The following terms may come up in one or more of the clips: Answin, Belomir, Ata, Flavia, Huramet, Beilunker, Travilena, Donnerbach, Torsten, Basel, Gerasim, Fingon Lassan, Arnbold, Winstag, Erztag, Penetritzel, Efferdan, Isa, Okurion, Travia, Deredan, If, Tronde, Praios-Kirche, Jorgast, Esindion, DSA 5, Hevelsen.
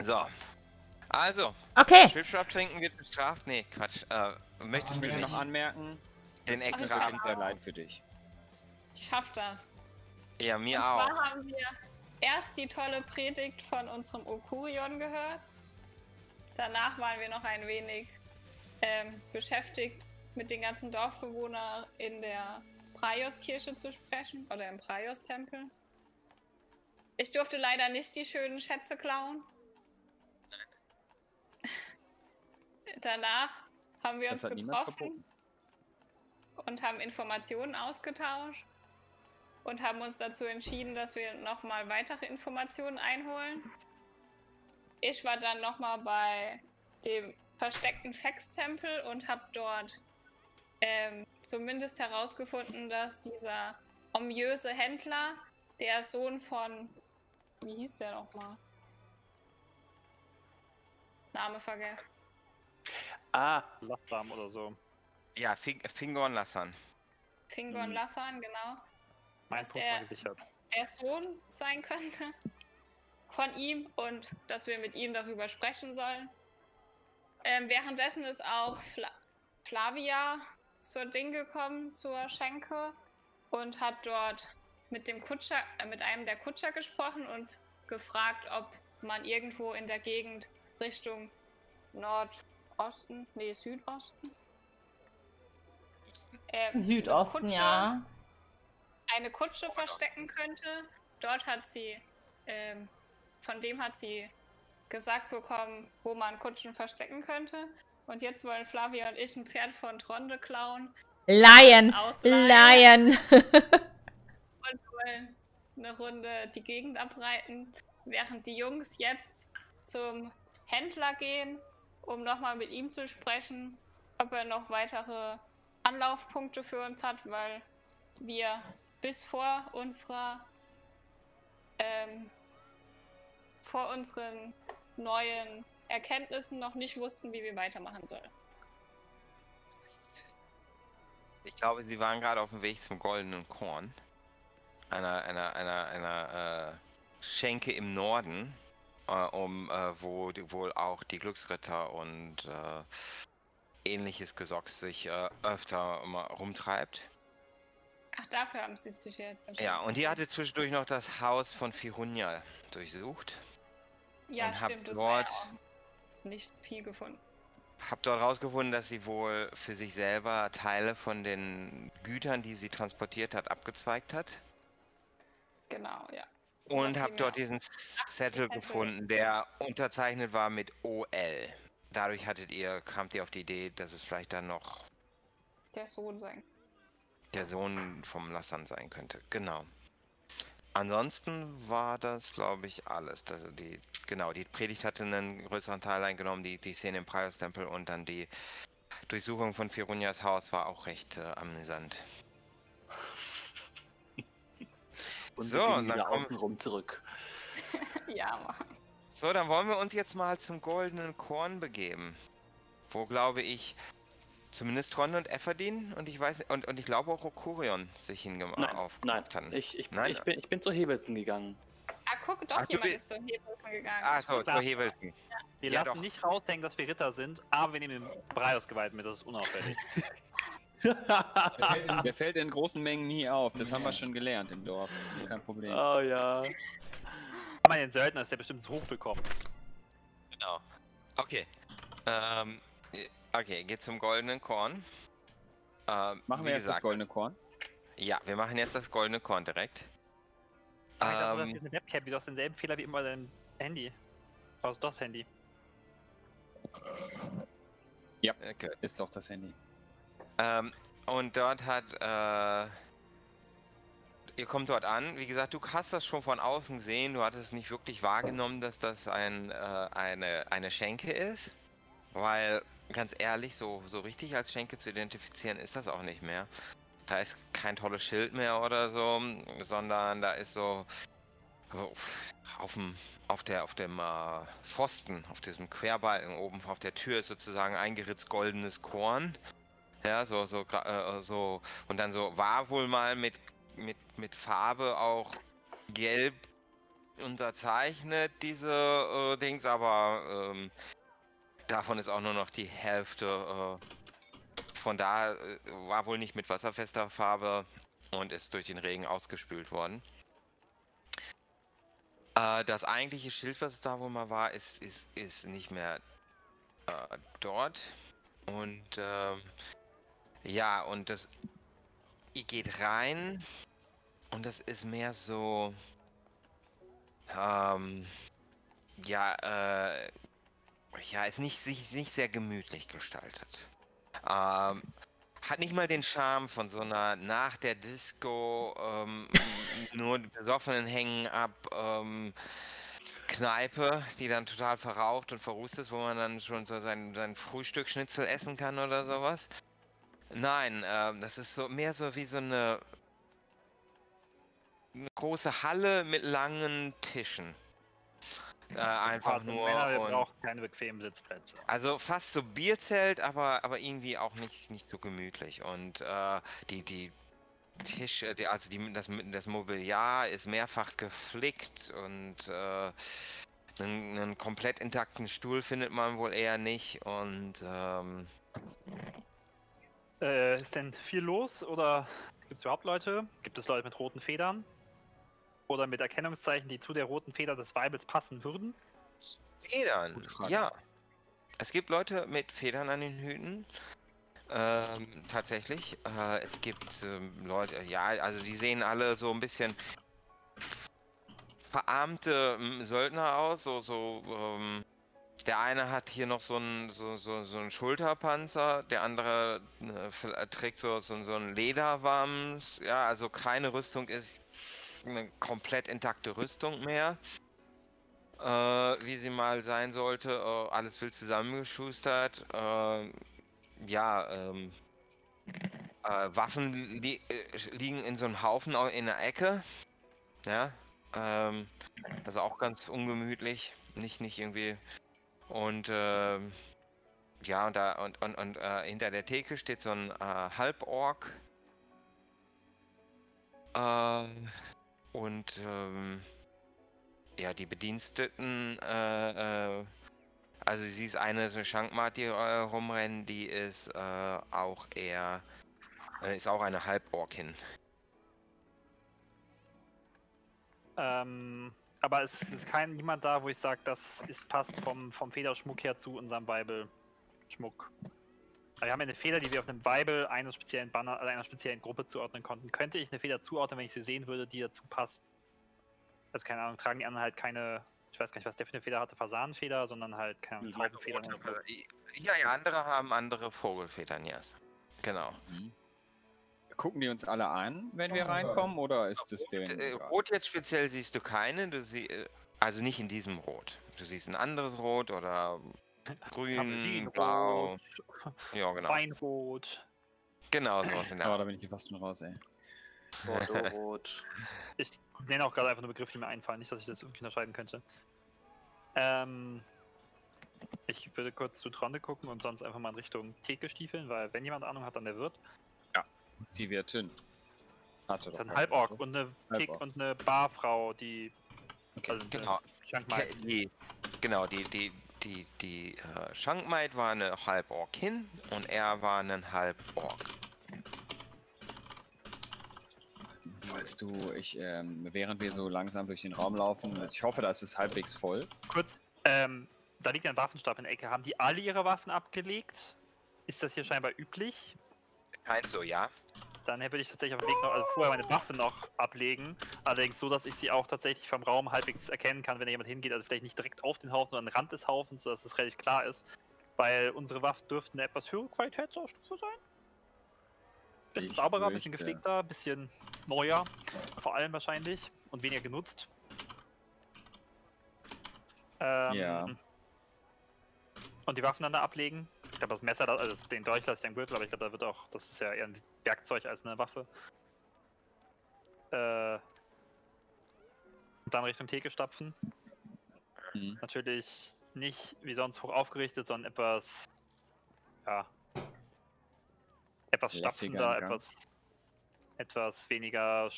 So. Also. Okay. Schwebstoff trinken wird bestraft. Nee, Quatsch. Möchtest du dir noch anmerken? Den extra Abend sehr leid für dich. Ich schaff das. Ja, mir und auch. Und zwar haben wir erst die tolle Predigt von unserem Okurion gehört. Danach waren wir noch ein wenig beschäftigt, mit den ganzen Dorfbewohnern in der Praios-Kirche zu sprechen oder im Praios-Tempel. Ich durfte leider nicht die schönen Schätze klauen. Danach haben wir uns getroffen und haben Informationen ausgetauscht und haben uns dazu entschieden, dass wir nochmal weitere Informationen einholen. Ich war dann nochmal bei dem versteckten Fex-Tempel und habe dort zumindest herausgefunden, dass dieser ominöse Händler, der Sohn von, wie hieß der nochmal? Name vergessen. Ah, Lassan oder so. Ja, Fingon Lassan. Fingon Lassan, genau. Mein Punkt war gesichert. Der Sohn sein könnte von ihm und dass wir mit ihm darüber sprechen sollen. Währenddessen ist auch Flavia zur Ding gekommen, zur Schenke, und hat dort mit dem Kutscher, mit einem der Kutscher gesprochen und gefragt, ob man irgendwo in der Gegend Richtung Nordosten, nee, Südosten. Südosten, ja. Eine Kutsche verstecken könnte. Dort hat sie, von dem hat sie gesagt bekommen, wo man Kutschen verstecken könnte. Und jetzt wollen Flavia und ich ein Pferd von Tronde klauen. Lion! Und wollen eine Runde die Gegend abreiten, während die Jungs jetzt zum Händler gehen, um nochmal mit ihm zu sprechen, ob er noch weitere Anlaufpunkte für uns hat, weil wir bis vor unseren neuen Erkenntnissen noch nicht wussten, wie wir weitermachen sollen. Ich glaube, sie waren gerade auf dem Weg zum Goldenen Korn, einer Schenke im Norden, wo wohl auch die Glücksritter und ähnliches Gesocks sich öfter mal rumtreibt. Ach, dafür haben sie sich jetzt entschieden. Ja, und die hatte zwischendurch noch das Haus von Firunja durchsucht. Ja, und stimmt, das war ja auch nicht viel gefunden. Hab dort rausgefunden, dass sie wohl für sich selber Teile von den Gütern, die sie transportiert hat, abgezweigt hat. Genau, ja. Und hab dort diesen Zettel gefunden, der unterzeichnet war mit OL. Dadurch kamt ihr auf die Idee, dass es vielleicht dann noch der Sohn vom Lassan sein könnte, genau. Ansonsten war das, glaube ich, alles. Also die Predigt hatte einen größeren Teil eingenommen, die Szene im Praios-Tempel und dann die Durchsuchung von Firunjas Haus war auch recht amüsant. Und so, und dann kommen rum zurück. Ja, Mann. So, dann wollen wir uns jetzt mal zum Goldenen Korn begeben. Wo, glaube ich, zumindest Tronde und Efferdan und ich weiß und ich glaube auch Okurion sich aufgemacht haben. Ich bin zur Hevelsen gegangen. Ah, guck doch, jemand ist zur Hevelsen gegangen. Ah, so, zur Hevelsen. Ja. Wir lassen nicht raushängen, dass wir Ritter sind, aber wir nehmen den Praios-Gewalt mit, das ist unauffällig. Der fällt in großen Mengen nie auf, das haben wir schon gelernt im Dorf, das ist kein Problem. Oh ja. Aber den Söldner ist der bestimmt hochbekommen. Genau. Okay. Okay, geht zum Goldenen Korn. Machen wir jetzt das Goldene Korn? Ja, wir machen jetzt das Goldene Korn direkt. Das ist eine Webcam, du hast denselben Fehler wie immer bei deinem Handy. Aus das Handy. Ja, okay. Ist doch das Handy. Und dort ihr kommt dort an. Wie gesagt, du hast das schon von außen gesehen. Du hattest nicht wirklich wahrgenommen, dass das eine Schenke ist. Weil, ganz ehrlich, so richtig als Schenke zu identifizieren ist das auch nicht mehr. Da ist kein tolles Schild mehr oder so, sondern da ist so auf dem Pfosten, auf diesem Querbalken oben auf der Tür ist sozusagen eingeritzt goldenes Korn. Ja, so und dann so war wohl mal mit Farbe auch gelb unterzeichnet diese Dings, aber davon ist auch nur noch die Hälfte. Von da war wohl nicht mit wasserfester Farbe und ist durch den Regen ausgespült worden. Das eigentliche Schild, was da wohl mal war, ist nicht mehr dort. Und ja, und das... Ihr geht rein und das ist mehr so... ja, ist nicht sehr gemütlich gestaltet. Hat nicht mal den Charme von so einer nach der Disco nur besoffenen Hängen ab Kneipe, die dann total verraucht und verrußt ist, wo man dann schon so sein Frühstücksschnitzel essen kann oder sowas. Nein, das ist so mehr so wie so eine große Halle mit langen Tischen. Einfach also nur. Männer, wir brauchen keine bequemen Sitzplätze. Also fast so Bierzelt, aber irgendwie auch nicht so gemütlich. Und die Tische, also das Mobiliar ist mehrfach geflickt und einen komplett intakten Stuhl findet man wohl eher nicht. Und ist denn viel los oder gibt es überhaupt Leute? Gibt es Leute mit roten Federn? Oder mit Erkennungszeichen, die zu der roten Feder des Weibels passen würden? Federn? Ja. Es gibt Leute mit Federn an den Hüten. Tatsächlich. Es gibt Leute, ja, also die sehen alle so ein bisschen verarmte Söldner aus. Der eine hat hier noch so einen Schulterpanzer, der andere trägt so einen Lederwams. Ja, also keine Rüstung ist eine komplett intakte Rüstung mehr, wie sie mal sein sollte, alles wild zusammengeschustert, Waffen liegen in so einem Haufen in der Ecke, ja, das ist auch ganz ungemütlich, nicht irgendwie, und ja, und hinter der Theke steht so ein Halborg, ja, die Bediensteten, also sie ist eine so eine Schankmart, die rumrennen, die ist auch eher, ist auch eine Halborkin. Aber es ist niemand da, wo ich sage, das ist, passt vom Federschmuck her zu unserem Weibelschmuck. Wir haben ja eine Feder, die wir auf einem Weibel einer speziellen Banner, also einer speziellen Gruppe zuordnen konnten. Könnte ich eine Feder zuordnen, wenn ich sie sehen würde, die dazu passt? Also keine Ahnung, tragen die anderen halt keine, ich weiß gar nicht, was der für eine Feder hatte, Fasanenfeder, sondern halt keine Taubenfedern. Ja, andere haben andere Vogelfedern, ja. Yes. Genau. Mhm. Gucken die uns alle an, wenn wir reinkommen, oder ist das denen? Rot jetzt speziell siehst du keine, also nicht in diesem Rot. Du siehst ein anderes Rot oder... Grün, blau, ja, genau. Weinrot. Genau, sowas in der Art. Oh, da bin ich fast schon raus, ey. Bordeaux-Rot. Ich nenne auch gerade einfach nur Begriffe, die mir einfallen, nicht, dass ich das wirklich unterscheiden könnte. Ich würde kurz zu Tronde gucken und sonst einfach mal in Richtung Theke stiefeln, weil wenn jemand Ahnung hat, dann der Wirt. Ja, die Wirtin. Hatte doch. Dann Halborg und eine Barfrau, die... Okay. Also genau. Die Schankmaid war eine Halborg hin und er war ein Halborg. Weißt du, während wir so langsam durch den Raum laufen, ich hoffe, da ist es halbwegs voll. Kurz, da liegt ein Waffenstab in der Ecke. Haben die alle ihre Waffen abgelegt? Ist das hier scheinbar üblich? Scheint so, ja. Dann würde ich tatsächlich auf dem Weg noch, also vorher meine Waffe noch ablegen. Allerdings so, dass ich sie auch tatsächlich vom Raum halbwegs erkennen kann, wenn da jemand hingeht. Also vielleicht nicht direkt auf den Haufen, sondern an den Rand des Haufens, sodass es relativ klar ist. Weil unsere Waffen dürften eine etwas höhere Qualitätsstufe sein. Bisschen sauberer, bisschen gepflegter, bisschen neuer. Vor allem wahrscheinlich. Und weniger genutzt. Ja. Und die Waffen dann da ablegen. Ich glaube, das Messer, also den Dolch lasse ich am Gürtel, aber ich glaube, da wird auch, das ist ja eher ein Werkzeug als eine Waffe. Und dann Richtung Theke stapfen. Mhm. Natürlich nicht wie sonst hoch aufgerichtet, sondern etwas, ja, etwas stapfender, etwas weniger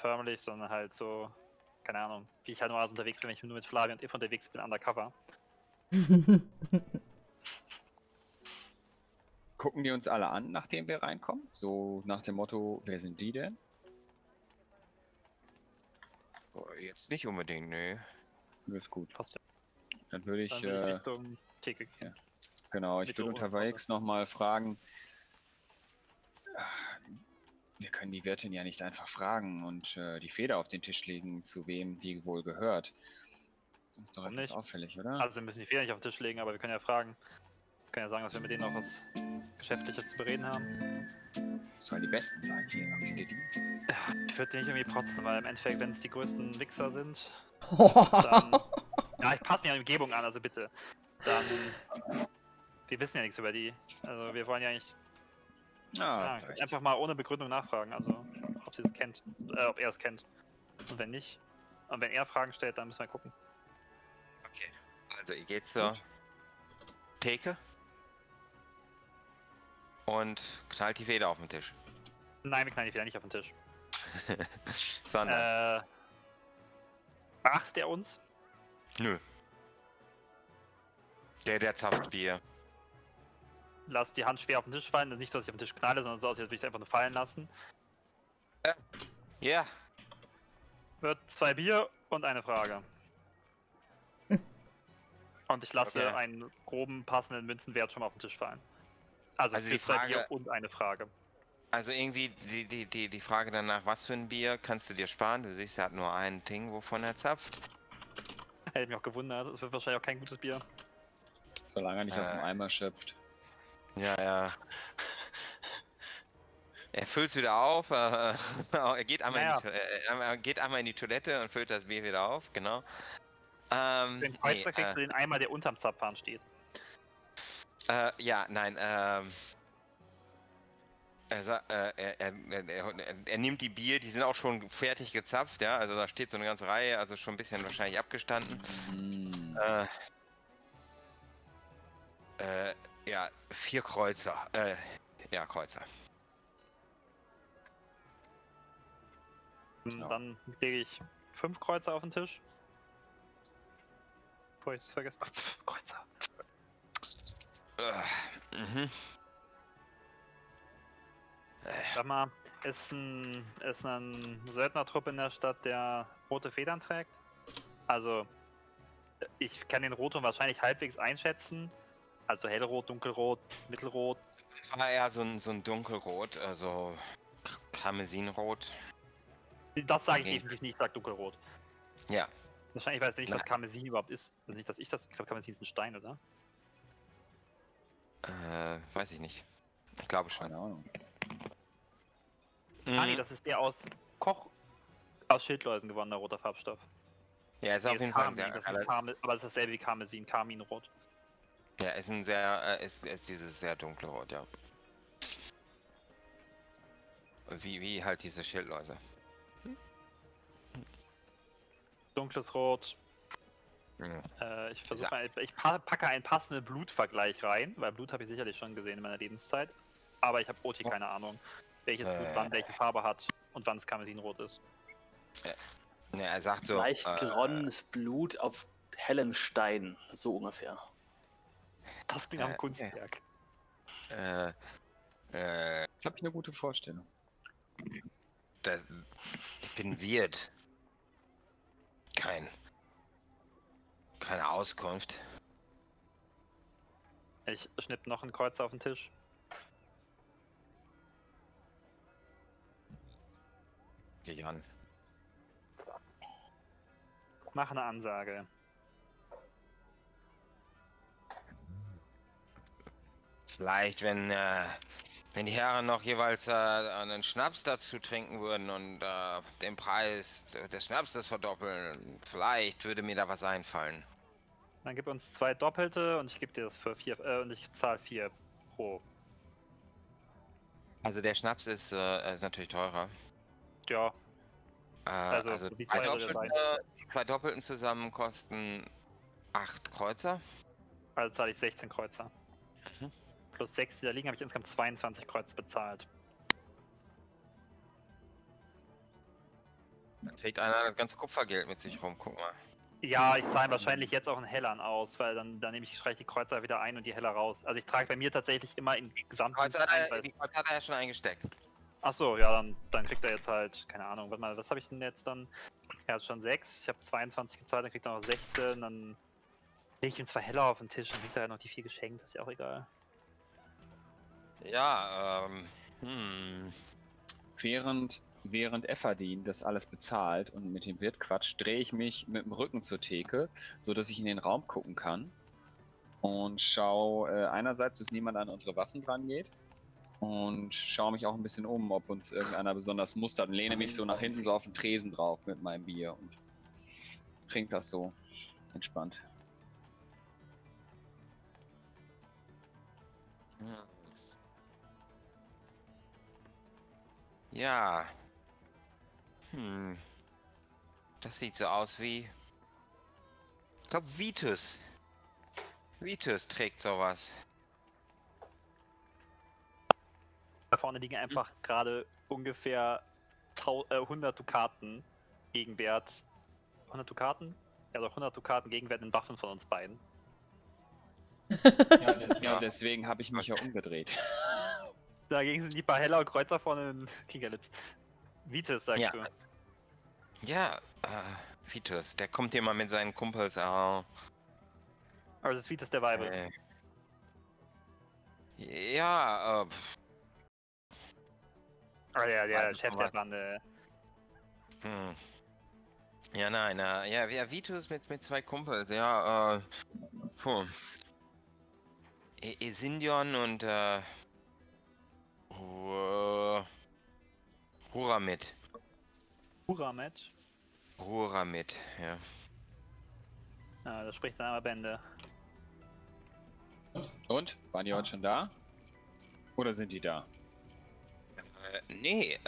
förmlich, sondern halt so keine Ahnung, wie ich halt normalerweise unterwegs bin, wenn ich nur mit Flavia und If unterwegs bin, undercover. Gucken die uns alle an, nachdem wir reinkommen? So nach dem Motto, wer sind die denn? Oh, jetzt nicht unbedingt, ne. Ist gut. Dann würde ich Richtung Theke gehen. Ja. Genau, ich würde unterwegs nochmal fragen. Wir können die Wirtin ja nicht einfach fragen und die Feder auf den Tisch legen, zu wem die wohl gehört. Das ist doch etwas auffällig, oder? Also wir müssen die Feder nicht auf den Tisch legen, aber wir können ja fragen. Wir können ja sagen, dass wir mit denen auch was Geschäftliches zu bereden haben. Das sollen die Besten sein hier, aber kennt ihr die? Ja, ich würde die nicht irgendwie protzen, weil im Endeffekt, wenn es die größten Wichser sind, dann... Ja, ich passe mich an die Umgebung an, also bitte. Dann... Wir wissen ja nichts über die. Also wir wollen ja eigentlich... Ah, ja, einfach mal ohne Begründung nachfragen, also ob sie es kennt, ob er es kennt. Und wenn nicht, und wenn er Fragen stellt, dann müssen wir gucken. Okay, also ihr geht zur Theke und knallt die Feder auf den Tisch. Nein, wir knallen die Feder nicht auf den Tisch. Sondern. Beacht er uns? Nö. Der zapft Bier. Lass die Hand schwer auf den Tisch fallen, das ist nicht so, dass ich auf den Tisch knalle, sondern so, als würde ich es einfach nur fallen lassen. Ja. Yeah. Wird 2 Bier und eine Frage. Und ich lasse einen groben, passenden Münzenwert schon mal auf den Tisch fallen. Also die 2 Bier und eine Frage. Also irgendwie die Frage danach, was für ein Bier kannst du dir sparen? Du siehst, er hat nur ein Ding, wovon er zapft. Hätte mich auch gewundert, es wird wahrscheinlich auch kein gutes Bier. Solange er nicht aus dem Eimer schöpft. Ja, ja. Er füllt es wieder auf, er geht einmal, in die Toilette und füllt das Bier wieder auf, genau. Den Kreuzer kriegst du den Eimer, der unterm Zapfhahn steht. Ja, nein, er nimmt die Bier, die sind auch schon fertig gezapft, ja, also da steht so eine ganze Reihe, also schon ein bisschen wahrscheinlich abgestanden. Mm. Ja, 4 Kreuzer. Ja, Kreuzer. Dann lege ich 5 Kreuzer auf den Tisch. Bevor ich das vergesse. Ach, 5 Kreuzer. Sag mal, ist ein Söldnertrupp in der Stadt, der rote Federn trägt? Also, ich kann den Roten wahrscheinlich halbwegs einschätzen. Also hellrot, dunkelrot, mittelrot. Das war eher so ein dunkelrot, also Karmesinrot. Das sage ich definitiv nicht, ich sage dunkelrot. Ja. Wahrscheinlich weiß ich nicht, was Karmesin überhaupt ist. Also nicht, dass ich das. Ich glaube, Karmesin ist ein Stein, oder? Weiß ich nicht. Ich glaube schon. Keine Ahnung. Ah, nee, das ist der aus Schildläusen gewonnener roter Farbstoff. Ja, ist auf jeden Fall sehr. Aber es ist dasselbe wie Karmesin, Karminrot. Ja, es ist ein sehr, ist dieses sehr dunkle Rot, ja. Wie halt diese Schildläuse. Dunkles Rot. Ja. Ich versuche mal, ich packe einen passenden Blutvergleich rein, weil Blut habe ich sicherlich schon gesehen in meiner Lebenszeit. Aber ich habe OT keine Ahnung, welches Blut wann welche Farbe hat und wann es Karmesinrot ist. Ja, er sagt so. Leicht geronnenes Blut auf hellem Stein, so ungefähr. Das klingt am Kunstwerk. Jetzt hab ich eine gute Vorstellung. Ich bin Wirt. Keine Auskunft. Ich schnipp noch ein Kreuz auf den Tisch. Jan. Mach eine Ansage. Vielleicht, wenn die Herren noch jeweils einen Schnaps dazu trinken würden und den Preis des Schnapses verdoppeln, vielleicht würde mir da was einfallen. Dann gib uns 2 Doppelte und ich gebe dir das für 4 und ich zahle 4 pro. Also der Schnaps ist natürlich teurer. Ja. Also die 2 Doppelten zusammen kosten 8 Kreuzer. Also zahle ich 16 Kreuzer. Mhm. Plus 6, die da liegen, habe ich insgesamt 22 Kreuz bezahlt. Da trägt einer das ganze Kupfergeld mit sich rum, guck mal. Ja, ich zahle wahrscheinlich jetzt auch in Hellern aus, weil dann nehme ich die Kreuzer wieder ein und die Heller raus. Also ich trage bei mir tatsächlich immer in gesamten... Die Kreuzer hat er ja schon eingesteckt. Achso, ja, dann kriegt er jetzt halt, keine Ahnung, warte mal, was habe ich denn jetzt dann? Er hat schon 6, ich habe 22 gezahlt, dann kriegt er noch 16, dann lege ich ihm 2 Heller auf den Tisch und kriegt er halt noch die 4 geschenkt, ist ja auch egal. Ja, Während Efferdan das alles bezahlt und mit dem Wirt quatscht, drehe ich mich mit dem Rücken zur Theke, sodass ich in den Raum gucken kann und schaue einerseits, dass niemand an unsere Waffen dran geht und schaue mich auch ein bisschen um, ob uns irgendeiner besonders mustert und lehne mich so nach hinten so auf den Tresen drauf mit meinem Bier und trinke das so entspannt. Ja. Das sieht so aus wie... Ich glaube, Vitus. Vitus trägt sowas. Da vorne liegen einfach gerade ungefähr 100 Dukaten Gegenwert. 100 Dukaten? Ja, doch 100 Dukaten Gegenwert in Waffen von uns beiden. Ja, deswegen habe ich mich ja umgedreht. Dagegen sind die paar Heller und Kreuzer vorne in Kinkerlitz. Vitus, sagst du. Ja, Vitus, der kommt hier mal mit seinen Kumpels. Also das ist Vitus der Weibe. Ja, der Chef der Bande. Ja, nein, ja, Vitus mit 2 Kumpels, ja, Esindion und, Huramet. Huramet? Huramet, ja. Ah, das spricht dann aber Bände. Und? Waren die heute schon da? Oder sind die da? Nee,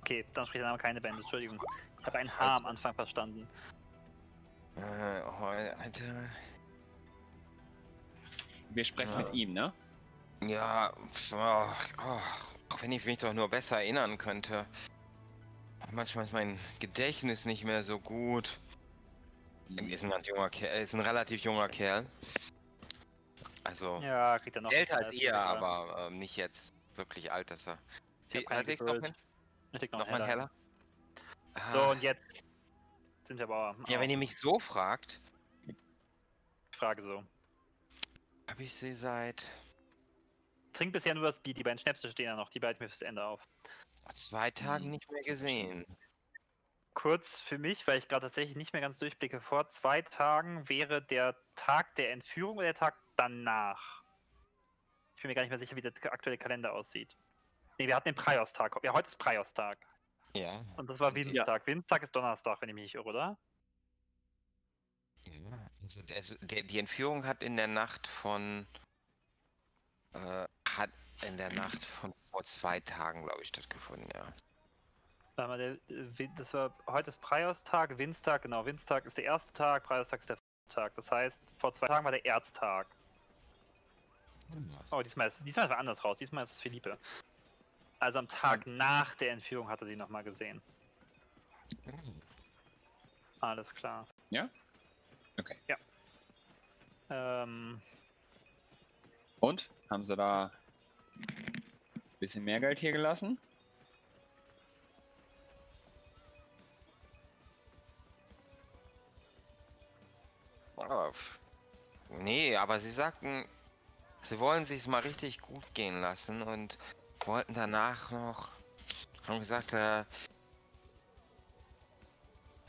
Okay, dann spricht dann aber keine Bände, Entschuldigung. Ich habe ein H am Anfang verstanden. Alter. Wir sprechen mit ihm, ne? Ja, wenn ich mich doch nur besser erinnern könnte. Manchmal ist mein Gedächtnis nicht mehr so gut. Ist ein ganz junger Kerl, ist ein relativ junger Kerl. Also, ja, kriegt er noch älter als ihr, aber nicht jetzt wirklich alt, dass er... Ich nochmal Heller. So, und jetzt sind wir aber... Ja, wenn ihr mich so fragt... Ich frage so. Hab ich sie seit... Trink bisher nur das Bier, die beiden Schnäpse stehen ja noch, die beiden mir fürs Ende auf. 2 Tagen nicht mehr gesehen. Kurz für mich, weil ich gerade tatsächlich nicht mehr ganz durchblicke, vor 2 Tagen wäre der Tag der Entführung oder der Tag danach. Ich bin mir gar nicht mehr sicher, wie der aktuelle Kalender aussieht. Ne, wir hatten den Praios-Tag. Ja, heute ist Praios-Tag. Ja. Und das war Winstag. Winstag ist Donnerstag, wenn ich mich nicht irre, oder? Ja, also die Entführung hat in der Nacht von... vor 2 Tagen, glaube ich, stattgefunden, ja. Warte mal, das war... Heute ist Praios-Tag, Winstag, genau. Winstag ist der erste Tag, Praios-Tag ist der Tag. Das heißt, vor 2 Tagen war der Erztag. Oh, diesmal ist er anders raus. Diesmal ist es Philippe. Also am Tag nach der Entführung hatte sie nochmal gesehen. Alles klar. Ja? Okay. Ja. Und? Haben sie da ein bisschen mehr Geld hier gelassen? Oh. Nee, aber sie sagten, sie wollen sich's mal richtig gut gehen lassen und wollten danach noch, haben gesagt,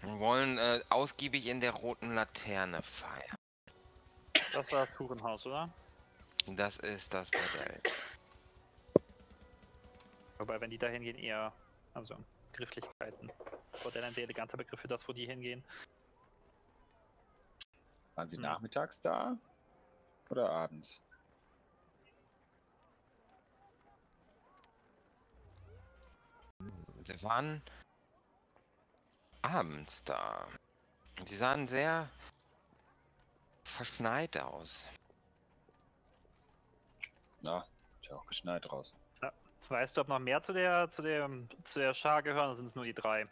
wollen ausgiebig in der roten Laterne feiern. Das war das Kuchenhaus, oder? Das ist das Modell. Wobei, wenn die da hingehen, eher, also Grifflichkeiten. Modell ein sehr eleganter Begriff für das, wo die hingehen. Waren sie nachmittags da? Oder abends? Sie waren abends da. Sie sahen sehr verschneit aus. Na, ja auch geschneit draußen. Ja. Weißt du, ob noch mehr zu der Schar gehören, oder sind es nur die drei?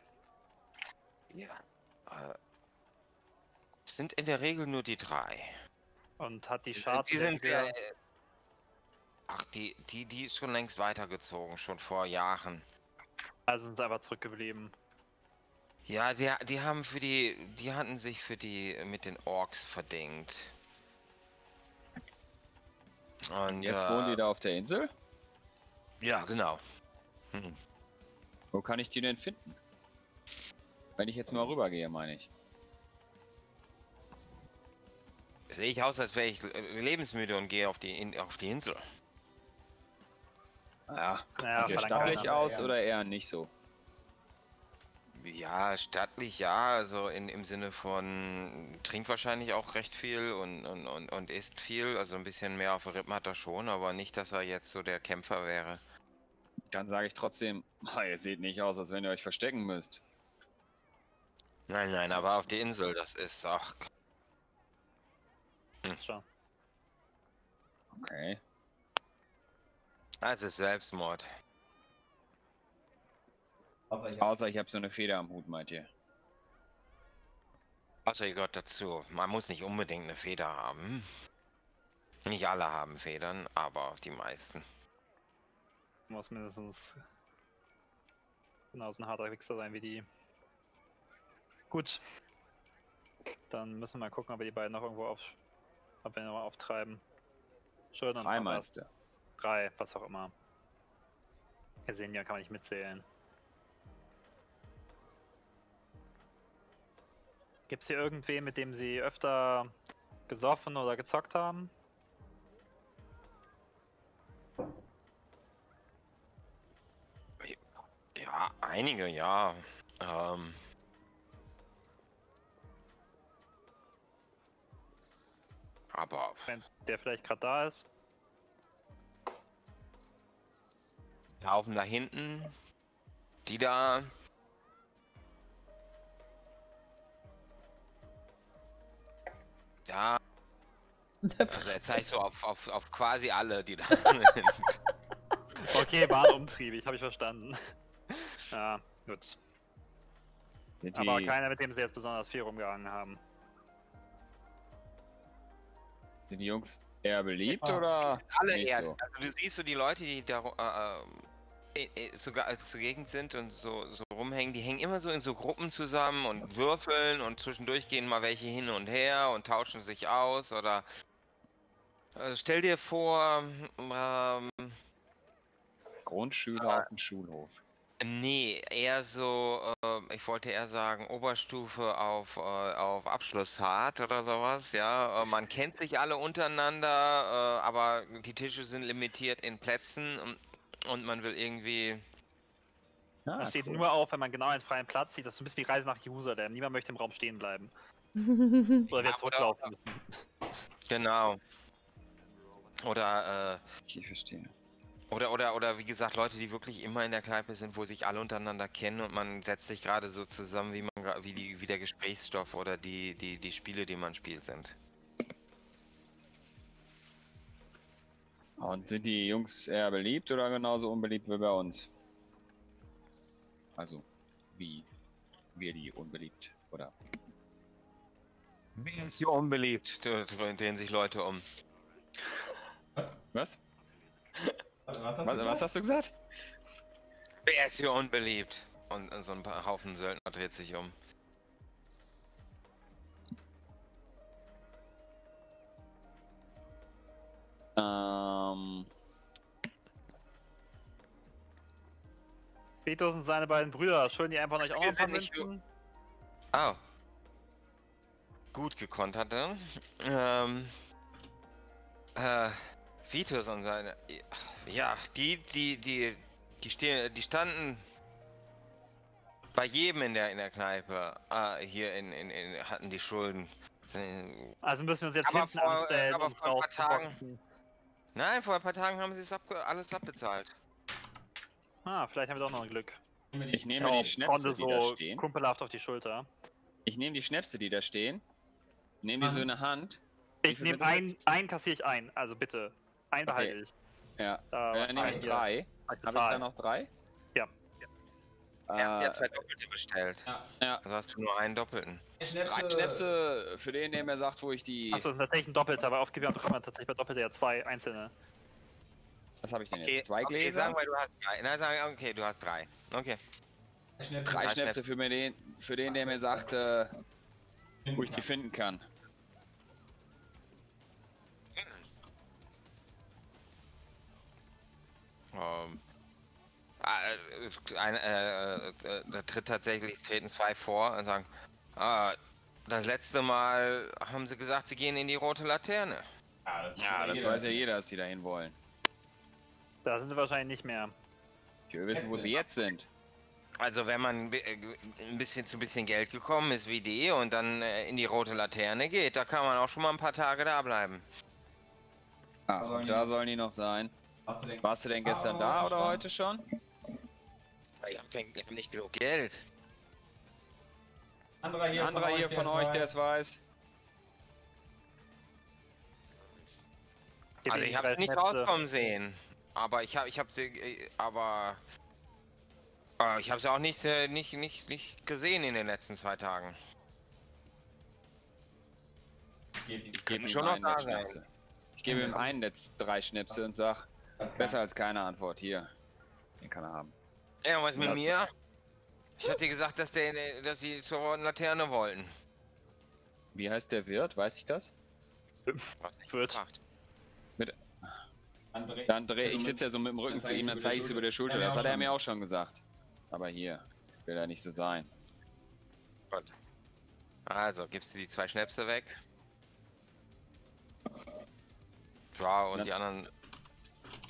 Ja. Es sind in der Regel nur die drei. Und hat die Schar... Die ist schon längst weitergezogen, schon vor Jahren. Also sind sie einfach zurückgeblieben. Ja, die hatten sich mit den Orks verdingt. Und jetzt wohnen die da auf der Insel? Ja, genau. Mhm. Wo kann ich die denn finden? Wenn ich jetzt mal rübergehe, meine ich. Sehe ich aus, als wäre ich lebensmüde und gehe auf die Insel. Ja, sieht ja stattlich aus, ja. Oder eher nicht so? Ja, stattlich, ja, also im Sinne von trinkt wahrscheinlich auch recht viel und isst viel, also ein bisschen mehr auf Rippen hat er schon, aber nicht, dass er jetzt so der Kämpfer wäre. Dann sage ich trotzdem, oh, ihr seht nicht aus, als wenn ihr euch verstecken müsst. Nein, aber auf die Insel, das ist auch... Hm. Okay. Also Selbstmord. Außer ich hab so eine Feder am Hut, meint ihr? Außer ihr gehört dazu. Man muss nicht unbedingt eine Feder haben. Nicht alle haben Federn, aber die meisten. Du musst mindestens genauso ein harter Wichser sein wie die. Gut. Dann müssen wir mal gucken, ob wir die beiden noch irgendwo auftreiben. Schön, dann drei meinst du? Drei, was auch immer. Wir sehen ja, kann man nicht mitzählen. Gibt es hier irgendwen, mit dem sie öfter gesoffen oder gezockt haben? Ja, einige, ja. Aber... Wenn der vielleicht gerade da ist. Der Haufen da hinten. Die da... Ja, also er zeigt so auf quasi alle, die da sind. Okay, waren umtriebig, habe ich verstanden. Ja, gut. Aber keiner, mit dem sie jetzt besonders viel rumgehangen haben. Sind die Jungs eher beliebt, oder? Alle eher. So. Also du siehst so die Leute, die da sogar zur Gegend sind und so rumhängen, die hängen immer so in so Gruppen zusammen und würfeln und zwischendurch gehen mal welche hin und her und tauschen sich aus oder... Also stell dir vor... Grundschüler auf dem Schulhof. Nee, eher so, ich wollte eher sagen, Oberstufe auf Abschlussfahrt oder sowas, ja. Man kennt sich alle untereinander, aber die Tische sind limitiert in Plätzen und man will irgendwie... Ah, das steht cool. Nur auf, wenn man genau einen freien Platz sieht, dass du bist wie Reise nach Jerusalem. Niemand möchte im Raum stehen bleiben. Oder wir zurücklaufen müssen. Genau. Oder ich verstehe. Oder wie gesagt, Leute, die wirklich immer in der Kneipe sind, wo sich alle untereinander kennen und man setzt sich gerade so zusammen, wie der Gesprächsstoff oder die Spiele, die man spielt, sind. Und sind die Jungs eher beliebt oder genauso unbeliebt wie bei uns? Also, wie wir die unbeliebt, oder? Wie ist die unbeliebt? Drehen sich Leute um. Was? Was hast du gesagt? Wer ist hier unbeliebt? Und so ein paar Haufen Söldner dreht sich um. Vitus und seine beiden Brüder, schön, die einfach euch auch verbinden. Au. Gut gekonnt hatte. Vitus und seine... Ja, die standen bei jedem in der Kneipe. Hier hatten die Schulden. Also müssen wir uns jetzt hinten anstellen. Aber vor ein paar Tagen... Nein, vor ein paar Tagen haben sie es alles abbezahlt. Ah, vielleicht haben wir doch noch ein Glück. Ich nehme die Schnäpse, die da stehen. Kumpelhaft auf die Schulter. Ich nehme die Schnäpse, die da stehen. Nehme die so in der Hand. Ich nehme einen kassiere ich ein. Also bitte. Einen behalte ich. Ja. Dann nehme ich 3. Habe ich da noch 3? Ja. Ja, jetzt zwei Doppelte bestellt. Ja. Also hast du nur einen Doppelten. Schnäpse für den, der mir sagt, wo ich die. Achso, das ist tatsächlich ein Doppelter, aber auf Gewehr bekommt man tatsächlich bei Doppelter ja zwei einzelne. Was habe ich denn jetzt? Zwei Gläser? Okay, sagen wir, du hast 3. Nein, sagen, okay, du hast 3. Okay. Drei Schnäpse für den, der mir sagt, wo ich die finden kann. Da treten zwei vor und sagen, das letzte Mal haben sie gesagt, sie gehen in die rote Laterne. Ja, das weiß ja jeder, dass sie dahin wollen. Da sind sie wahrscheinlich nicht mehr. Ich will wissen, wo sie jetzt sind. Also wenn man ein bisschen zu Geld gekommen ist wie die und dann in die rote Laterne geht, da kann man auch schon mal ein paar Tage da bleiben. Ah, da sollen die noch sein. Warst du denn gestern da oder heute schon? Ich hab nicht genug Geld. Anderer hier von euch, der es weiß. Also ich hab's nicht rauskommen sehen. Aber ich habe ich hab's ja auch nicht gesehen in den letzten 2 Tagen. Ich gebe schon noch da sein. Ich gebe ihm einen jetzt 3 Schnipse und sag, besser als keine Antwort. Hier. Den kann er haben. Ja, was mit mir? Ich hatte gesagt, dass sie zur Laterne wollten. Wie heißt der Wirt? Weiß ich das? Wirt. Dann drehe ich, sitze ja so mit dem Rücken zu ihm, dann zeige ich es über der Schulter. Das hat er mir auch schon gesagt. Aber hier, will er nicht so sein. Gut. Also, gibst du die 2 Schnäpse weg? Ja, und die anderen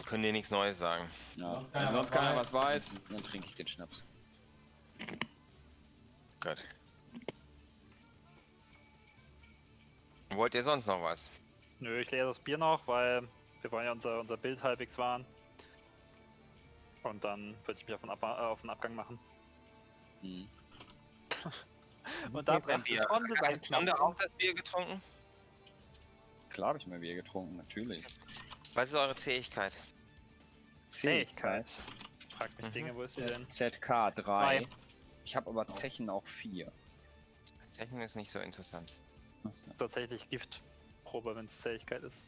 können dir nichts Neues sagen. Ja. Wenn sonst keiner was weiß, dann trinke ich den Schnaps. Gut. Wollt ihr sonst noch was? Nö, ich leere das Bier noch, weil wir wollen ja unser Bild halbwegs wahren. Und dann würde ich mich auf den Abgang machen. Hm. Und da brennt die Tronde. Hat Tronde auch das Bier getrunken? Klar habe ich mir Bier getrunken, natürlich. Was ist eure Zähigkeit? Zähigkeit? Fragt mich Dinge, wo ist sie denn? ZK 3. Ich habe aber Zechen auch 4. Zechen ist nicht so interessant. So. Tatsächlich Giftprobe, wenn es Zähigkeit ist.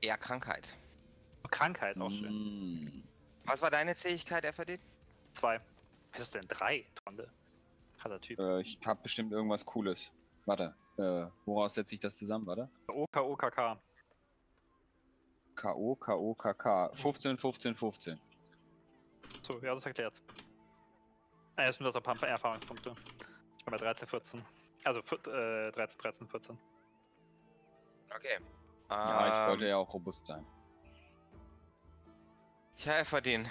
Eher Krankheit. Krankheit auch schön. Was war deine Zähigkeit, Efferdan? 2. Was ist denn 3, Tronde? Krasser Typ. Ich hab bestimmt irgendwas Cooles. Warte, woraus setze ich das zusammen, warte? OKOKK. K.O. K.O. K.K. 15, 15, 15. So, ja, das erklärt's. Jetzt sind das ein paar Erfahrungspunkte. Ich bin bei 13, 14. Also 13, 13, 14. Okay. Ja, ich wollte ja auch robust sein. Tja, Efferdan.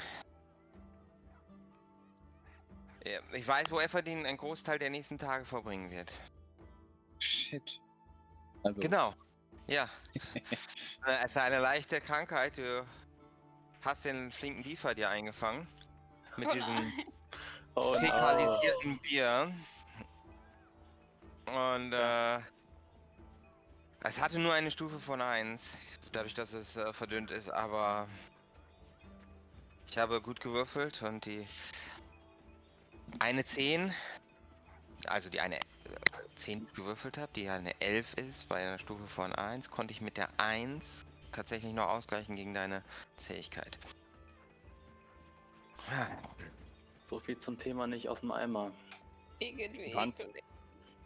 Ja, ich weiß, wo Efferdan einen Großteil der nächsten Tage verbringen wird. Shit. Also. Genau. Ja. Es ist eine leichte Krankheit. Du hast den flinken Liefer dir eingefangen. Mit diesem fäkalisierten Bier. Und es hatte nur eine Stufe von 1. Dadurch, dass es verdünnt ist, aber ich habe gut gewürfelt und die eine 10, also die eine 10, die ich gewürfelt habe, die eine 11 ist, bei einer Stufe von 1, konnte ich mit der 1 tatsächlich noch ausgleichen gegen deine Zähigkeit. So viel zum Thema nicht aus dem Eimer. Irgendwie.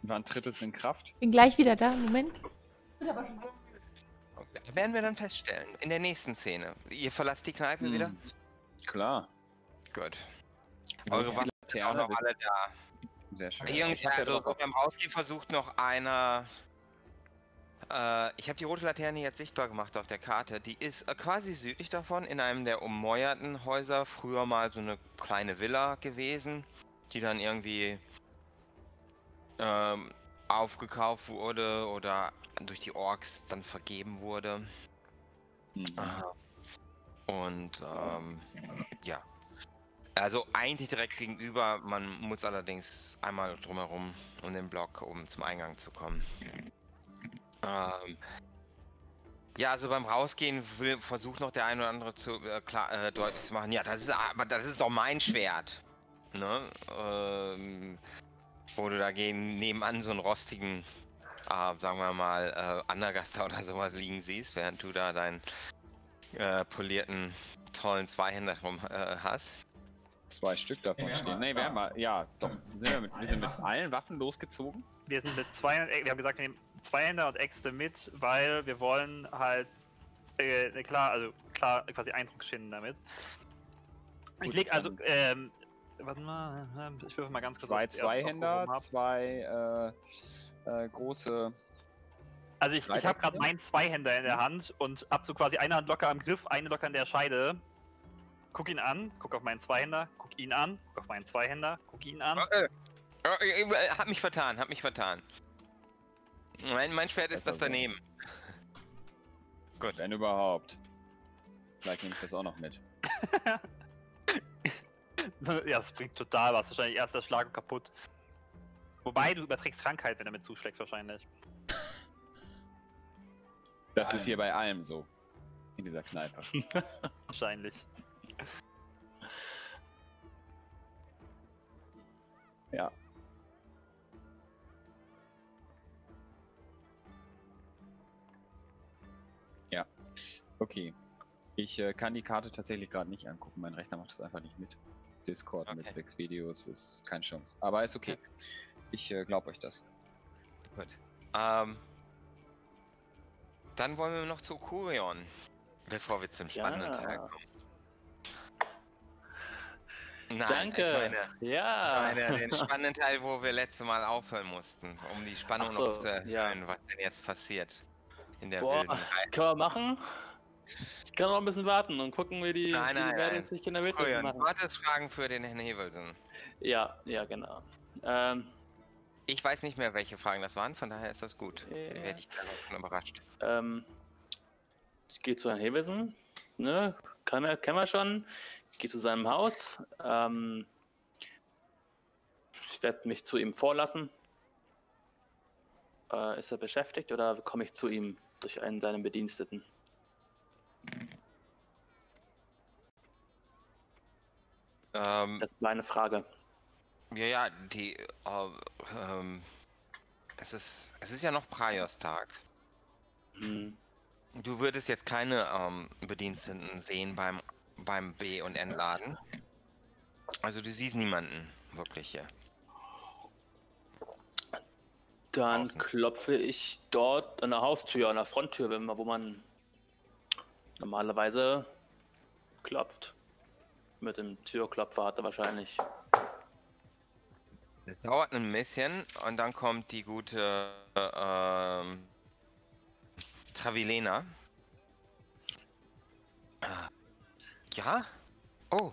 Wann tritt es in Kraft? Bin gleich wieder da, Moment. Okay, werden wir dann feststellen, in der nächsten Szene. Ihr verlasst die Kneipe wieder? Klar. Gut. Eure Waffen sind auch noch alle da. Sehr schön. Irgendwie, also beim Rausgehen versucht noch einer. Ich habe die rote Laterne jetzt sichtbar gemacht auf der Karte. Die ist quasi südlich davon, in einem der ummäuerten Häuser. Früher mal so eine kleine Villa gewesen, die dann irgendwie aufgekauft wurde oder durch die Orks dann vergeben wurde. Aha. Und ja. Also eigentlich direkt gegenüber, man muss allerdings einmal drumherum um den Block, um zum Eingang zu kommen. Ja, also beim Rausgehen versucht noch der ein oder andere zu deutlich zu machen. Ja, das ist aber das ist doch mein Schwert. Ne? Wo du da nebenan so einen rostigen, sagen wir mal, Andergaster oder sowas liegen siehst, während du da deinen polierten, tollen Zweihänder rum hast. 2 Stück davon stehen. Nee, wir haben mal, ja, doch. Wir sind mit allen Waffen losgezogen. Wir sind mit 2, wir haben gesagt, wir nehmen Zweihänder und Äxte mit, weil wir wollen halt klar quasi Eindruck schinden damit. Ich leg also, warte mal, ich würfel mal ganz kurz. 2 Zweihänder, 2 große. Also ich habe gerade meinen Zweihänder in der Hand und hab so quasi eine Hand locker am Griff, eine locker in der Scheide. Guck ihn an, guck auf meinen Zweihänder, guck ihn an, guck auf meinen Zweihänder, guck ihn an. Hab mich vertan. Mein Schwert ist das daneben. Gut. Wenn überhaupt. Vielleicht nehme ich das auch noch mit. Ja, das bringt total was. Wahrscheinlich erster Schlag kaputt. Wobei, du überträgst Krankheit, wenn du damit zuschlägst, wahrscheinlich. Das ist hier bei allem so. In dieser Kneipe. Wahrscheinlich. Ja. Ja. Okay. Ich kann die Karte tatsächlich gerade nicht angucken. Mein Rechner macht es einfach nicht mit. Discord mit 6 Videos ist keine Chance. Aber ist okay. Ich glaube euch das. Gut. Dann wollen wir noch zu Okurion, bevor wir zum spannenden Teil kommen. Nein, danke. Ich meine den spannenden Teil, wo wir letztes Mal aufhören mussten, um die Spannung noch zu erhöhen, was denn jetzt passiert in der wilden Reise. Können wir machen? Ich kann noch ein bisschen warten und gucken, wie die Welt machen. Wartesfragen für den Herrn Hevelsen. Ja, genau. Ich weiß nicht mehr, welche Fragen das waren, von daher ist das gut. Da werde ich gerade schon überrascht. Ich gehe zu Herrn Hevelsen, ne? Kennen wir schon. Ich gehe zu seinem Haus. Ich werde mich zu ihm vorlassen. Ist er beschäftigt oder komme ich zu ihm durch einen seiner Bediensteten? Das ist meine Frage. Ja, es ist ja noch Praios-Tag. Du würdest jetzt keine Bediensteten sehen beim B- und N-Laden. Also du siehst niemanden wirklich hier. Dann klopfe ich dort an der Haustür, an der Fronttür, wo man normalerweise klopft. Mit dem Türklopfer hat er wahrscheinlich. Das dauert ein bisschen und dann kommt die gute Travilena. Ja? Oh,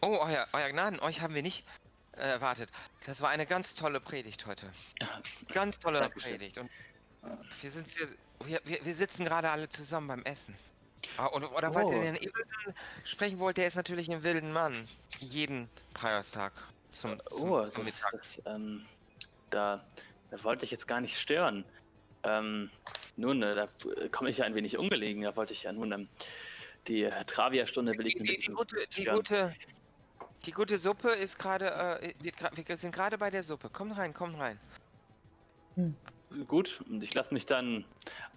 euer Gnaden, euch haben wir nicht erwartet. Das war eine ganz tolle Predigt heute. Ganz tolle Predigt. Und wir sitzen gerade alle zusammen beim Essen. Oder falls ihr den Evelsen sprechen wollt, der ist natürlich ein wilden Mann. Jeden Praios-Tag zum Mittag. Da wollte ich jetzt gar nicht stören. Nun, da komme ich ja ein wenig ungelegen. Da wollte ich ja nun... die Travia-Stunde will ich nicht. Die gute Suppe ist gerade. Wir sind gerade bei der Suppe. Komm rein. Gut, und ich lasse mich dann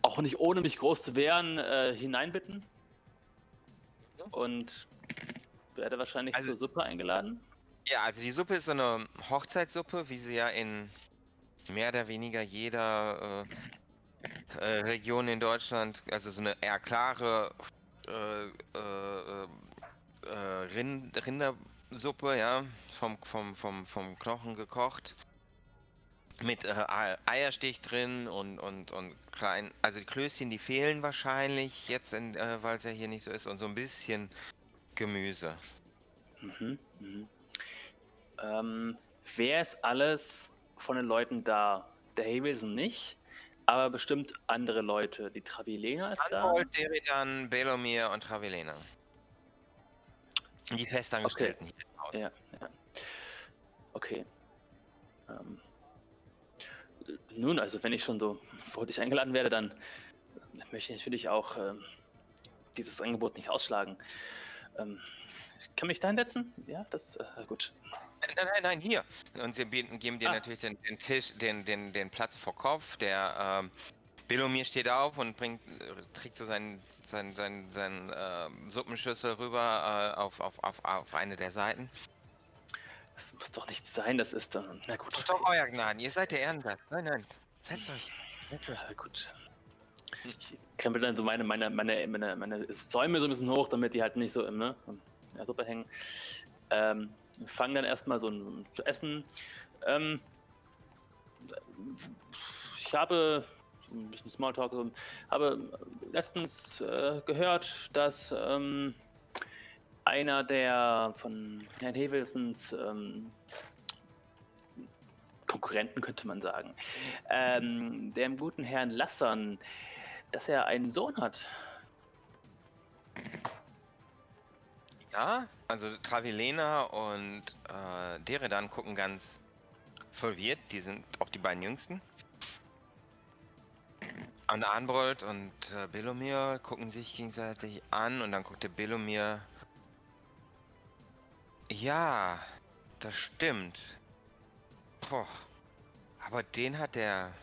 auch nicht, ohne mich groß zu wehren, hineinbitten. Und werde wahrscheinlich zur Suppe eingeladen. Ja, also die Suppe ist so eine Hochzeitssuppe, wie sie ja in mehr oder weniger jeder Region in Deutschland, also so eine eher klare. Rindersuppe, ja, vom Knochen gekocht, mit Eierstich drin und klein, also die Klößchen, die fehlen wahrscheinlich jetzt, weil es ja hier nicht so ist, und so ein bisschen Gemüse. Wer ist alles von den Leuten da? Der Hevelsen nicht. Aber bestimmt andere Leute. Die Travilena ist Arnbold, da. Arnbold, Belomir und Travilena. Die Festangestellten hier im Haus. Ja. Okay. Nun, also wenn ich schon so freundlich eingeladen werde, dann möchte natürlich auch dieses Angebot nicht ausschlagen. Ich kann mich da hinsetzen? Ja, das gut. Nein, hier. Und sie geben dir natürlich den Tisch, den Platz vor Kopf. Der Belomir steht auf und trägt so seinen Suppenschüssel rüber auf eine der Seiten. Das muss doch nicht sein, das ist dann. Na gut. Das ist doch euer Gnaden, ihr seid der Ehrengast. Nein, setzt euch. Ja, gut. Ich krempel dann so meine Säume so ein bisschen hoch, damit die halt nicht so im Suppe hängen. Fangen dann erstmal so ein zu essen. Ich habe ein bisschen Smalltalk, habe letztens gehört, dass einer der von Herrn Hevelsens Konkurrenten, könnte man sagen, dem guten Herrn Lassan, dass er einen Sohn hat. Ja, also Travilena und Deredan gucken ganz verwirrt, die sind auch die beiden Jüngsten. Und Arnbold und Belomir gucken sich gegenseitig an und dann guckt der Belomir. Ja, das stimmt. Boah, aber den hat der...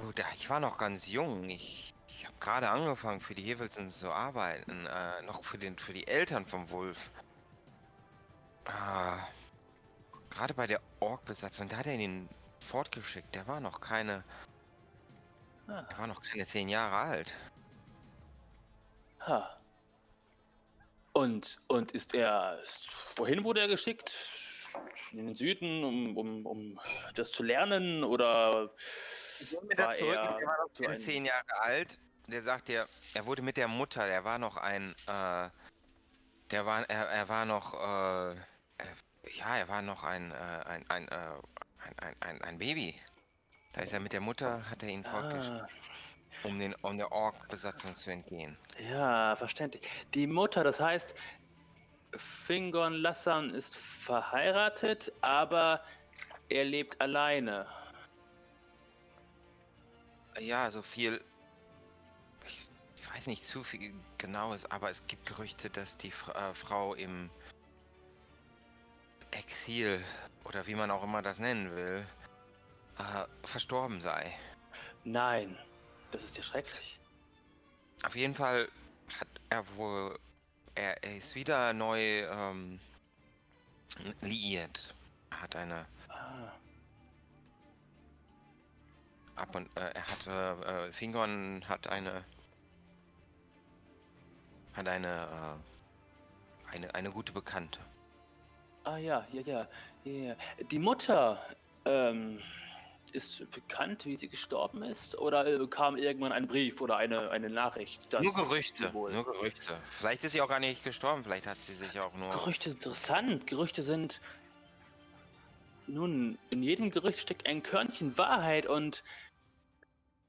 Oh, ich war noch ganz jung. Ich habe gerade angefangen, für die Hevelsens zu arbeiten. Noch für die Eltern vom Wolf. Gerade bei der Ork-Besatzung, da hat er ihn fortgeschickt. Der war noch keine... Er war noch keine 10 Jahre alt. Ha. Und ist er... Wohin wurde er geschickt? In den Süden, um das zu lernen? Oder... Ich bin wieder zurück, er war noch keine 10 Jahre alt. Der sagt dir, er wurde mit der Mutter, der war noch ein... er war noch ein Baby. Da ist er mit der Mutter, hat er ihn fortgeschickt, um der Ork-Besatzung zu entgehen. Ja, verständlich. Die Mutter, das heißt, Fingon Lassan ist verheiratet, aber er lebt alleine. Ja, so viel, ich weiß nicht zu viel Genaues, aber es gibt Gerüchte, dass die Frau im Exil, oder wie man auch immer das nennen will, verstorben sei. Nein, das ist ja schrecklich. Auf jeden Fall hat er wohl... Er ist wieder neu liiert. Er hat eine... Fingon hat eine... Eine gute Bekannte. Ja. Die Mutter... ist bekannt, wie sie gestorben ist? Oder kam irgendwann ein Brief oder eine Nachricht? Dass nur Gerüchte. Vielleicht ist sie auch gar nicht gestorben, vielleicht hat sie sich auch nur... Gerüchte sind interessant. Gerüchte sind... Nun, in jedem Gerücht steckt ein Körnchen Wahrheit und...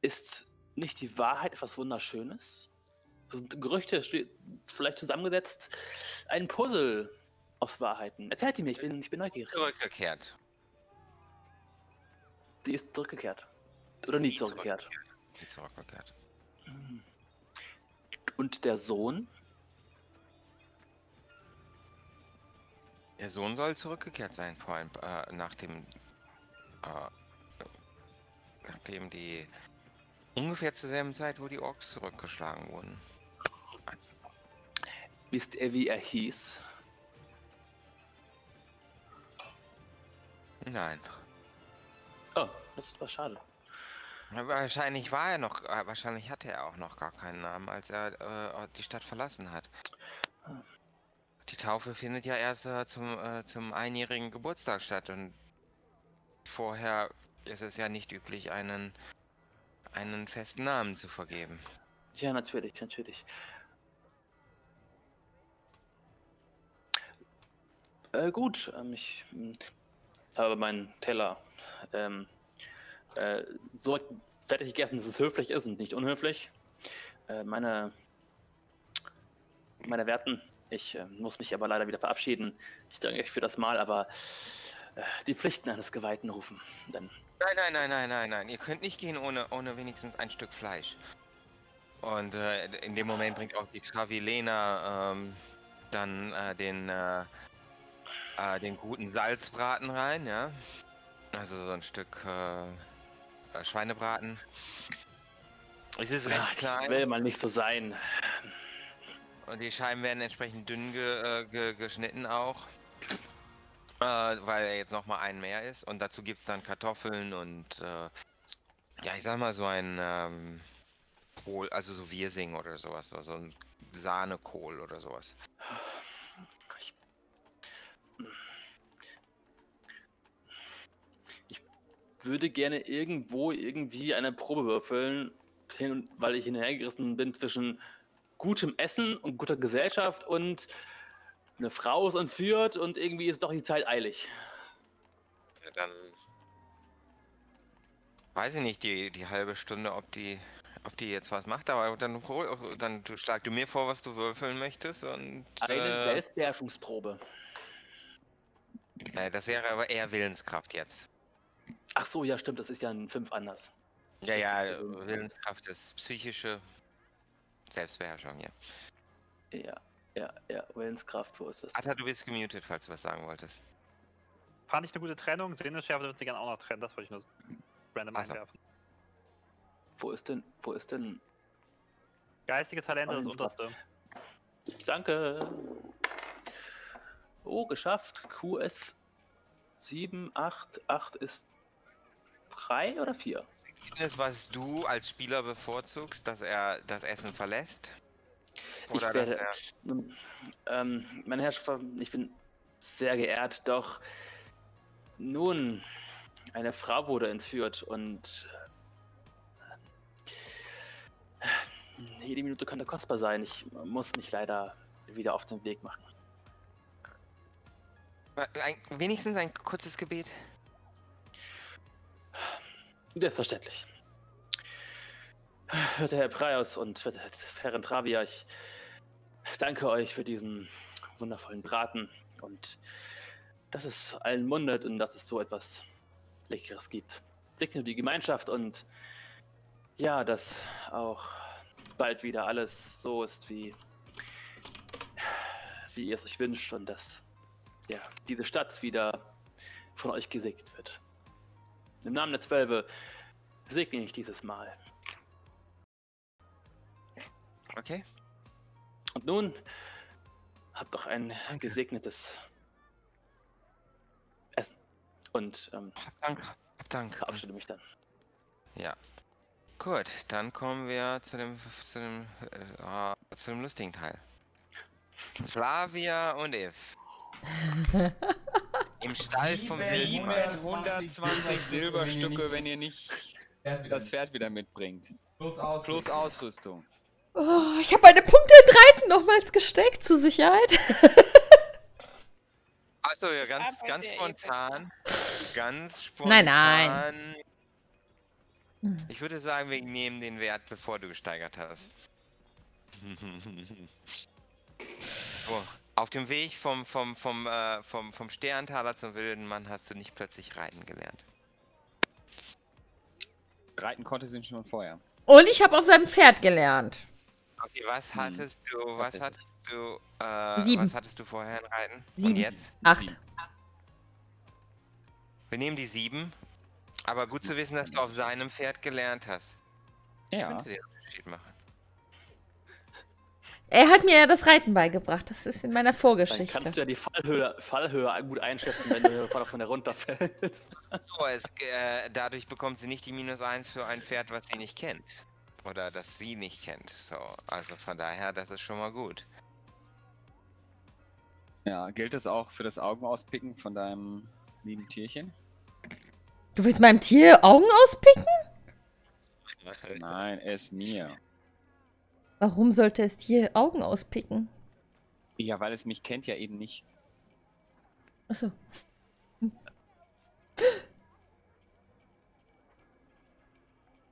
Ist nicht die Wahrheit etwas Wunderschönes? So sind Gerüchte vielleicht zusammengesetzt, ein Puzzle aus Wahrheiten. Erzählt die mir, ich bin neugierig. Zurückgekehrt. Die ist zurückgekehrt. Oder nie zurückgekehrt. Nie zurückgekehrt. Und der Sohn? Der Sohn soll zurückgekehrt sein, vor allem nachdem die ungefähr zur selben Zeit, wo die Orks zurückgeschlagen wurden. Wisst ihr, wie er hieß? Nein. Oh, das war schade. Wahrscheinlich war er noch, wahrscheinlich hatte er auch noch gar keinen Namen, als er die Stadt verlassen hat. Die Taufe findet ja erst zum 1-jährigen Geburtstag statt und vorher ist es ja nicht üblich, einen festen Namen zu vergeben. Ja, natürlich. Gut, ich habe meinen Teller so fertig gegessen, dass es höflich ist und nicht unhöflich. Meine Werten, ich muss mich aber leider wieder verabschieden. Ich danke euch für das Mahl, aber die Pflichten eines Geweihten rufen. Dann nein, ihr könnt nicht gehen ohne wenigstens ein Stück Fleisch. Und in dem Moment bringt auch die Travilena dann den guten Salzbraten rein, ja. Also so ein Stück Schweinebraten. Es ist recht klein. Ich will mal nicht so sein. Und die Scheiben werden entsprechend dünn geschnitten auch. Weil er jetzt nochmal einen mehr ist. Und dazu gibt es dann Kartoffeln und ja, ich sag mal so ein Kohl, also so Wirsing oder sowas. So ein Sahnekohl oder sowas. Ich würde gerne irgendwo irgendwie eine Probe würfeln, weil ich hinhergerissen bin zwischen gutem Essen und guter Gesellschaft und eine Frau ist entführt und irgendwie ist doch die Zeit eilig. Ja, dann weiß ich nicht die halbe Stunde, ob die jetzt was macht, aber dann schlag du mir vor, was du würfeln möchtest. Und eine Selbstbeherrschungsprobe. Das wäre aber eher Willenskraft jetzt. Ach so, ja stimmt, das ist ja ein 5 anders. Ja, Willenskraft ist psychische Selbstbeherrschung, ja. Ja, Willenskraft, wo ist das? Atta, du bist gemutet, falls du was sagen wolltest. Fand ich eine gute Trennung, Sinnesschärfe dürfen sie gerne auch noch trennen, das wollte ich nur random einwerfen. Wo ist denn... Geistige Talente, das unterste. Danke! Oh, geschafft, QS 7, 8, 8 ist 3 oder 4? Was du als Spieler bevorzugst, dass er das Essen verlässt? Oder ich werde, meine Herrschaft, ich bin sehr geehrt, doch nun, eine Frau wurde entführt und jede Minute könnte kostbar sein. Ich muss mich leider wieder auf den Weg machen. Wenigstens ein kurzes Gebet. Selbstverständlich. Werter Herr Praios und Herrin Travia, ich danke euch für diesen wundervollen Braten und dass es allen mundet und dass es so etwas Leckeres gibt. Segne die Gemeinschaft und ja, dass auch bald wieder alles so ist, wie ihr es euch wünscht und dass ja, diese Stadt wieder von euch gesegnet wird. Im Namen der 12 segne ich dieses Mal. Okay. Und nun habt doch ein gesegnetes Essen. Und Dank. Verabschiede mich dann. Ja. Gut, dann kommen wir zu dem lustigen Teil. Flavia und If. Im Stall vom Silber. 120 Silberstücke, wenn ihr nicht das Pferd wieder mitbringt. Plus Ausrüstung. Oh, ich habe meine Punkte in Reiten nochmals gesteckt, zur Sicherheit. Also ja, ganz spontan. Ganz spontan. Nein. Ich würde sagen, wir nehmen den Wert, bevor du gesteigert hast. So. Auf dem Weg vom Sterntaler zum wilden Mann hast du nicht plötzlich reiten gelernt. Reiten konnte sie schon vorher. Und ich habe auf seinem Pferd gelernt. Okay, was hattest du vorher in Reiten? 7. Und jetzt? 8. Wir nehmen die 7, aber gut zu wissen, dass du auf seinem Pferd gelernt hast. Ja. Könnte den Unterschied machen. Er hat mir ja das Reiten beigebracht, das ist in meiner Vorgeschichte. Dann kannst du ja die Fallhöhe gut einschätzen, wenn du von der runterfällst. So, dadurch bekommt sie nicht die -1 für ein Pferd, was sie nicht kennt. Oder das sie nicht kennt. So, also von daher, das ist schon mal gut. Ja, gilt das auch für das Augenauspicken von deinem lieben Tierchen? Du willst meinem Tier Augen auspicken? Nein, es mir. Warum sollte es hier Augen auspicken? Ja, weil es mich kennt ja eben nicht. Achso.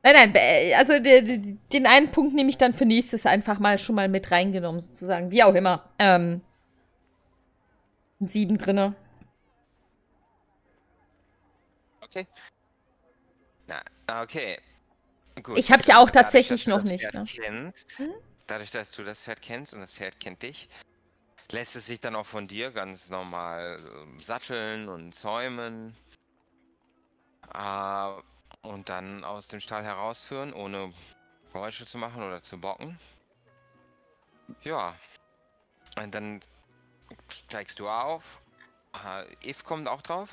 Nein, also den einen Punkt nehme ich dann für nächstes einfach mal schon mal mit reingenommen, sozusagen. Wie auch immer. 7 drinne. okay. Na, okay. Gut. Ich hab's ja auch tatsächlich dadurch, noch nicht. Ne? Kennst, dadurch, dass du das Pferd kennst und das Pferd kennt dich, lässt es sich dann auch von dir ganz normal satteln und zäumen und dann aus dem Stall herausführen, ohne Geräusche zu machen oder zu bocken. Ja, und dann steigst du auf. Eve kommt auch drauf?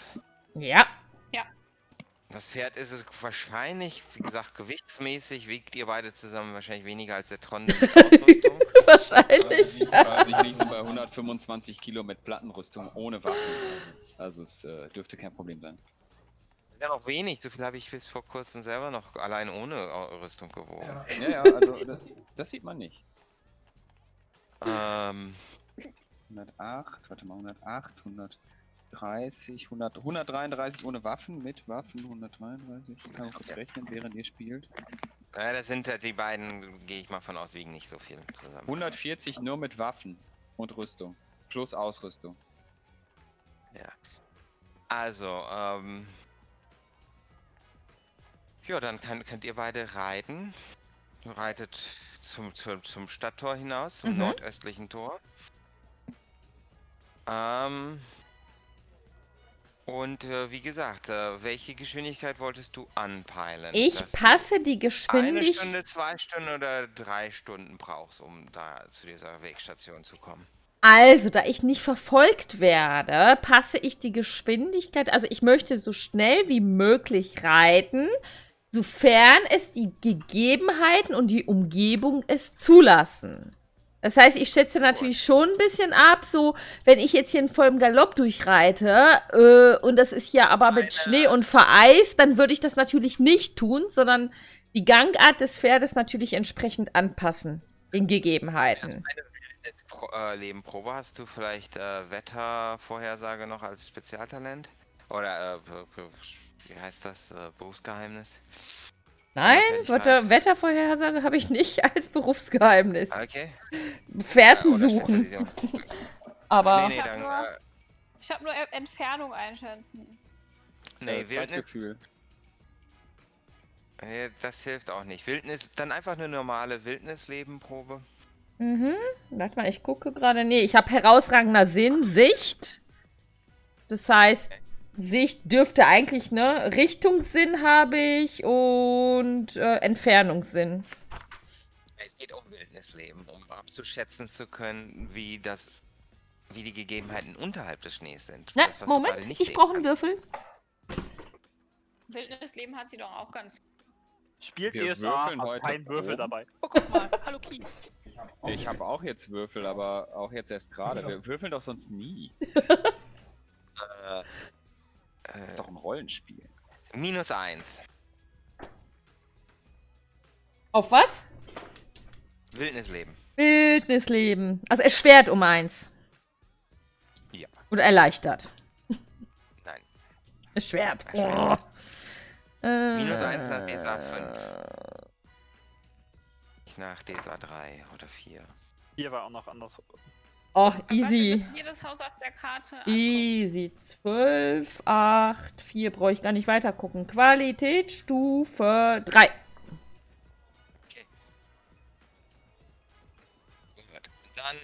Ja. Ja. Das Pferd ist es wahrscheinlich, wie gesagt, gewichtsmäßig wiegt ihr beide zusammen wahrscheinlich weniger als der Tronde mit Ausrüstung. Wahrscheinlich. Ich liege so bei 125 Kilo mit Plattenrüstung ohne Waffen. Also es dürfte kein Problem sein. Ja, noch wenig. So viel habe ich bis vor kurzem selber noch allein ohne Rüstung gewogen. Ja, ja, also das sieht man nicht. 108, warte mal, 108, 100. 30, 100, 133 ohne Waffen, mit Waffen 133, ich kann kurz rechnen, während ihr spielt. Ja, das sind die beiden, gehe ich mal von aus, wiegen nicht so viel zusammen. 140 nur mit Waffen und Rüstung, plus Ausrüstung. Ja. Also, ja, dann könnt ihr beide reiten. Reitet zum Stadttor hinaus, zum nordöstlichen Tor. Und wie gesagt, welche Geschwindigkeit wolltest du anpeilen? Ich passe die Geschwindigkeit. 1 Stunde, 2 Stunden oder 3 Stunden brauchst, um da zu dieser Wegstation zu kommen. Also, da ich nicht verfolgt werde, passe ich die Geschwindigkeit. Also, ich möchte so schnell wie möglich reiten, sofern es die Gegebenheiten und die Umgebung es zulassen. Das heißt, ich schätze natürlich schon ein bisschen ab, so, wenn ich jetzt hier in vollem Galopp durchreite und das ist hier aber mit Schnee und vereist, dann würde ich das natürlich nicht tun, sondern die Gangart des Pferdes natürlich entsprechend anpassen, den Gegebenheiten. Als meine Lebenprobe hast du vielleicht Wettervorhersage noch als Spezialtalent? Oder, wie heißt das, Berufsgeheimnis? Nein, Wettervorhersage habe ich nicht als Berufsgeheimnis. Okay. Pferden suchen. Aber... Nee, ich habe nur Entfernung einschätzen. Nee, Wildnisgefühl. Nee, das hilft auch nicht. Wildnis, dann einfach eine normale Wildnislebenprobe. Mhm. Warte mal, ich gucke gerade. Nee, ich habe herausragender Sinn, Sicht. Das heißt... Sicht dürfte eigentlich, ne? Richtungssinn habe ich und Entfernungssinn. Es geht um Wildnisleben, um abzuschätzen zu können, wie die Gegebenheiten unterhalb des Schnees sind. Na, das, Moment, ich brauche einen Würfel. Wildnisleben hat sie doch auch ganz... Spielt ihr heute keinen Würfel dabei? Oh, guck mal, hallo Ki. Ich habe auch jetzt Würfel, aber auch jetzt erst gerade. Wir würfeln doch sonst nie. Das ist doch ein Rollenspiel. -1. Auf was? Wildnisleben. Wildnisleben. Also erschwert um 1. Ja. Oder erleichtert. Nein. Erschwert. Oh. -1 nach DSA 5. Nicht nach DSA 3 oder 4. Hier war auch noch anders. Oh, easy. Jedes Haus auf der Karte easy. 12, 8, 4. Brauche ich gar nicht weiter gucken. Qualitätsstufe 3. Okay. Gut. Dann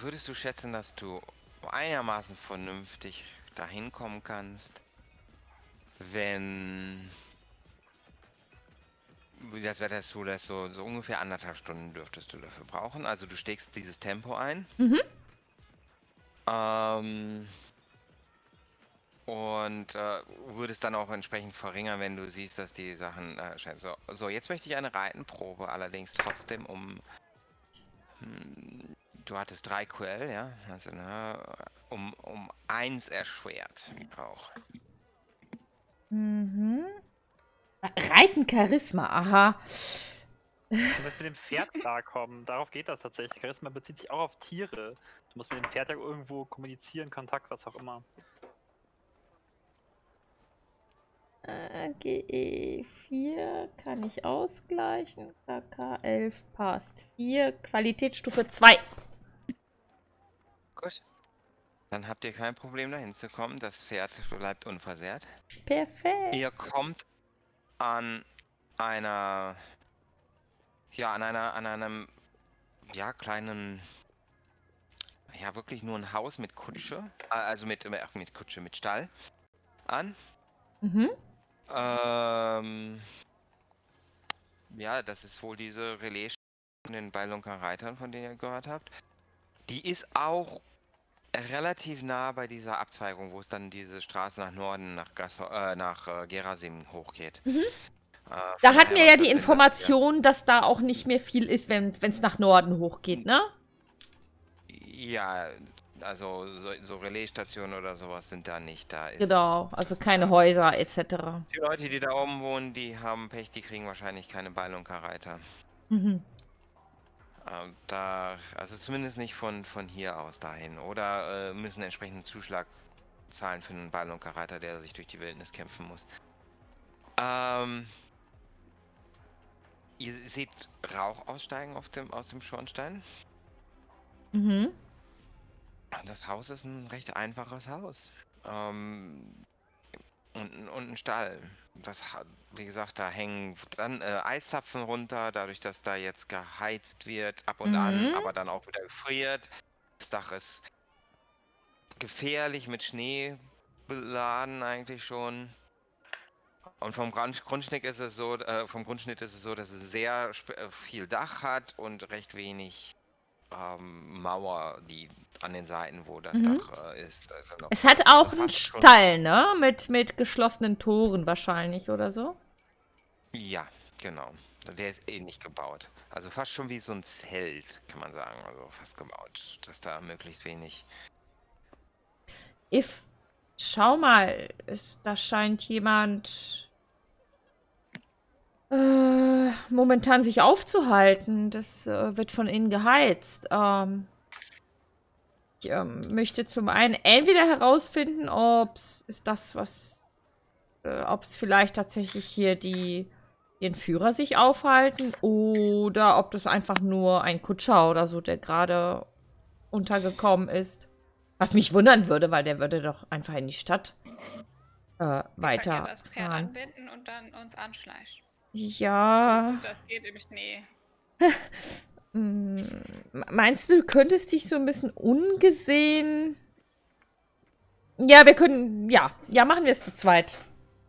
würdest du schätzen, dass du einigermaßen vernünftig dahin kommen kannst, wenn das Wetter ist so, dass so ungefähr 1,5 Stunden dürftest du dafür brauchen. Also du steckst dieses Tempo ein. Und würdest dann auch entsprechend verringern, wenn du siehst, dass die Sachen scheinen. So, jetzt möchte ich eine Reitenprobe. Allerdings trotzdem um... du hattest 3 QL, ja? Also um 1 erschwert auch. Reiten Charisma, aha. Du musst mit dem Pferd klarkommen, darauf geht das tatsächlich. Charisma bezieht sich auch auf Tiere. Du musst mit dem Pferd ja irgendwo kommunizieren, Kontakt, was auch immer. GE4 kann ich ausgleichen. KK11 passt. 4, Qualitätsstufe 2. Gut. Dann habt ihr kein Problem, dahin zu kommen. Das Pferd bleibt unversehrt. Perfekt. Ihr kommt an einer, ja, an einem kleinen, ja, wirklich nur ein Haus mit Kutsche, also mit Stall an. Mhm. Ja, das ist wohl diese Relais von den Beilunker Reitern, von denen ihr gehört habt. Die ist auch relativ nah bei dieser Abzweigung, wo es dann diese Straße nach Norden, nach Gerasim hochgeht. Mhm. Da hatten wir ja die Information, dass da auch nicht mehr viel ist, wenn es nach Norden hochgeht, ne? Ja, also so Relaisstationen oder sowas sind da nicht. Da ist, genau, also keine Häuser etc. Die Leute, die da oben wohnen, die haben Pech, die kriegen wahrscheinlich keine Beilunker-Reiter. Mhm. Da, also zumindest nicht von hier aus dahin. Oder müssen entsprechenden Zuschlag zahlen für einen Beilunker-Reiter, der sich durch die Wildnis kämpfen muss. Ihr seht Rauch aussteigen aus dem Schornstein. Mhm. Das Haus ist ein recht einfaches Haus. Und ein Stall. Das hat, wie gesagt, da hängen dann Eiszapfen runter, dadurch, dass da jetzt geheizt wird, ab und an, aber dann auch wieder gefriert. Das Dach ist gefährlich mit Schnee beladen eigentlich schon. Und vom Grundschnitt ist es so, dass es sehr viel Dach hat und recht wenig Mauer, die an den Seiten, wo das Dach ist. Also noch, es hat auch einen Stall, ne? Mit geschlossenen Toren wahrscheinlich oder so? Ja, genau. Der ist ähnlich gebaut. Also fast schon wie so ein Zelt, kann man sagen. Also fast gebaut, dass da möglichst wenig... Schau mal, da scheint jemand momentan sich aufzuhalten. Das wird von innen geheizt. Ich möchte zum einen entweder herausfinden, ob es vielleicht tatsächlich hier den Führer sich aufhalten oder ob das einfach nur ein Kutscher oder so, der gerade untergekommen ist. Was mich wundern würde, weil der würde doch einfach in die Stadt weiter. Ja, das Pferd anbinden und dann uns anschleichen. Ja. So, das geht im Schnee. Meinst du, du könntest dich so ein bisschen ungesehen... Ja, wir können... Ja, machen wir es zu zweit.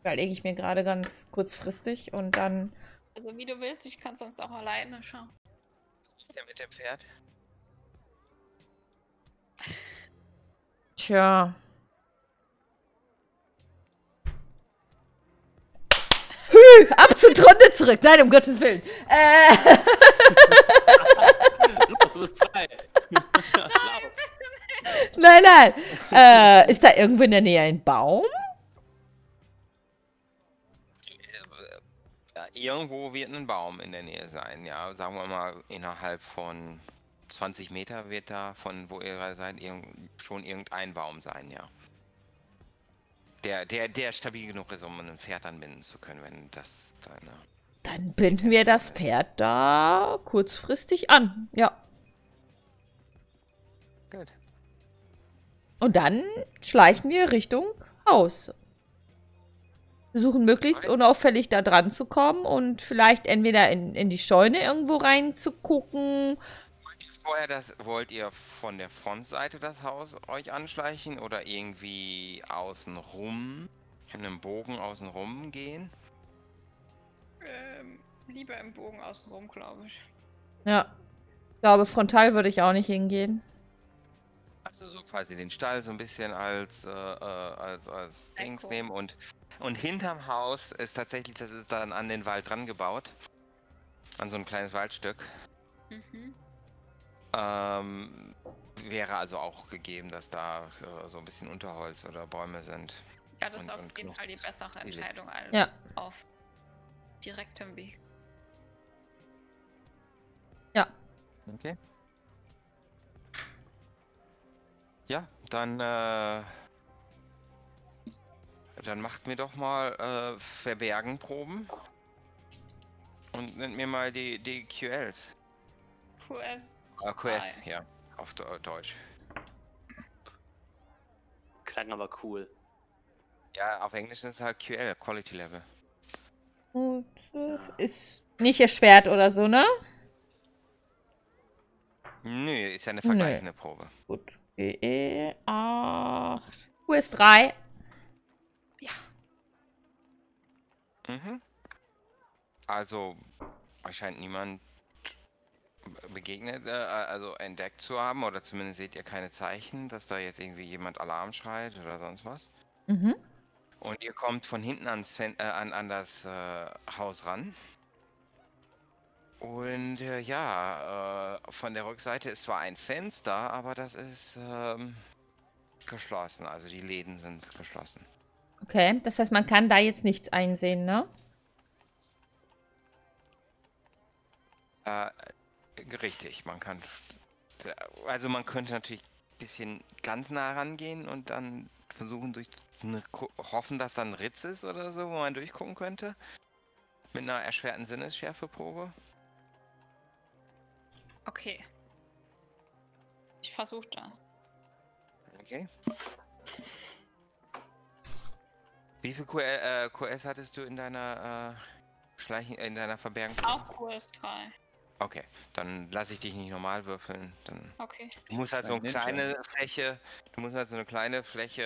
Überlege ich mir gerade ganz kurzfristig und dann... Also wie du willst, ich kann sonst auch alleine schauen. Ja, mit dem Pferd. Tja. Hü, ab zur Tronde zurück. Nein, um Gottes Willen. Nein. Ist da irgendwo in der Nähe ein Baum? Ja, irgendwo wird ein Baum in der Nähe sein. Ja, sagen wir mal innerhalb von 20 Meter wird da, von wo ihr seid, schon irgendein Baum sein, ja. Der stabil genug ist, um ein Pferd anbinden zu können, wenn das deine... Dann binden wir das Pferd da kurzfristig an, ja. Gut. Und dann schleichen wir Richtung Haus. Versuchen möglichst unauffällig da dran zu kommen und vielleicht entweder in die Scheune irgendwo reinzugucken... Wollt ihr von der Frontseite das Haus euch anschleichen oder irgendwie außenrum, in einem Bogen außenrum gehen? Lieber im Bogen außenrum, glaube ich. Ja, ich glaube, frontal würde ich auch nicht hingehen. Also so quasi den Stall so ein bisschen als Dings nehmen und hinterm Haus ist tatsächlich, das ist dann an den Wald dran gebaut. An so ein kleines Waldstück. Mhm. Wäre also auch gegeben, dass da so ein bisschen Unterholz oder Bäume sind. Ja, das ist auf jeden Fall die bessere Entscheidung als auf direktem Weg. Ja. Okay. Ja, dann macht mir doch mal Verbergenproben und nennt mir mal die QLs. QS. QS, ja, auf Deutsch. Klang aber cool. Ja, auf Englisch ist es halt QL, Quality Level. Und ist nicht erschwert oder so, ne? Nö, ist ja eine vergleichende Probe. Gut. GE 8. US 3. Ja. Mhm. Also, euch scheint niemand begegnet, also entdeckt zu haben, oder zumindest seht ihr keine Zeichen, dass da jetzt irgendwie jemand Alarm schreit oder sonst was. Mhm. Und ihr kommt von hinten ans an das Haus ran. Und ja, von der Rückseite ist zwar ein Fenster, aber das ist geschlossen. Also die Läden sind geschlossen. Okay, das heißt, man kann da jetzt nichts einsehen, ne? Richtig, man kann... Also man könnte natürlich ein bisschen ganz nah rangehen und dann versuchen hoffen, dass da ein Ritz ist oder so, wo man durchgucken könnte. Mit einer erschwerten Sinnesschärfeprobe. Okay. Ich versuche das. Okay. Wie viel QS hattest du in deiner Verbergen? Auch QS 3. Okay, dann lasse ich dich nicht normal würfeln. Dann okay. Du musst halt so eine kleine Fläche,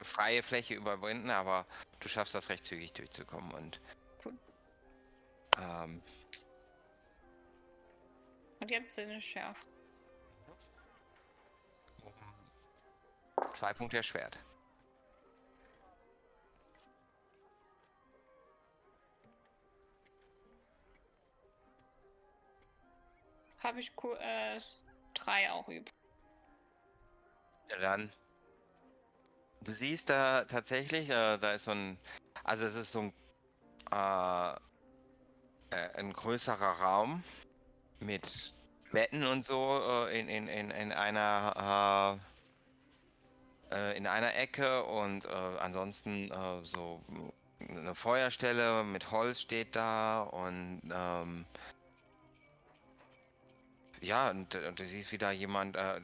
freie Fläche überwinden, aber du schaffst das recht zügig durchzukommen und cool. Und jetzt sind es scharf. 2 Punkte erschwert. Habe ich QS 3 auch übrig? Ja, dann. Du siehst da tatsächlich, da ist so ein. Also, es ist so ein größerer Raum. Mit Betten und so in einer Ecke und ansonsten so eine Feuerstelle mit Holz steht da und ja und du siehst wieder jemand, da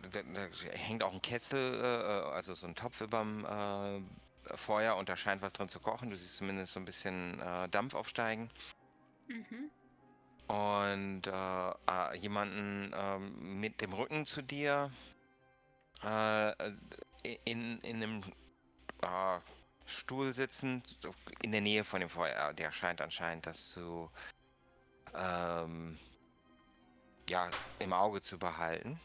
hängt auch ein Kessel, also so ein Topf überm Feuer und da scheint was drin zu kochen, du siehst zumindest so ein bisschen Dampf aufsteigen. Mhm. Und jemanden mit dem Rücken zu dir in einem Stuhl sitzend in der Nähe von dem Feuer. Der scheint anscheinend das zu ja, im Auge zu behalten.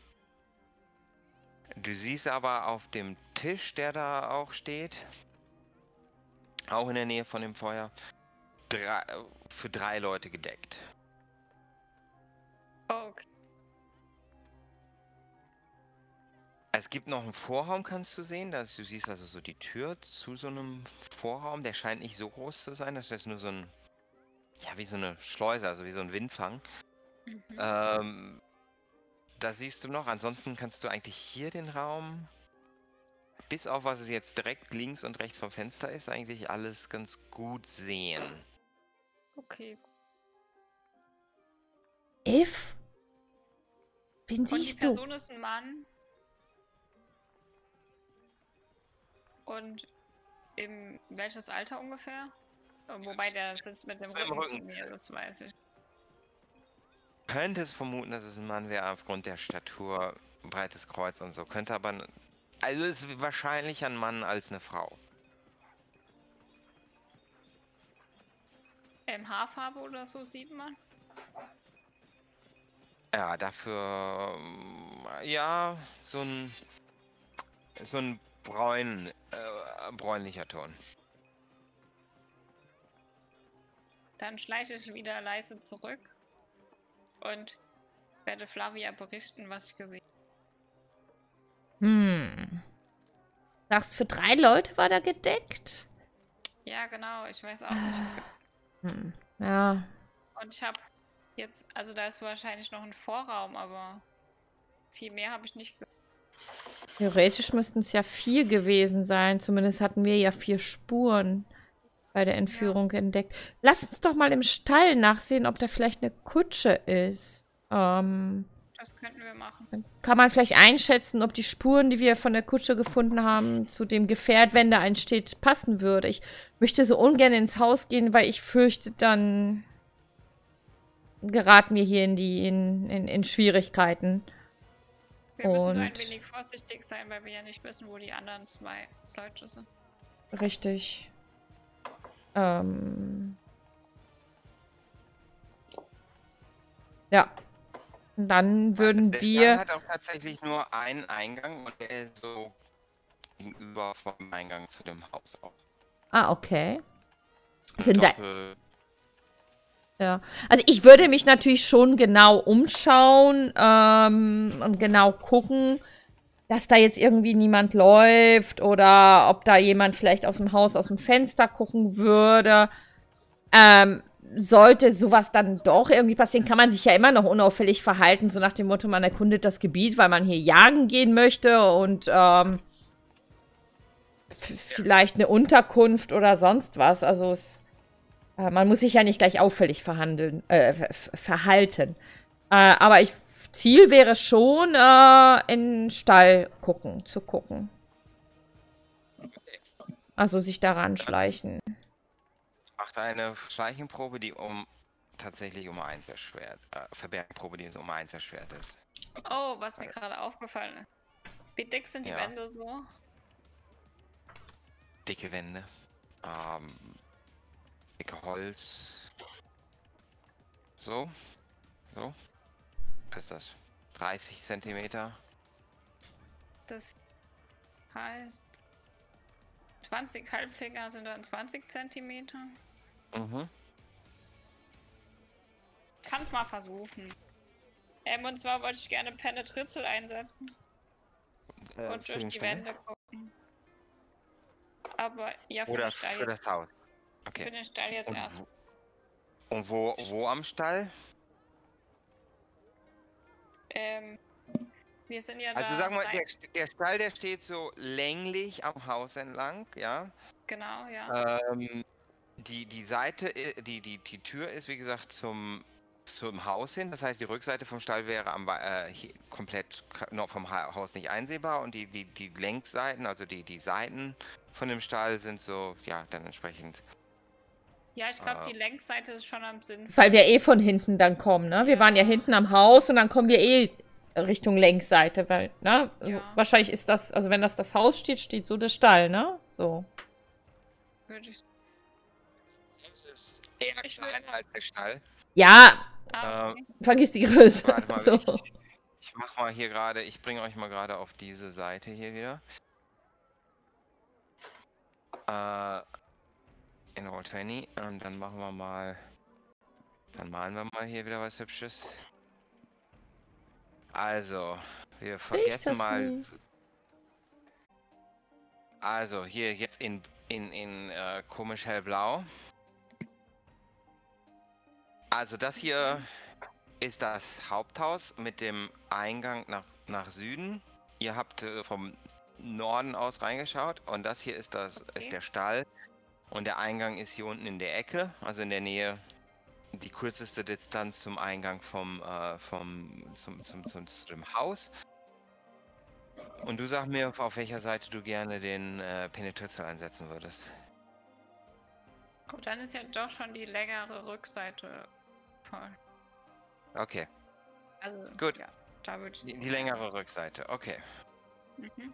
Du siehst aber auf dem Tisch, der da auch steht, auch in der Nähe von dem Feuer, für 3 Leute gedeckt. Okay. Es gibt noch einen Vorraum, kannst du sehen. Du siehst also so die Tür zu so einem Vorraum. Der scheint nicht so groß zu sein. Das ist nur so ein... Ja, wie so eine Schleuse, also wie so ein Windfang. Mhm. Da siehst du noch. Ansonsten kannst du eigentlich hier den Raum... Bis auf was es jetzt direkt links und rechts vom Fenster ist, eigentlich alles ganz gut sehen. Okay, gut. If? Wen siehst du? Die Person ist ein Mann. Und in welches Alter ungefähr? Wobei der sitzt mit dem Rücken zu mir, das weiß ich. Könntest vermuten, dass es ein Mann wäre aufgrund der Statur, breites Kreuz und so. Könnte aber... Also ist wahrscheinlich ein Mann als eine Frau. Haarfarbe oder so sieht man? Ja, dafür, ja, so ein bräunlicher Ton. Dann schleiche ich wieder leise zurück und werde Flavia berichten, was ich gesehen habe. Hm. Sagst, für 3 Leute war da gedeckt? Ja, genau, ich weiß auch nicht. Ja. Und ich habe... Jetzt, also da ist wahrscheinlich noch ein Vorraum, aber viel mehr habe ich nicht. Theoretisch müssten es ja 4 gewesen sein. Zumindest hatten wir ja 4 Spuren bei der Entführung entdeckt. Lass uns doch mal im Stall nachsehen, ob da vielleicht eine Kutsche ist. Das könnten wir machen. Dann kann man vielleicht einschätzen, ob die Spuren, die wir von der Kutsche gefunden haben, zu dem Gefährt, wenn da ein steht, passen würde. Ich möchte so ungern ins Haus gehen, weil ich fürchte, dann geraten wir hier in Schwierigkeiten. Wir müssen nur ein wenig vorsichtig sein, weil wir ja nicht wissen, wo die anderen zwei Leute sind. Richtig. Ja. Dann würden wir... Der Gang hat auch tatsächlich nur einen Eingang und der ist so gegenüber vom Eingang zu dem Haus auch. Ah, okay. Sind da... Ja. Also ich würde mich natürlich schon genau umschauen und genau gucken, dass da jetzt irgendwie niemand läuft oder ob da jemand vielleicht aus dem Haus, aus dem Fenster gucken würde. Sollte sowas dann doch irgendwie passieren, kann man sich ja immer noch unauffällig verhalten, so nach dem Motto, man erkundet das Gebiet, weil man hier jagen gehen möchte und vielleicht eine Unterkunft oder sonst was. Also es, man muss sich ja nicht gleich auffällig verhalten. Aber Ziel wäre schon, in den Stall zu gucken. Also sich daran schleichen. Macht eine Schleichenprobe, die tatsächlich um 1 erschwert. Verbergenprobe, die um 1 erschwert ist. Oh, was mir gerade aufgefallen ist. Wie dick sind die Wände so? Dicke Wände. Dicke Holz. So. So. Was ist das? 30 Zentimeter. Das heißt... 20 Halbfinger sind dann 20 Zentimeter. Mhm. Kann's mal versuchen. Und zwar wollte ich gerne Penetritzel einsetzen. Und durch die Wände gucken. Aber ja, für den Stall für das Haus. Okay. Für den Stall jetzt erst. Und wo am Stall? Wir sind ja also da sagen wir mal, der Stall, der steht so länglich am Haus entlang, ja? Genau, ja. Die Tür ist, wie gesagt, zum Haus hin. Das heißt, die Rückseite vom Stall wäre komplett noch vom Haus nicht einsehbar. Und die Längsseiten, also die Seiten von dem Stall sind so, ja, dann entsprechend... Ja, ich glaube, die Längsseite ist schon am Sinn. Weil wir von hinten dann kommen, ne? Wir waren ja hinten am Haus und dann kommen wir Richtung Längsseite, weil, ne? Ja. Wahrscheinlich ist das, also wenn das Haus steht, steht so der Stall, ne? So. Das ist eher kleiner als der Stall. Ja! Vergiss die Größe. Warte mal, so. Ich mach mal hier gerade, ich bringe euch mal gerade auf diese Seite hier wieder. In Roll20 und dann machen wir mal, dann malen wir mal hier wieder was Hübsches. Also, wir vergessen mal. Nie. Also, hier jetzt in komisch hellblau. Also das hier ist das Haupthaus mit dem Eingang nach Süden. Ihr habt vom Norden aus reingeschaut und das hier ist ist der Stall. Und der Eingang ist hier unten in der Ecke, also in der Nähe, die kürzeste Distanz zum Eingang zu dem Haus. Und du sag mir, auf welcher Seite du gerne den Penetritzel einsetzen würdest. Oh, dann ist ja doch schon die längere Rückseite voll. Okay. Also, gut. Ja, da würde ich die längere Rückseite, okay. Mhm.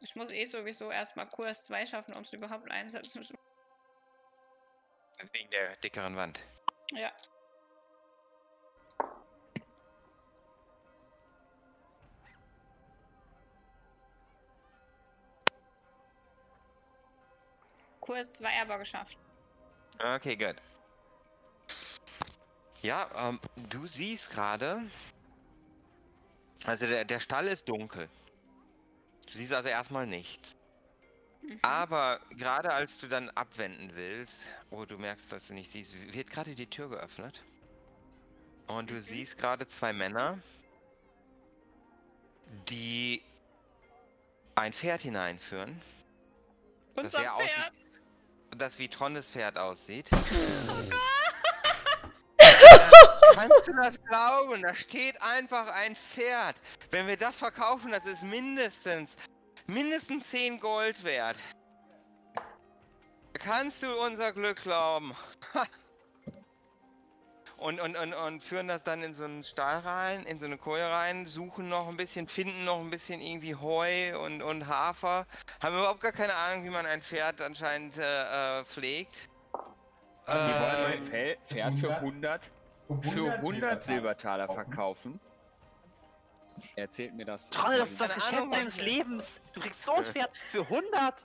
Ich muss sowieso erstmal Kurs 2 schaffen, um es überhaupt einsetzen zu können. Wegen der dickeren Wand. Ja. Kurs 2 aber geschafft. Okay, gut. Ja, du siehst gerade. Also der Stall ist dunkel. Du siehst also erstmal nichts. Mhm. Aber gerade als du dann abwenden willst, wo du merkst, dass du nicht siehst, wird gerade die Tür geöffnet. Und du siehst gerade zwei Männer, die ein Pferd hineinführen. Unser Pferd! Das wie Trondes Pferd aussieht. Oh Gott! Kannst du das glauben? Da steht einfach ein Pferd. Wenn wir das verkaufen, das ist mindestens 10 Gold wert. Kannst du unser Glück glauben? Und führen das dann in so einen Stall rein, in so eine Koje rein, suchen noch ein bisschen, finden noch ein bisschen irgendwie Heu und Hafer. Haben überhaupt gar keine Ahnung, wie man ein Pferd anscheinend pflegt. Die wollen mein Pferd für 100 Silbertaler verkaufen. Er erzählt mir das. Toll, das ist das Geschäft deines Lebens. Du kriegst so ein Pferd für 100.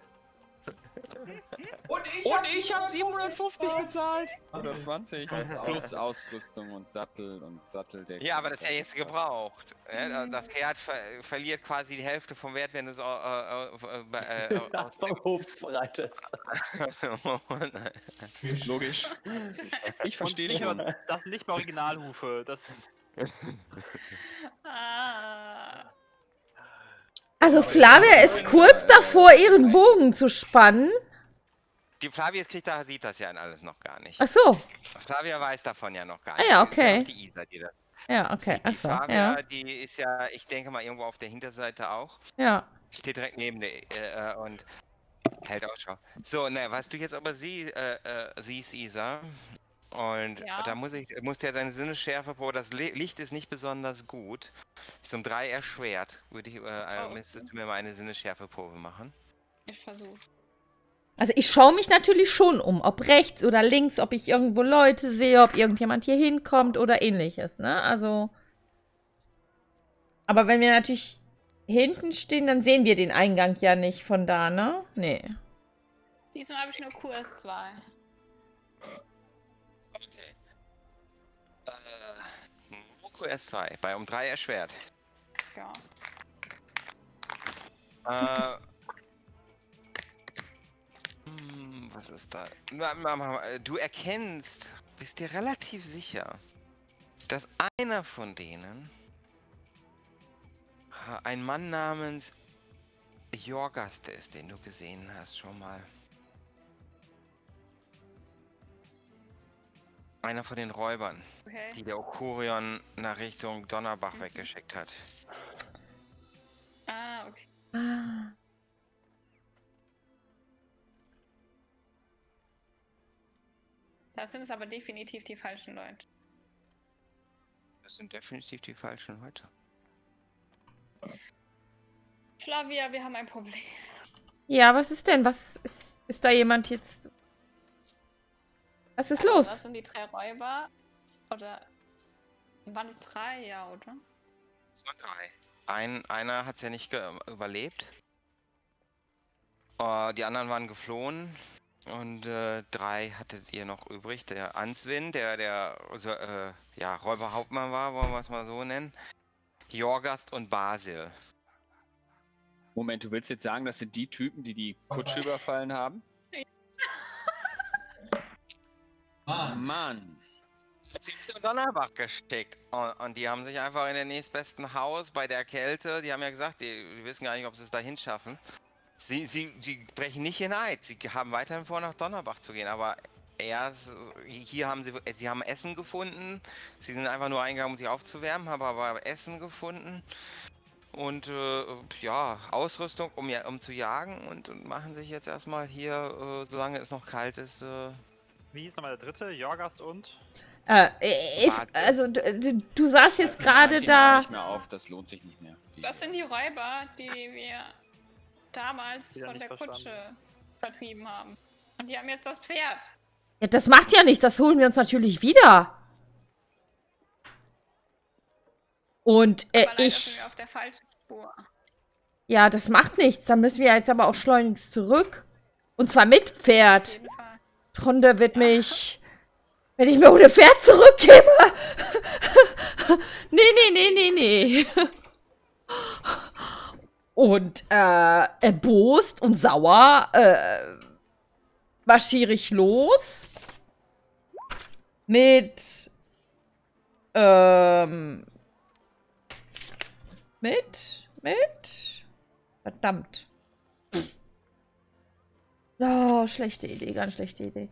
Und ich habe 750 bezahlt! 120 plus Ausrüstung und Sattel und Satteldeck. Ja, aber das ist ja jetzt gebraucht. Das Pferd verliert quasi die Hälfte vom Wert, wenn du es aus dem Hof bereitest. Logisch. Ich verstehe schon. Das sind nicht mal Originalhufe. Das Also Flavia ist kurz davor, ihren Bogen zu spannen. Die Flavia sieht das ja alles noch gar nicht. Ach so. Flavia weiß davon ja noch gar nicht. Ah ja, okay. Das ist ja die Isa, die das sieht. Die Flavia, die ist ja, ich denke mal, irgendwo auf der Hinterseite auch. Ja. Steht direkt neben der und hält Ausschau. So, naja, was du jetzt aber siehst, Isa, und da muss ja seine Sinnesschärfe, Bro, das Licht ist nicht besonders gut. Ist um 3 erschwert. Müsstest du mir mal eine Sinnesschärfe-Probe machen? Ich versuche. Also ich schaue mich natürlich schon um, ob rechts oder links, ob ich irgendwo Leute sehe, ob irgendjemand hier hinkommt oder ähnliches, ne? Also. Aber wenn wir natürlich hinten stehen, dann sehen wir den Eingang ja nicht von da, ne? Nee. Diesmal habe ich nur QS2. QS2, bei um 3 erschwert. Ja. Was ist da? Du erkennst, bist dir relativ sicher, dass einer von denen ein Mann namens Jorgast ist, den du gesehen hast schon mal. Einer von den Räubern, die der Okurion nach Richtung Donnerbach weggeschickt hat. Ah, okay. Das sind es aber definitiv die falschen Leute. Das sind definitiv die falschen Leute. Flavia, wir haben ein Problem. Ja, was ist denn? Was ist, da jemand jetzt? Was ist los? Das sind die 3 Räuber. Oder. Waren es 3, ja, oder? Es waren 3. Einer hat es ja nicht überlebt. Die anderen waren geflohen. Und 3 hattet ihr noch übrig. Der Answin, der Räuberhauptmann war, wollen wir es mal so nennen. Jorgast und Basel. Moment, du willst jetzt sagen, das sind die Typen, die die Kutsche überfallen haben? Mann. Sie sind in Donnerbach gesteckt und die haben sich einfach in den nächstbesten Haus bei der Kälte, die haben ja gesagt, die wissen gar nicht, ob sie es dahin schaffen. Sie brechen nicht den Eid, sie haben weiterhin vor, nach Donnerbach zu gehen, aber erst hier haben sie haben Essen gefunden, sie sind einfach nur eingegangen, um sich aufzuwärmen, haben aber Essen gefunden und Ausrüstung, um zu jagen und machen sich jetzt erstmal hier, solange es noch kalt ist, wie hieß nochmal der dritte? Jorgast und? Also, du saßt jetzt gerade da. Nicht mehr auf, das lohnt sich nicht mehr. Das sind die Räuber, die wir damals von der Kutsche vertrieben haben. Und die haben jetzt das Pferd. Ja, das macht ja nichts, das holen wir uns natürlich wieder. Und aber leider sind wir auf der falschen Spur. Ja, das macht nichts. Da müssen wir jetzt aber auch schleunigst zurück. Und zwar mit Pferd. Auf jeden Fall. Tronde wird mich, wenn ich mir ohne Pferd zurückgebe. Nee. Und erbost und sauer marschiere ich los mit verdammt. Oh, schlechte Idee, ganz schlechte Idee.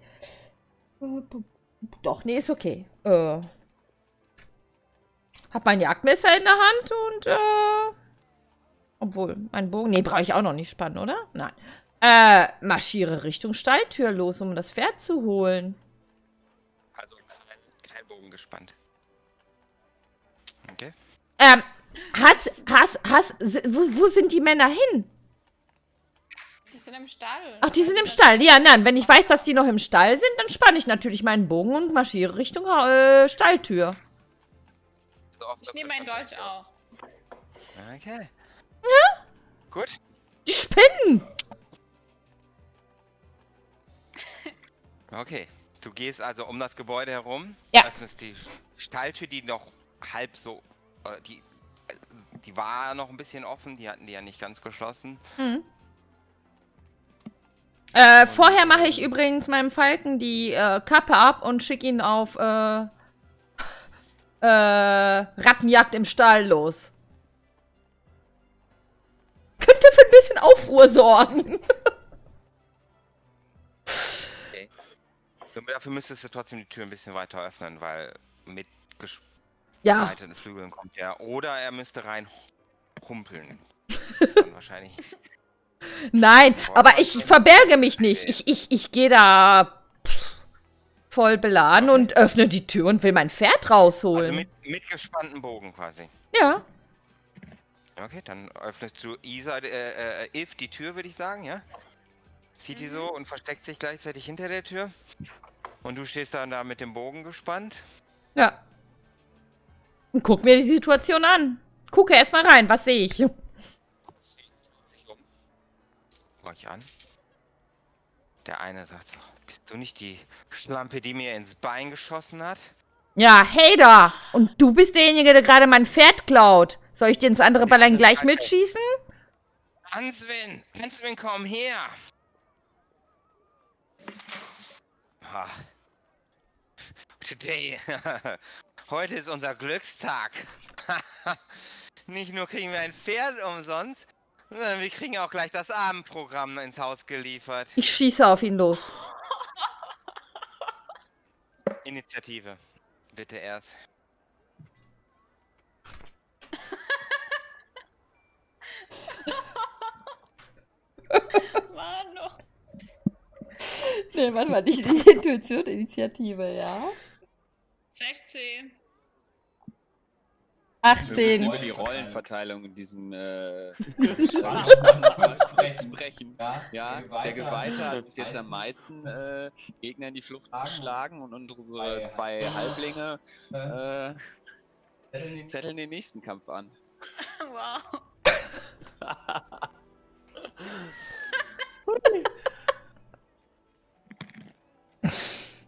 Doch, nee, ist okay. Hab mein Jagdmesser in der Hand und, obwohl, mein Bogen... Nee, brauche ich auch noch nicht spannen, oder? Nein. Marschiere Richtung Stalltür los, um das Pferd zu holen. Also, kein Bogen gespannt. Okay. Wo sind die Männer hin? Die sind im Stall. Ach, die sind im Stall. Ja, nein, wenn ich weiß, dass die noch im Stall sind, dann spanne ich natürlich meinen Bogen und marschiere Richtung Stalltür. Ich nehme meinen Dolch auch. Okay. Ja? Gut. Die Spinnen! Okay. Du gehst also um das Gebäude herum, ja, öffnest die Stalltür, die noch halb so... Die war noch ein bisschen offen, die hatten die ja nicht ganz geschlossen. Mhm. Vorher mache ich übrigens meinem Falken die Kappe ab und schicke ihn auf Rattenjagd im Stall los. Könnte für ein bisschen Aufruhr sorgen. Okay. Dafür müsstest du trotzdem die Tür ein bisschen weiter öffnen, weil mit gespreiteten Flügeln kommt er. Oder er müsste rein humpeln. Das dann wahrscheinlich... Nein, aber ich verberge mich nicht. Ich gehe da voll beladen und öffne die Tür und will mein Pferd rausholen. Also mit gespannten Bogen quasi. Ja. Okay, dann öffnest du die Tür, würde ich sagen, ja? Zieht die so und versteckt sich gleichzeitig hinter der Tür. Und du stehst dann da mit dem Bogen gespannt. Ja. Und guck mir die Situation an. Gucke erstmal rein, was sehe ich? Euch an. Der eine sagt so, bist du nicht die Schlampe, die mir ins Bein geschossen hat? Ja, hey da! Und du bist derjenige, der gerade mein Pferd klaut. Soll ich dir ins andere Ballern gleich mitschießen? Answin! Answin, komm her! Ach. Today. Heute ist unser Glückstag. Nicht nur kriegen wir ein Pferd umsonst, wir kriegen auch gleich das Abendprogramm ins Haus geliefert. Ich schieße auf ihn los. Initiative. Bitte erst. Mann, oh. Nee, warte mal, nicht die Intuition, Initiative, ja. 16. 18. Voll die Rollenverteilung in diesem Sprechen. Ja, der Geweißer hat bis jetzt am meisten Gegner in die Flucht geschlagen und unsere zwei Halblinge zetteln den nächsten Kampf an. Wow.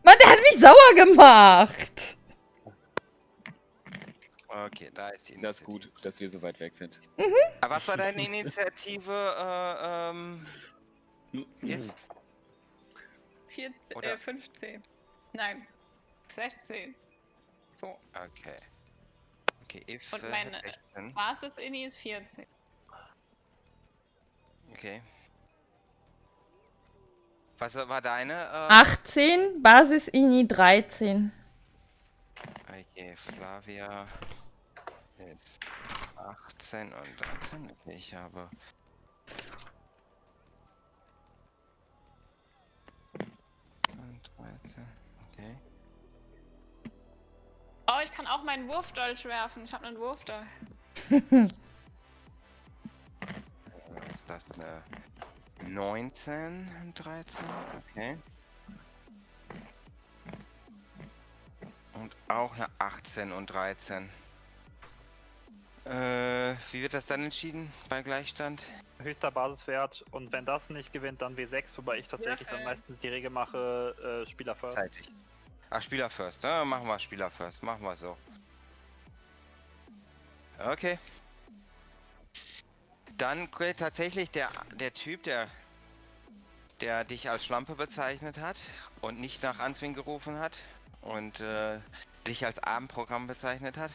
Mann, der hat mich sauer gemacht! Okay, da ist die Initiative. Das ist gut, dass wir so weit weg sind. Mhm. Aber was war deine Initiative? 15. Nein. 16. So. Okay. Okay, If, und meine Basis-Ini ist 14. Okay. Was war deine? 18, Basis-Ini 13. Okay, Flavia... Jetzt 18 und 13. Okay, ich habe... Und 13, okay. Oh, ich kann auch meinen Wurfdolch werfen. Ich habe einen Wurfdolch. Ist das eine 19 und 13? Okay. Und auch eine 18 und 13. Wie wird das dann entschieden bei Gleichstand? Höchster Basiswert und wenn das nicht gewinnt, dann W6, wobei ich tatsächlich dann meistens die Regel mache, Spieler first. Zeitig. Ach, Spieler first, ja, machen wir Spieler first, machen wir so. Okay. Dann gilt tatsächlich der Typ, der dich als Schlampe bezeichnet hat und nicht nach Answin gerufen hat und dich als Abendprogramm bezeichnet hat.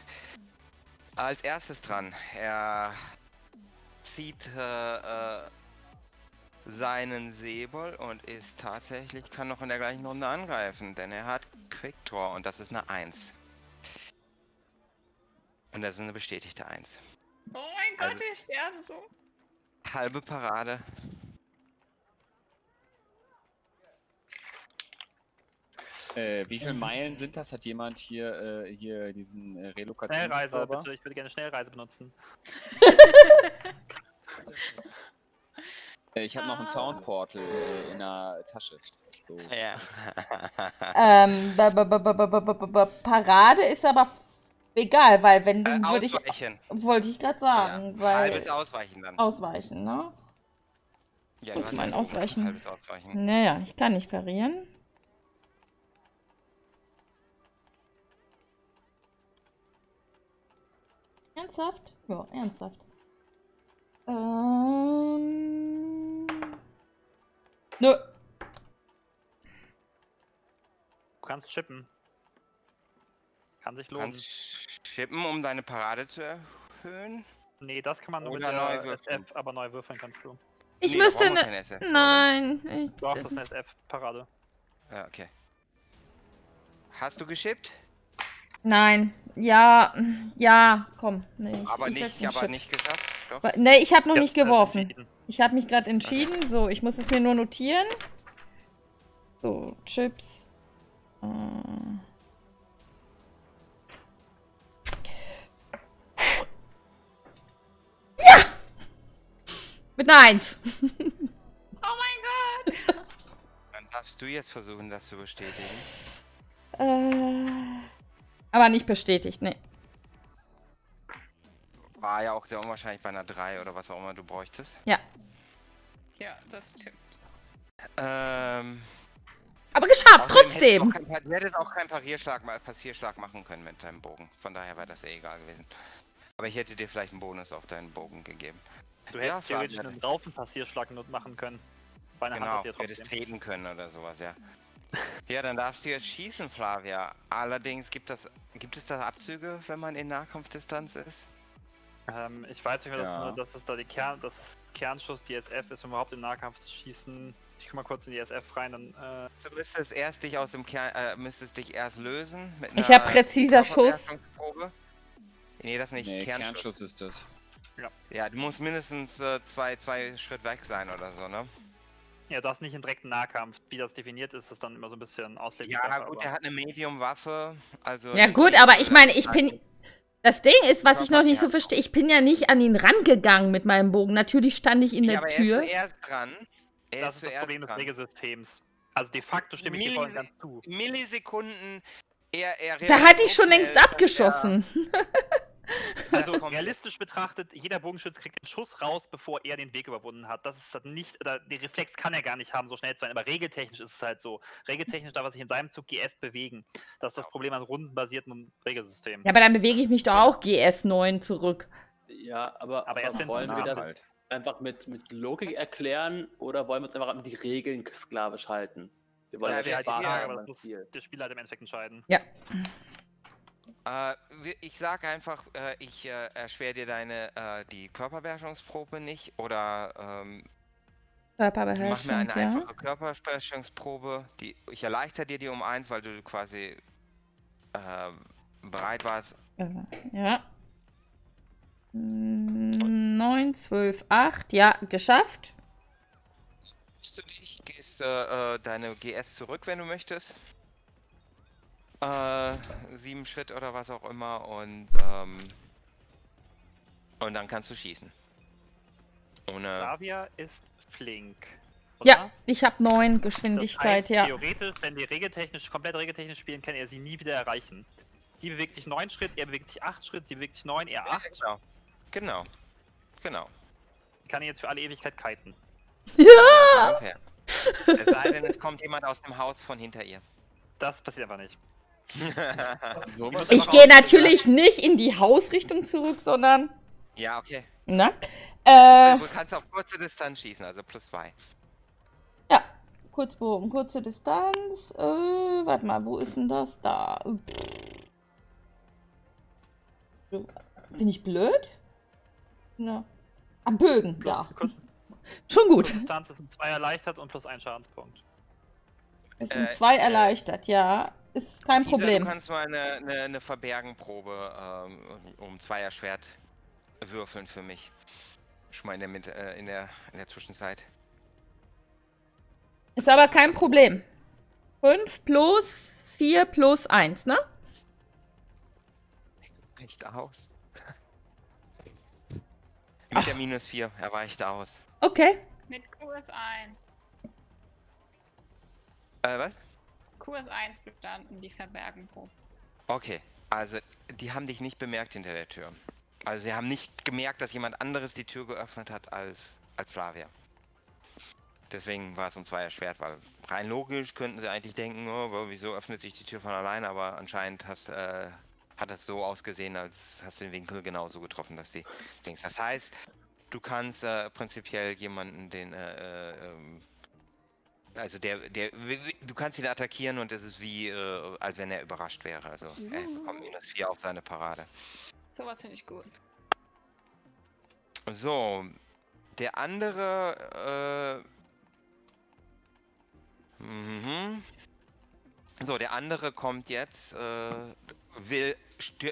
Als erstes dran. Er zieht seinen Säbel und ist tatsächlich, kann noch in der gleichen Runde angreifen, denn er hat Quicktor und das ist eine 1. Und das ist eine bestätigte 1. Oh mein Gott, wir sterben so. Halbe Parade. Wie viele Meilen sind das? Hat jemand hier, hier diesen Relokationen? Schnellreise, bitte. Ich würde gerne Schnellreise benutzen. Ich habe noch ein Town Portal in der Tasche. So. Ja. Parade ist aber egal, weil wenn du wollte ich gerade sagen, ja, weil halbes Ausweichen dann. Ausweichen, ne? Ja, ist mein Ausweichen. Halbes Ausweichen. Naja, ich kann nicht parieren. Ernsthaft? Ja, ernsthaft. Nö. Du kannst chippen. Kann sich lohnen. Kannst chippen, um deine Parade zu erhöhen? Nee, das kann man nur mit der SF, aber neu würfeln kannst du. Ich müsste eine... Nein. Ich... Du brauchst eine SF-Parade. Ja, okay. Hast du gechippt? Nein. Ja. Ja, komm. Nee, aber nicht geschafft. Doch. Nee, ich habe noch nicht geworfen. Ich habe mich gerade entschieden. Okay. So, ich muss es mir nur notieren. So, Chips. Ja! Mit einer 1. Oh mein Gott! Dann darfst du jetzt versuchen, das zu bestätigen. Aber nicht bestätigt, nee. War ja auch sehr unwahrscheinlich bei einer 3 oder was auch immer du bräuchtest. Ja. Ja, das stimmt. Aber geschafft, trotzdem! Du hättest auch keinen Passierschlag machen können mit deinem Bogen. Von daher wäre das eh egal gewesen. Aber ich hätte dir vielleicht einen Bonus auf deinen Bogen gegeben. Du hättest theoretisch einen raufen Passierschlag machen können. Bei einer Hand trotzdem. Du hättest treten können oder sowas, ja. Ja, dann darfst du jetzt schießen, Flavia. Allerdings gibt es da Abzüge, wenn man in Nahkampfdistanz ist? Ich weiß nicht mehr, dass es da die Kernschuss, die SF ist, um überhaupt im Nahkampf zu schießen. Ich guck mal kurz in die SF rein, dann... Du müsstest erst dich aus dem Kern... müsstest dich erst lösen mit einer... Ich hab präziser Schuss. Nee, das nicht. Nee, Kernschuss ist das. Ja, ja, du musst mindestens zwei Schritt weg sein oder so, ne? Ja, das nicht im direkten Nahkampf. Wie das definiert ist, ist dann immer so ein bisschen auslegbar. Ja, gut, er hat eine Medium-Waffe, also... Ja gut, aber ich meine, ich bin... Das Ding ist, was ich noch nicht so verstehe, ich bin ja nicht an ihn rangegangen mit meinem Bogen. Natürlich stand ich in der Tür. Aber er ist zuerst dran. Das ist das Problem des Regelsystems. Also de facto stimme ich dir voll und ganz zu. Millisekunden. Da hatte ich schon längst abgeschossen. Also realistisch betrachtet, jeder Bogenschütze kriegt den Schuss raus, bevor er den Weg überwunden hat. Das ist halt nicht, oder den Reflex kann er gar nicht haben, so schnell zu sein, aber regeltechnisch ist es halt so. Regeltechnisch darf er sich in seinem Zug GS bewegen. Das ist das Problem an rundenbasierten Regelsystemen. Ja, aber dann bewege ich mich doch auch GS 9 zurück. Ja, aber erst wollen wir das halt einfach mit Logik erklären oder wollen wir uns einfach die Regeln sklavisch halten? Wir wollen ja Spaß haben, aber das muss der Spieler halt im Endeffekt entscheiden. Ja. Ich sage einfach, ich erschwere dir die Körperbeherrschungsprobe nicht oder mach mir eine einfache Körperbeherrschungsprobe. Ich erleichtere dir die um 1, weil du quasi bereit warst. Ja. 9, 12, 8, ja, geschafft. Du gehst deine GS zurück, wenn du möchtest. 7 Schritt oder was auch immer und dann kannst du schießen. Flavia ist flink. Oder? Ja, ich habe 9 Geschwindigkeit, das heißt, ja. Theoretisch, wenn wir komplett regeltechnisch spielen, kann er sie nie wieder erreichen. Sie bewegt sich 9 Schritt, er bewegt sich 8 Schritt, sie bewegt sich 9, er 8. Ja, genau. Ich kann jetzt für alle Ewigkeit kiten. Ja! Okay. Es sei denn, es kommt jemand aus dem Haus von hinter ihr. Das passiert einfach nicht. So, ich gehe natürlich nicht in die Hausrichtung zurück, sondern... Ja, okay. Na? Du kannst auf kurze Distanz schießen, also +2. Ja, Kurzbogen, kurze Distanz. Warte mal, wo ist denn das? Da. Bin ich blöd? Na. Am Bögen, da. Schon gut. Kurze Distanz ist um 2 erleichtert und +1 Schadenspunkt. Es sind 2 erleichtert, ja. Ist kein Problem. Du kannst mal eine Verbergenprobe um Zweierschwert würfeln für mich. Schon mal in der Zwischenzeit. Ist aber kein Problem. 5 plus 4 plus 1, ne? Reicht aus. Mit der minus 4 erreicht aus. Okay. Mit Kurs 1. Was? Kurs 1 bestanden, die Verbergenprobe. Okay, also die haben dich nicht bemerkt hinter der Tür. Also sie haben nicht gemerkt, dass jemand anderes die Tür geöffnet hat als Flavia. Deswegen war es um 2 erschwert, weil rein logisch könnten sie eigentlich denken, oh, wieso öffnet sich die Tür von alleine, aber anscheinend hat das so ausgesehen, als hast du den Winkel genauso getroffen, dass die denkst. Das heißt, du kannst prinzipiell jemanden, du kannst ihn attackieren und es ist wie, als wenn er überrascht wäre. Also er bekommt minus 4 auf seine Parade. Sowas finde ich gut. So, der andere, der andere kommt jetzt,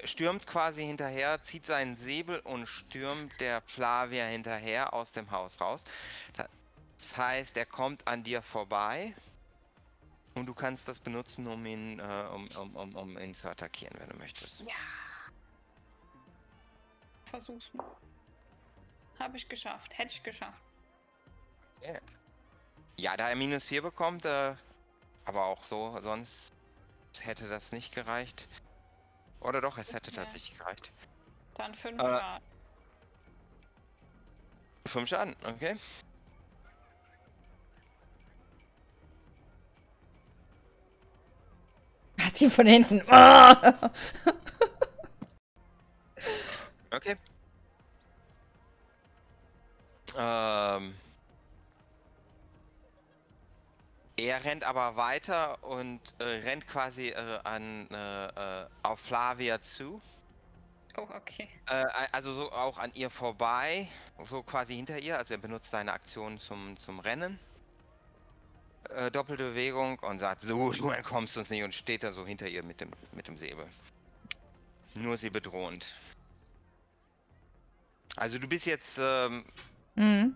stürmt quasi hinterher, zieht seinen Säbel und stürmt der Flavia hinterher aus dem Haus raus. Das heißt, er kommt an dir vorbei und du kannst das benutzen, um ihn zu attackieren, wenn du möchtest. Ja. Versuch's mal. Habe ich geschafft. Hätte ich geschafft. Yeah. Ja, da er minus 4 bekommt, aber auch so, sonst hätte das nicht gereicht. Oder doch, es hätte tatsächlich gereicht. Dann 5 Schaden. 5 Schaden, okay. Hat sie von hinten. Oh! Okay. Er rennt aber weiter und rennt quasi auf Flavia zu. Oh, okay. Also so auch an ihr vorbei, so quasi hinter ihr. Also er benutzt seine Aktion zum Rennen. Doppelte Bewegung und sagt, so, du entkommst uns nicht, und steht da so hinter ihr mit dem Säbel. Nur sie bedrohend. Also du bist jetzt, Flavia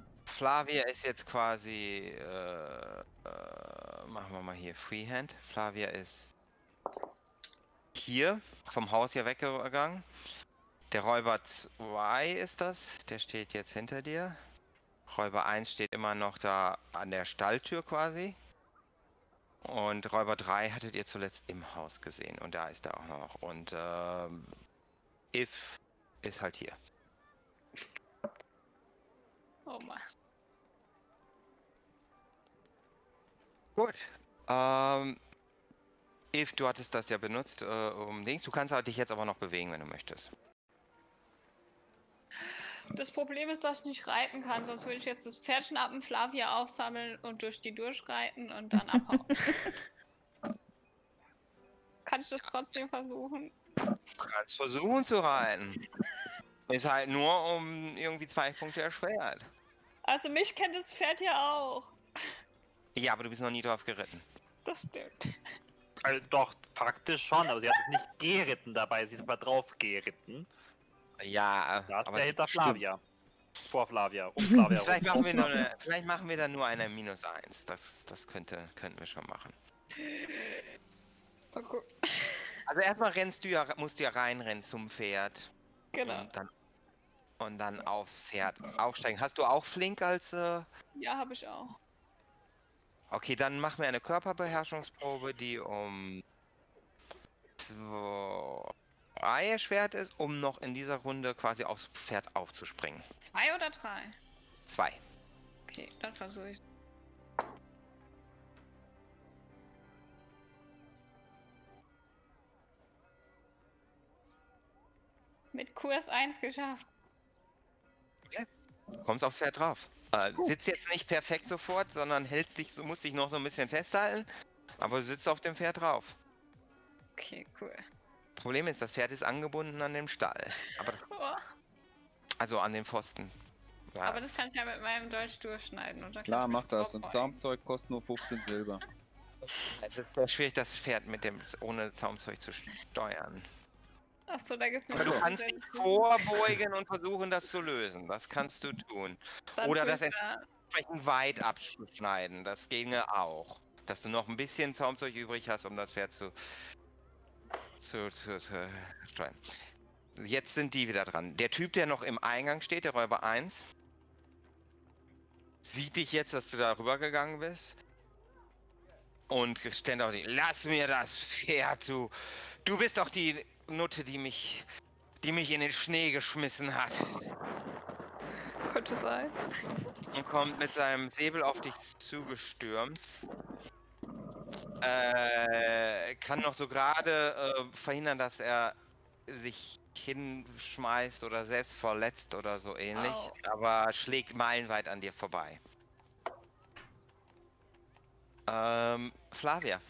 ist jetzt quasi, machen wir mal hier Freehand. Flavia ist hier, vom Haus hier weggegangen. Der Räuber 2 ist das, der steht jetzt hinter dir. Räuber 1 steht immer noch da an der Stalltür quasi. Und Räuber 3 hattet ihr zuletzt im Haus gesehen. Und da ist er auch noch. Und If ist halt hier. Oh Mann. Gut. If, du hattest das ja benutzt, um Dings. Du kannst halt dich jetzt aber noch bewegen, wenn du möchtest. Das Problem ist, dass ich nicht reiten kann, sonst würde ich jetzt das Pferd schnappen, Flavia aufsammeln und durch die durchreiten und dann abhauen. Kann ich das trotzdem versuchen? Du kannst versuchen zu reiten. Ist halt nur um irgendwie 2 Punkte erschwert. Also mich kennt das Pferd ja auch. Ja, aber du bist noch nie drauf geritten. Das stimmt. Also doch, faktisch schon, aber sie hat es nicht geritten dabei, sie ist aber drauf geritten. Ja, das aber hinter Flavia. Vor Flavia, um Flavia rum. Vielleicht machen wir dann nur eine minus 1. Das könnten wir schon machen. Okay. Also erstmal musst du ja reinrennen zum Pferd. Genau. Und dann aufs Pferd aufsteigen. Hast du auch Flink als... Ja, habe ich auch. Okay, dann machen wir eine Körperbeherrschungsprobe, die um 2 erschwert ist, um noch in dieser Runde quasi aufs Pferd aufzuspringen. 2 oder 3? 2. Okay, dann versuche ich. Mit Kurs 1 geschafft. Okay. Du kommst aufs Pferd drauf. Sitzt jetzt nicht perfekt sofort, sondern musst dich noch so ein bisschen festhalten. Aber du sitzt auf dem Pferd drauf. Okay, cool. Problem ist, das Pferd ist angebunden an dem Stall. Aber also an den Pfosten. Ja. Aber das kann ich ja mit meinem Dolch durchschneiden, oder? Klar, mach das. Und Zaumzeug kostet nur 15 Silber. Es ist sehr schwierig, das Pferd mit dem ohne Zaumzeug zu steuern. Achso, da gibt es aber du kannst dich vorbeugen und versuchen, das zu lösen. Das kannst du tun. Dann oder das entsprechend weit abschneiden. Das ginge auch. Dass du noch ein bisschen Zaumzeug übrig hast, um das Pferd zu steuern. Jetzt sind die wieder dran. Der Typ, der noch im Eingang steht, der Räuber 1, sieht dich jetzt, dass du da rübergegangen bist. Und stand auf die. Lass mir das Pferd, du. Du bist doch die Nutte, die mich in den Schnee geschmissen hat. Könnte sein. Und kommt mit seinem Säbel auf dich zugestürmt. Kann noch so gerade verhindern, dass er sich hinschmeißt oder selbst verletzt oder so ähnlich, aber schlägt meilenweit an dir vorbei. Flavia.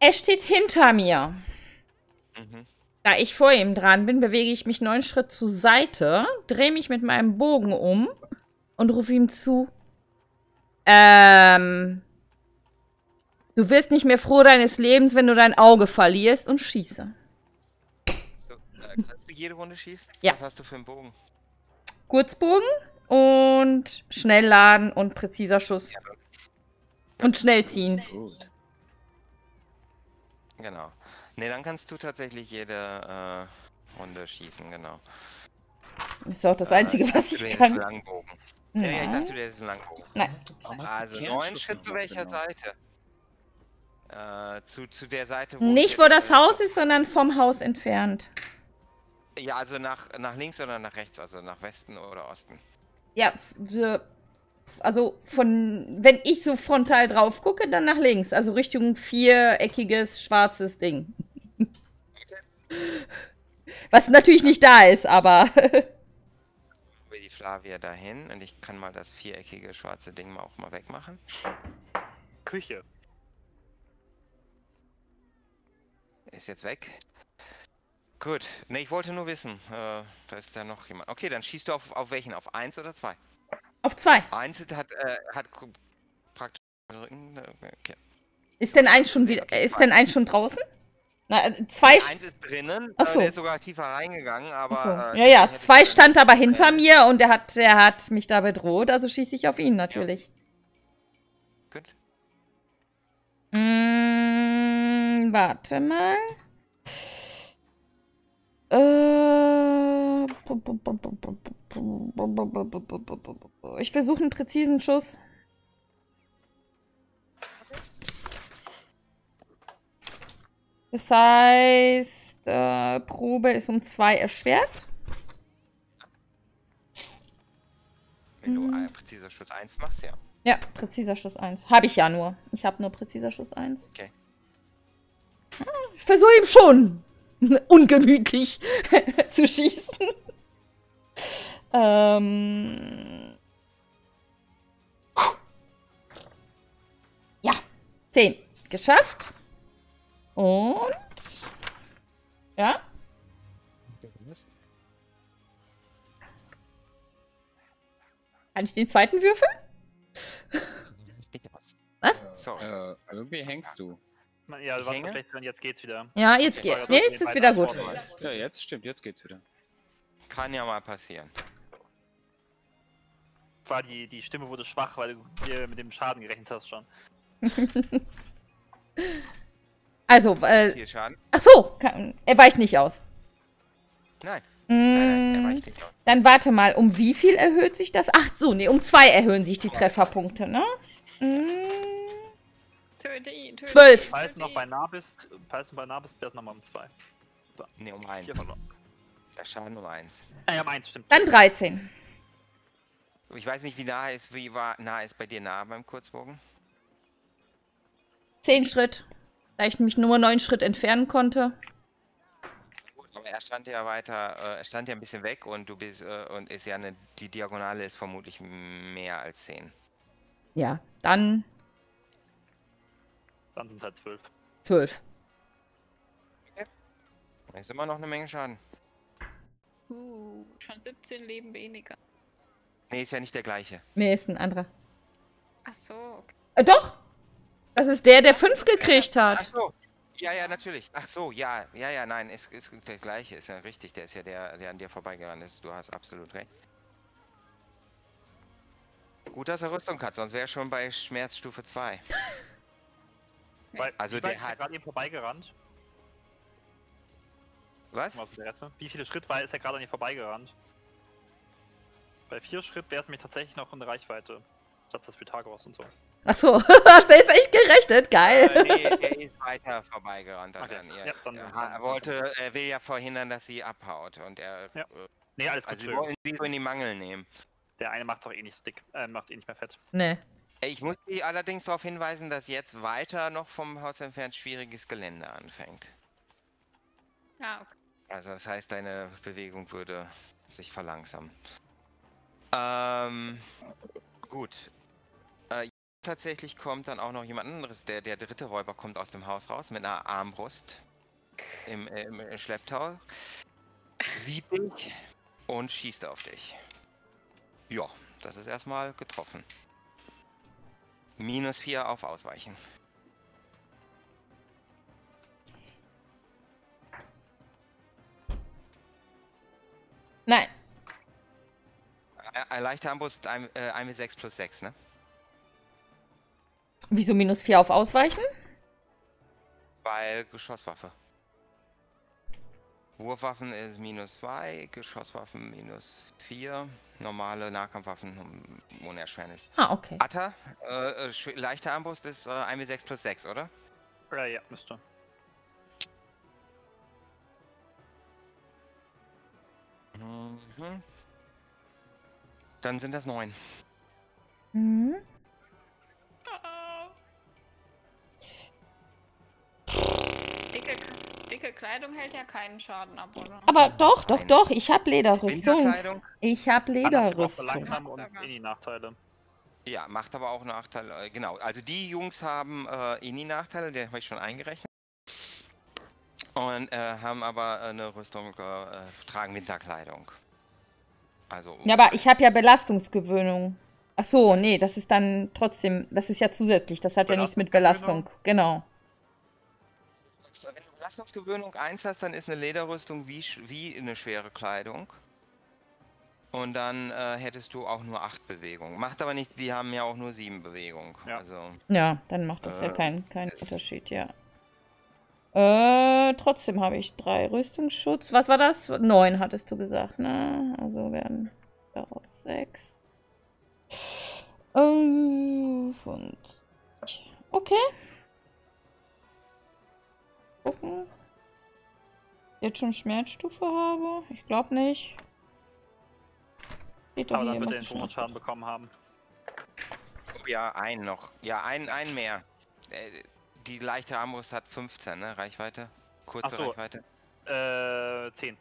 Er steht hinter mir. Mhm. Da ich vor ihm dran bin, bewege ich mich 9 Schritt zur Seite, drehe mich mit meinem Bogen um und rufe ihm zu. Du wirst nicht mehr froh deines Lebens, wenn du dein Auge verlierst, und schieße. Kannst du jede Runde schießen? Ja. Was hast du für einen Bogen? Kurzbogen und Schnellladen und präziser Schuss. Ja. Und schnell ziehen. Gut. Genau. Ne, dann kannst du tatsächlich jede Runde schießen, genau. Das ist auch das Einzige, was ich kann. Langbogen. Ja, ich dachte, du hättest einen Langbogen. Nein. Also 9 Schritt zu welcher Seite? Zu der Seite, wo... Nicht, wo das Haus ist, sondern vom Haus entfernt. Ja, also nach links oder nach rechts, also nach Westen oder Osten. Ja, also wenn ich so frontal drauf gucke, dann nach links, also Richtung viereckiges, schwarzes Ding. Okay. Was natürlich nicht da ist, aber... Ich will die Flavia dahin und ich kann mal das viereckige, schwarze Ding auch mal wegmachen. Küche. Ist jetzt weg. Gut. Ne, ich wollte nur wissen, da ist ja noch jemand. Okay, dann schießt du auf welchen? Auf 1 oder 2? Auf 2. 1 hat praktisch... Okay. Ist denn 1 schon wieder... Ist denn 1 schon draußen? Na, 2... 1 ist drinnen. Achso. Der ist sogar tiefer reingegangen, aber... So. Ja, 2 stand aber hinter mir und der hat mich da bedroht, also schieße ich auf ihn natürlich. Ja. Gut. Warte mal. Ich versuche einen präzisen Schuss. Das heißt, Probe ist um 2 erschwert. Wenn du einen präziser Schuss 1 machst, ja. Ja, präziser Schuss 1. Habe ich ja nur. Ich habe nur präziser Schuss 1. Okay. Ich versuche ihm schon ungemütlich zu schießen. Ja, 10. Geschafft. Und... Ja. Kann ich den zweiten würfeln? Was? Sorry. Irgendwie hängst du. Ja, du warst doch schlecht, wenn jetzt geht's wieder. Ja, jetzt geht. Nee, jetzt ist wieder gut. Ja, jetzt stimmt, jetzt geht's wieder. Kann ja mal passieren. War die Stimme wurde schwach, weil du dir mit dem Schaden gerechnet hast schon. Also, ach so, er weicht nicht aus. Nein. Nein, er weicht nicht aus. Dann warte mal, um wie viel erhöht sich das? Ach so, nee, um 2 erhöhen sich die Trefferpunkte, ne? Töte ihn, töte 12. Falls du noch bei nah bist, wäre es nochmal um 2. So. Ne, um 1. Der Schaden um 1. Ja, um 1, stimmt. Dann 13. Ich weiß nicht, wie nah ist, bei dir nah beim Kurzbogen? 10 Schritt. Da ich mich nur 9 Schritt entfernen konnte. Gut, aber er stand ja weiter, er stand ja ein bisschen weg und du bist, und ist ja die Diagonale ist vermutlich mehr als 10. Ja, dann... Dann sind es halt 12. 12. Okay. Da ist immer noch eine Menge Schaden. Schon 17 Leben weniger. Nee, ist ja nicht der gleiche. Nee, ist ein anderer. Ach so, okay. Doch! Das ist der, der 5 gekriegt hat. Ach so. Ja, ja, natürlich. Ach so, ja, ja, ja, nein, ist der gleiche, ist ja richtig. Der ist ja der, der an dir vorbeigerannt ist. Du hast absolut recht. Gut, dass er Rüstung hat, sonst wäre er schon bei Schmerzstufe 2. Also der hat gerade eben vorbeigerannt. Was? Wie viele Schritt war, ist er gerade an dir vorbeigerannt? Bei 4 Schritt wäre es mir tatsächlich noch in Reichweite. Statt das Pythagoras und so. Achso, hast du jetzt echt gerechnet? Geil! Nee, er ist weiter vorbeigerannt. Okay. Er will ja verhindern, dass sie abhaut. Und er. Ja. Nee, alles gut. Also sie wollen sie so in die Mangel nehmen. Der eine macht doch eh nicht dick, macht eh nicht mehr fett. Nee. Ich muss Sie allerdings darauf hinweisen, dass jetzt weiter noch vom Haus entfernt schwieriges Gelände anfängt. Ja, okay. Also das heißt, deine Bewegung würde sich verlangsamen. Gut. Tatsächlich kommt dann auch noch jemand anderes. Der dritte Räuber kommt aus dem Haus raus mit einer Armbrust im Schlepptau. Sieht dich und schießt auf dich. Ja, das ist erstmal getroffen. -4 auf Ausweichen. Nein. Leichte Armbrust 1W6 plus 6, ne? Wieso -4 auf Ausweichen? Weil Geschosswaffe. Wurfwaffen ist -2, Geschosswaffen -4, normale Nahkampfwaffen ohne Erschwernis. Ah, okay. Atta, leichte Armbrust ist 1W6 plus 6, oder? Ja, müsste. Mhm. Dann sind das 9. Mhm. Dicke Kleidung hält ja keinen Schaden ab, oder? Aber doch, doch, doch, ich habe Lederrüstung. Ich habe Lederrüstung. Ja, macht aber auch Nachteile. Genau, also die Jungs haben Ini-Nachteile, den habe ich schon eingerechnet. Und haben aber eine Rüstung, tragen Winterkleidung. Also, ja, aber ich habe ja Belastungsgewöhnung. Ach so, nee, das ist dann trotzdem, das ist ja zusätzlich, das hat ja nichts mit Belastung, genau. Wenn du Belastungsgewöhnung 1 hast, dann ist eine Lederrüstung wie eine schwere Kleidung. Und dann hättest du auch nur 8 Bewegungen. Macht aber nicht, die haben ja auch nur 7 Bewegungen. Ja, also, ja, dann macht das ja keinen Unterschied, ja. Trotzdem habe ich 3 Rüstungsschutz. Was war das? 9 hattest du gesagt, ne? Also werden daraus 6. Und okay. Gucken. Jetzt schon Schmerzstufe habe? Ich glaube nicht. Geht doch. Aber dann wird er den Bonusschaden bekommen haben. Oh ja, einen noch. Ja, einen mehr. Die leichte Armbrust hat 15, ne? Reichweite? Kurze so. Reichweite? 10.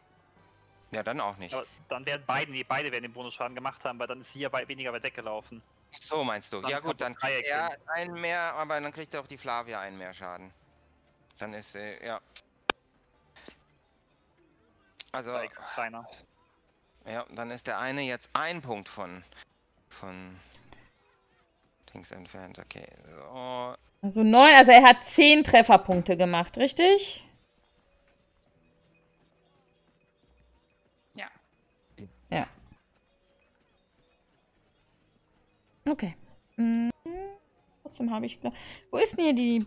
Ja, dann auch nicht. Aber dann werden beide werden den Bonusschaden gemacht haben, weil dann ist sie ja weniger weit weggelaufen. So meinst du. Dann ja gut, dann kriegt er einen mehr, aber dann kriegt auch die Flavia einen mehr Schaden. Dann ist ja. Also kleiner. Ja, dann ist der eine jetzt ein Punkt von Dings entfernt. Okay. So. Also 9, also er hat 10 Trefferpunkte gemacht, richtig? Ja. Ja. Okay. Mhm. Trotzdem habe ich. Wo ist denn hier die?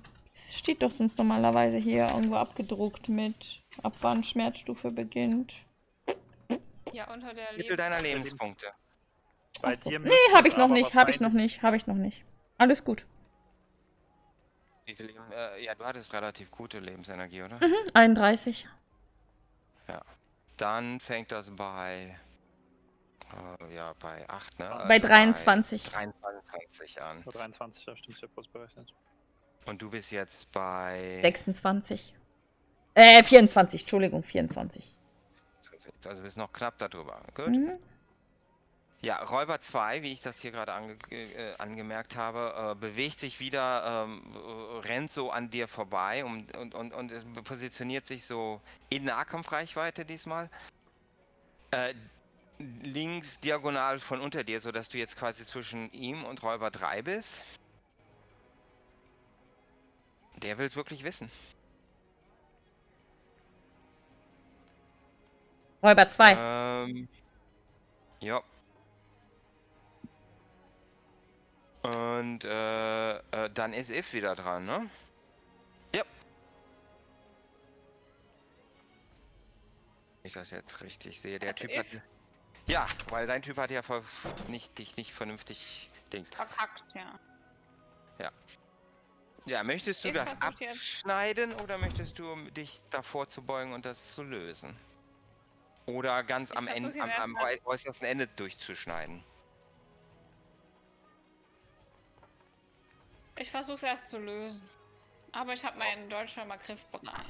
Steht doch sonst normalerweise hier irgendwo abgedruckt mit, ab wann Schmerzstufe beginnt. Ja, unter der Mittel deiner Lebenspunkte. Bei dir nee, hab ich noch nicht. Alles gut. Wie viel Leben, ja, du hattest relativ gute Lebensenergie, oder? Mhm, 31. Ja, dann fängt das bei, ja, bei 8, ne? Also bei 23. Bei 23 an. Bei 23, da stimmt, ich habe bloß berechnet. Und du bist jetzt bei 26. 24, Entschuldigung, 24. Also bist noch knapp darüber. Gut. Mhm. Ja, Räuber 2, wie ich das hier gerade angemerkt habe, bewegt sich wieder, rennt so an dir vorbei und es positioniert sich so in Nahkampfreichweite diesmal. Links diagonal von unter dir, sodass du jetzt quasi zwischen ihm und Räuber 3 bist. Der will's wirklich wissen. Räuber 2. Ja. Und dann ist If wieder dran, ne? Ja. Ich das jetzt richtig sehe. Der also Typ hat... Ja, weil dein Typ hat ja dich nicht vernünftig Dings. Verkackt, ja. Ja. Ja, möchtest du das abschneiden oder möchtest du dich davor zu beugen und das zu lösen? Oder ganz am Ende, am äußersten Ende durchzuschneiden? Ich versuche es erst zu lösen. Aber ich habe meinen Deutschland mal griffbereit.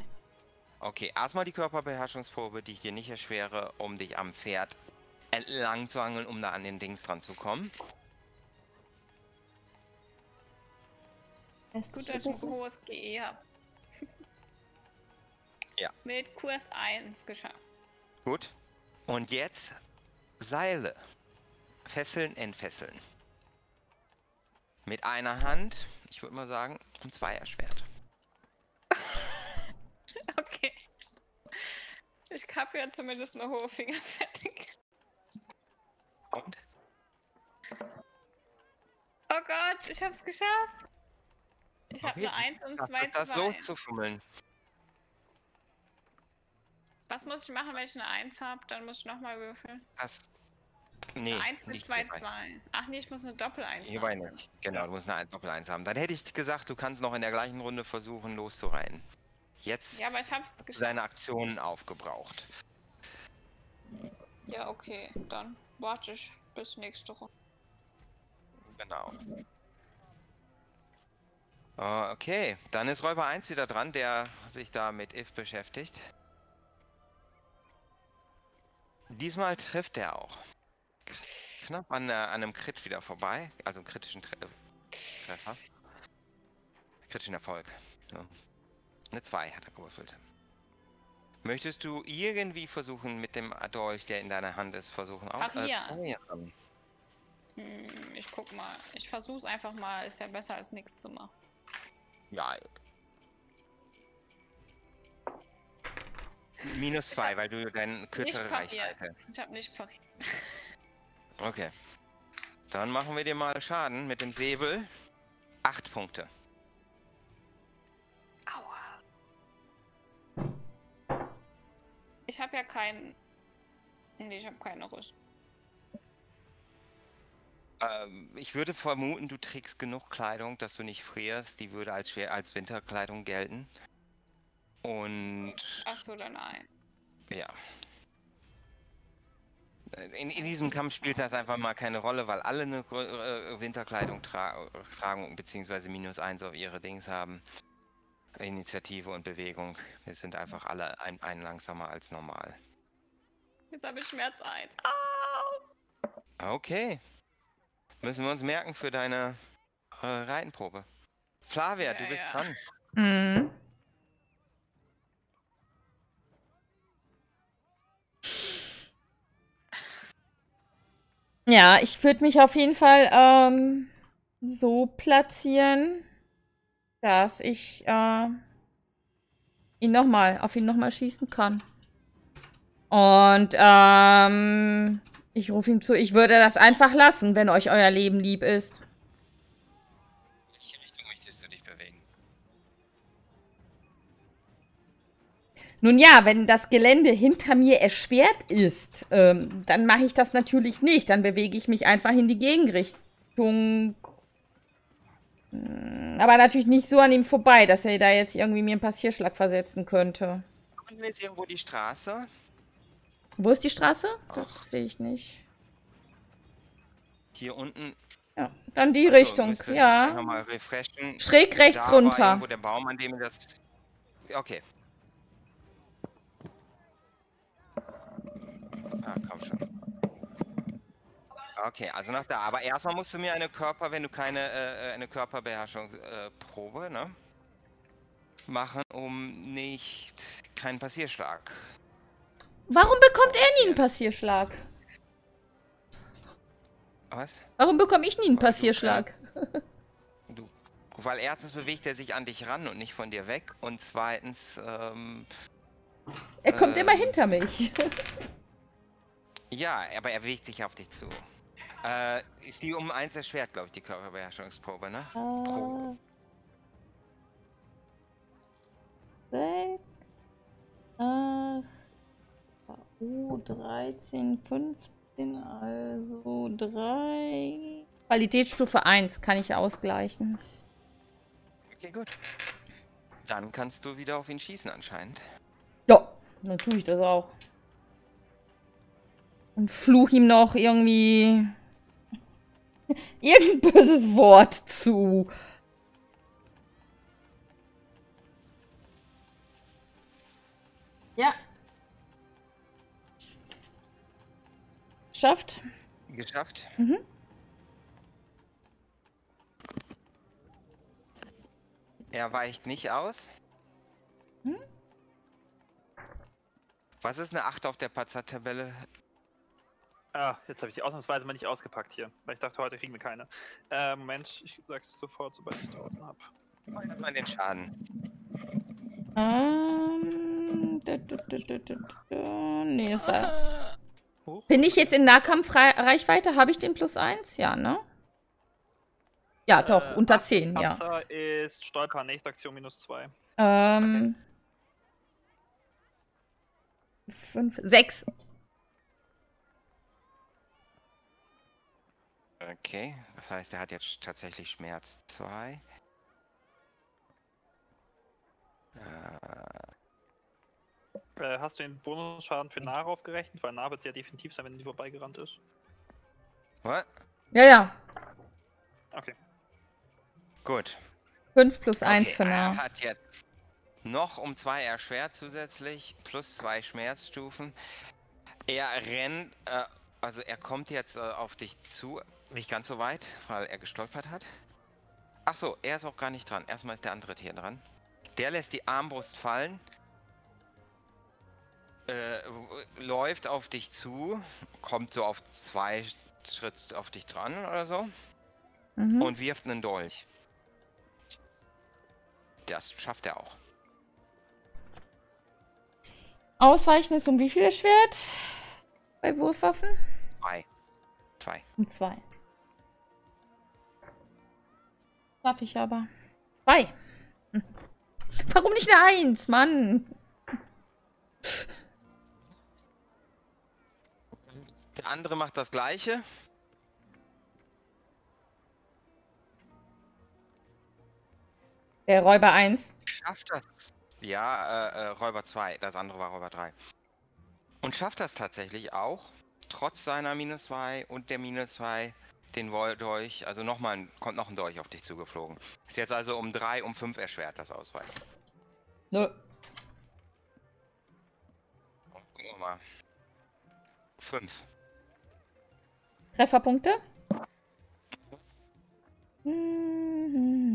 Okay, erstmal die Körperbeherrschungsprobe, die ich dir nicht erschwere, um dich am Pferd entlang zu angeln, um da an den Dings dran zu kommen. Das ist gut, dass ich ein hohes GE habe. Ja. Mit Kurs 1 geschafft. Gut. Und jetzt Seile. Fesseln, entfesseln. Mit einer Hand, ich würde mal sagen, um 2 erschwert. Okay. Ich habe ja zumindest eine hohe Fingerfertig. Und? Oh Gott, ich hab's geschafft! Ich habe nur 1 und 2 zu fummeln. Was muss ich machen, wenn ich eine 1 habe? Dann muss ich nochmal würfeln. Das... Nee. Eine 1 mit 2, 2. Ach nee, ich muss eine Doppel-1 haben. Nicht. Genau, du musst eine Doppel-1 haben. Dann hätte ich gesagt, du kannst noch in der gleichen Runde versuchen, loszureiten. Jetzt ja, aber ich hab's hast du deine Aktionen aufgebraucht. Ja, okay. Dann warte ich bis nächste Runde. Genau. Okay, dann ist Räuber 1 wieder dran, der sich da mit If beschäftigt. Diesmal trifft er auch. Knapp an einem Crit wieder vorbei, also einem kritischen Treffer. Kritischen Erfolg. Ja. Eine 2 hat er gewürfelt. Möchtest du irgendwie versuchen, mit dem Dolch, der in deiner Hand ist, versuchen auch zu ich guck mal. Ich versuch's einfach mal. Ist ja besser als nichts zu machen. Ja. Minus 2, weil du deine kürzere Reichweite. Ich hab nicht pariert. Okay. Dann machen wir dir mal Schaden mit dem Säbel. 8 Punkte. Aua. Ich hab ja keinen... Nee, ich hab keine Rüstung. Ich würde vermuten, du trägst genug Kleidung, dass du nicht frierst. Die würde als Winterkleidung gelten. Und... Achso, dann ein. Ja. In diesem Kampf spielt das einfach mal keine Rolle, weil alle eine Winterkleidung tragen, beziehungsweise -1 auf ihre Dings haben. Initiative und Bewegung. Wir sind einfach alle ein langsamer als normal. Jetzt habe ich Schmerz 1. Ah! Okay. Müssen wir uns merken für deine Reitenprobe. Flavia, ja, du bist dran. Mhm. Ja, ich würde mich auf jeden Fall so platzieren, dass ich auf ihn nochmal schießen kann. Und ich rufe ihm zu, ich würde das einfach lassen, wenn euch euer Leben lieb ist. In welche Richtung möchtest du dich bewegen? Nun ja, wenn das Gelände hinter mir erschwert ist, dann mache ich das natürlich nicht. Dann bewege ich mich einfach in die Gegenrichtung. Aber natürlich nicht so an ihm vorbei, dass er da jetzt irgendwie mir einen Passierschlag versetzen könnte. Und jetzt irgendwo die Straße? Wo ist die Straße? Das sehe ich nicht. Hier unten. Ja, dann die Richtung, ja. Noch mal refreshen. Schräg rechts runter. Wo der Baum, an dem das. Okay. Ah, komm schon. Okay, also nach da. Aber erstmal musst du mir eine Körperbeherrschungsprobe, ne? Machen, um keinen Passierschlag. Warum bekommt er nie einen Passierschlag? Was? Warum bekomme ich nie einen Passierschlag? Du Weil erstens bewegt er sich an dich ran und nicht von dir weg. Und zweitens... er kommt immer hinter mich. Ja, aber er bewegt sich auf dich zu. Ist die um 1 erschwert, glaube ich, die Körperbeherrschungsprobe, ne? Probe. 6, 8, U, 13, 15, also 3. Qualitätsstufe 1 kann ich ausgleichen. Okay, gut. Dann kannst du wieder auf ihn schießen anscheinend. Ja, dann tue ich das auch. Und fluch ihm noch irgendwie irgendein böses Wort zu. Ja. Geschafft. Geschafft. Mhm. Er weicht nicht aus. Hm? Was ist eine 8 auf der Pazza-Tabelle? Ah, jetzt habe ich die ausnahmsweise mal nicht ausgepackt hier, weil ich dachte, heute kriegen wir keine. Moment, ich sag's sofort, sobald ich draußen habe. Mach mal den Schaden. Nee, das war... Bin ich jetzt in Nahkampfreichweite? Habe ich den plus 1? Ja, ne? Ja, doch, unter 10, ja. Panzer ist Stolpern, nächste Aktion minus 2. 5, 6. Okay, das heißt, er hat jetzt tatsächlich Schmerz 2. Hast du den Bonusschaden für Nah raufgerechnet? Weil Nah wird ja definitiv sein, wenn sie vorbeigerannt ist. Was? Ja, ja. Okay. Gut. 5 plus 1 okay, für Nah. Er hat jetzt noch um 2 erschwert zusätzlich, plus 2 Schmerzstufen. Er rennt, also er kommt jetzt auf dich zu, nicht ganz so weit, weil er gestolpert hat. Achso, er ist auch gar nicht dran. Erstmal ist der andere hier dran. Der lässt die Armbrust fallen, läuft auf dich zu, kommt so auf 2 Schritte auf dich dran oder so, mhm, und wirft einen Dolch. Das schafft er auch. Ausweichen ist um wie viel erschwert? Bei Wurfwaffen? 2. Um 2. Darf ich aber. 2. Hm. Warum nicht eine 1, Mann? Der andere macht das Gleiche. Der Räuber 1. Schafft das. Ja, Räuber 2. Das andere war Räuber 3. Und schafft das tatsächlich auch, trotz seiner minus 2 und der minus 2, den Wolldolch, also nochmal, kommt noch ein Dolch auf dich zugeflogen. Ist jetzt also um 3, um 5 erschwert, das Ausweichen. Nö. Gucken wir mal. 5. Trefferpunkte? Mhm.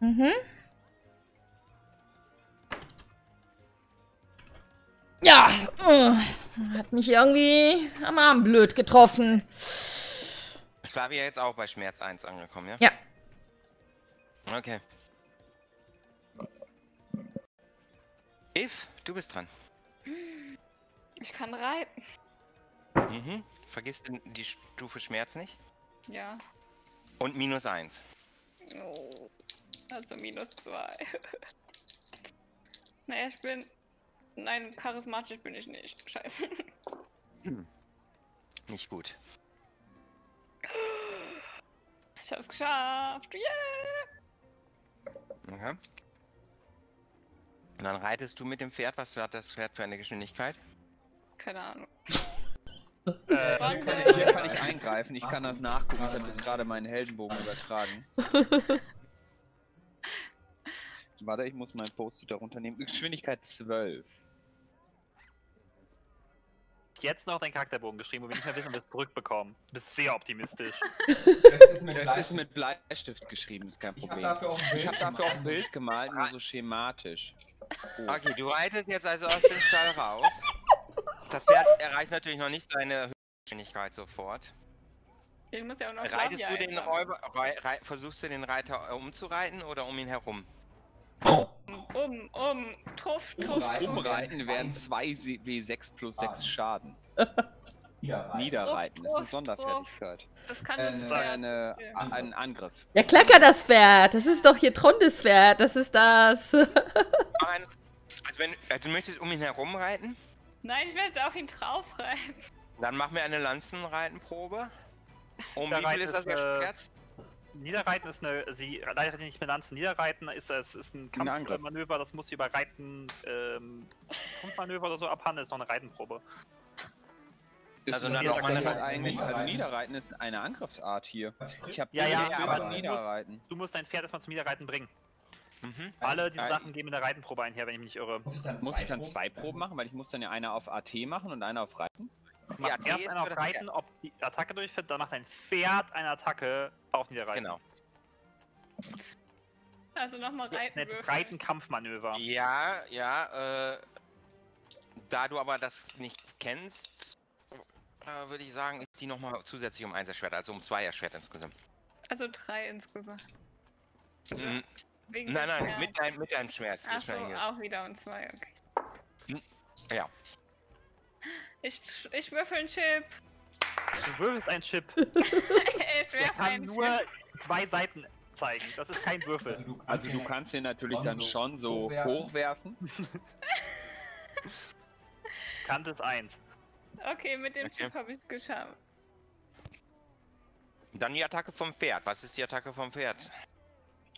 Mhm. Ja, hat mich irgendwie am Arm blöd getroffen. Ist Flavia jetzt auch bei Schmerz 1 angekommen, ja? Ja. Okay. Eve, du bist dran. Ich kann reiten. Mhm. Vergiss die Stufe Schmerz nicht. Ja. Und minus 1. Oh. Also minus 2. Naja, ich bin... Nein, charismatisch bin ich nicht. Scheiße. Hm. Nicht gut. Ich hab's geschafft. Yeah! Okay. Und dann reitest du mit dem Pferd. Was hat das Pferd für eine Geschwindigkeit? Keine Ahnung. Hier kann ich eingreifen. Ich kann das nachgucken. Ich habe das gerade meinen Heldenbogen übertragen. Warte, ich muss meinen Post-it da runternehmen. Geschwindigkeit 12. Jetzt noch deinen Charakterbogen geschrieben, wo wir nicht mehr wissen, ob wir es zurückbekommen. Du bist sehr optimistisch. Das ist mit Bleistift geschrieben, ist kein Problem. Ich habe dafür auch ein Bild gemalt, nur so schematisch. Oh. Okay, du reitest jetzt also aus dem Stall raus. Das Pferd erreicht natürlich noch nicht seine Höchstgeschwindigkeit sofort. Den muss ja auch noch Reitest du den Räuber, versuchst du den Reiter umzureiten oder um ihn herum? Umreiten wären 2W6 plus 6 Schaden. Ja, Niederreiten ist eine Sonderfertigkeit. Das kann das Pferd. Ein Angriff. Ja, klacker das Pferd. Das ist doch hier Trondes Pferd. Das ist das. Also wenn du möchtest um ihn herumreiten? Nein, ich möchte auf ihn draufreiten. Dann mach mir eine Lanzenreitenprobe. Um wie viel ist das geschätzt? Niederreiten ist eine, sie leitet nicht mit Lanzen, Niederreiten ist es ist ein Kampfmanöver, das muss sie über Reiten, Kampfmanöver oder so abhandeln, ist noch eine Reitenprobe. Also Niederreiten ist eine Angriffsart hier. Ich hab aber Niederreiten. Du musst dein Pferd erstmal zum Niederreiten bringen. Mhm. Alle diese Sachen gehen mit der Reitenprobe einher, wenn ich mich nicht irre. Muss ich dann zwei Proben machen? Weil ich muss dann ja eine auf AT machen und eine auf Reiten. Ich mach erst eine auf Reiten, ob die Attacke durchführt, dann macht dein Pferd eine Attacke auf Niederreiten. Genau. Also nochmal Reiten. Reiten-Kampfmanöver. Ja, ja, da du aber das nicht kennst, würde ich sagen, ist die nochmal zusätzlich um 1er Schwert, also um 2er Schwert insgesamt. Also 3 insgesamt. Mhm. Wegen nein, mit deinem Schmerz. Achso, auch wieder und 2, okay. Ja. Ich würfel einen Chip. Du würfelst einen Chip. Ich werfe einen Chip. Ich kann nur 2 Seiten zeigen, das ist kein Würfel. Also du kannst den natürlich dann schon so hochwerfen. Kant ist 1. Okay, mit dem Chip habe ich es geschafft. Dann die Attacke vom Pferd. Was ist die Attacke vom Pferd?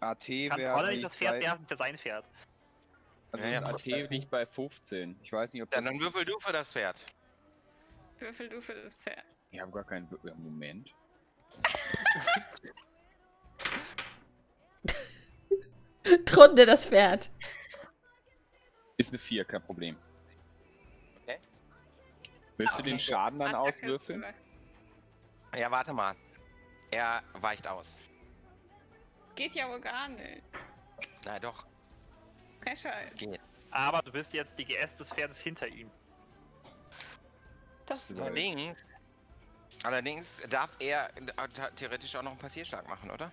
AT wäre nicht das Pferd, der ist ja sein Pferd. Also ja, AT liegt bei 15. Ich weiß nicht, ob das... Dann würfel du für das Pferd. Würfel du für das Pferd. Ich habe gar keinen... Moment. Tronde das Pferd. Ist eine 4, kein Problem. Okay. Willst du den Schaden dann auswürfeln? Ja, warte mal. Er weicht aus. Geht ja wohl gar nicht. Na doch. Kein Scheiß. Geht. Aber du bist jetzt die GS des Pferdes hinter ihm. Das allerdings darf er theoretisch auch noch einen Passierschlag machen, oder?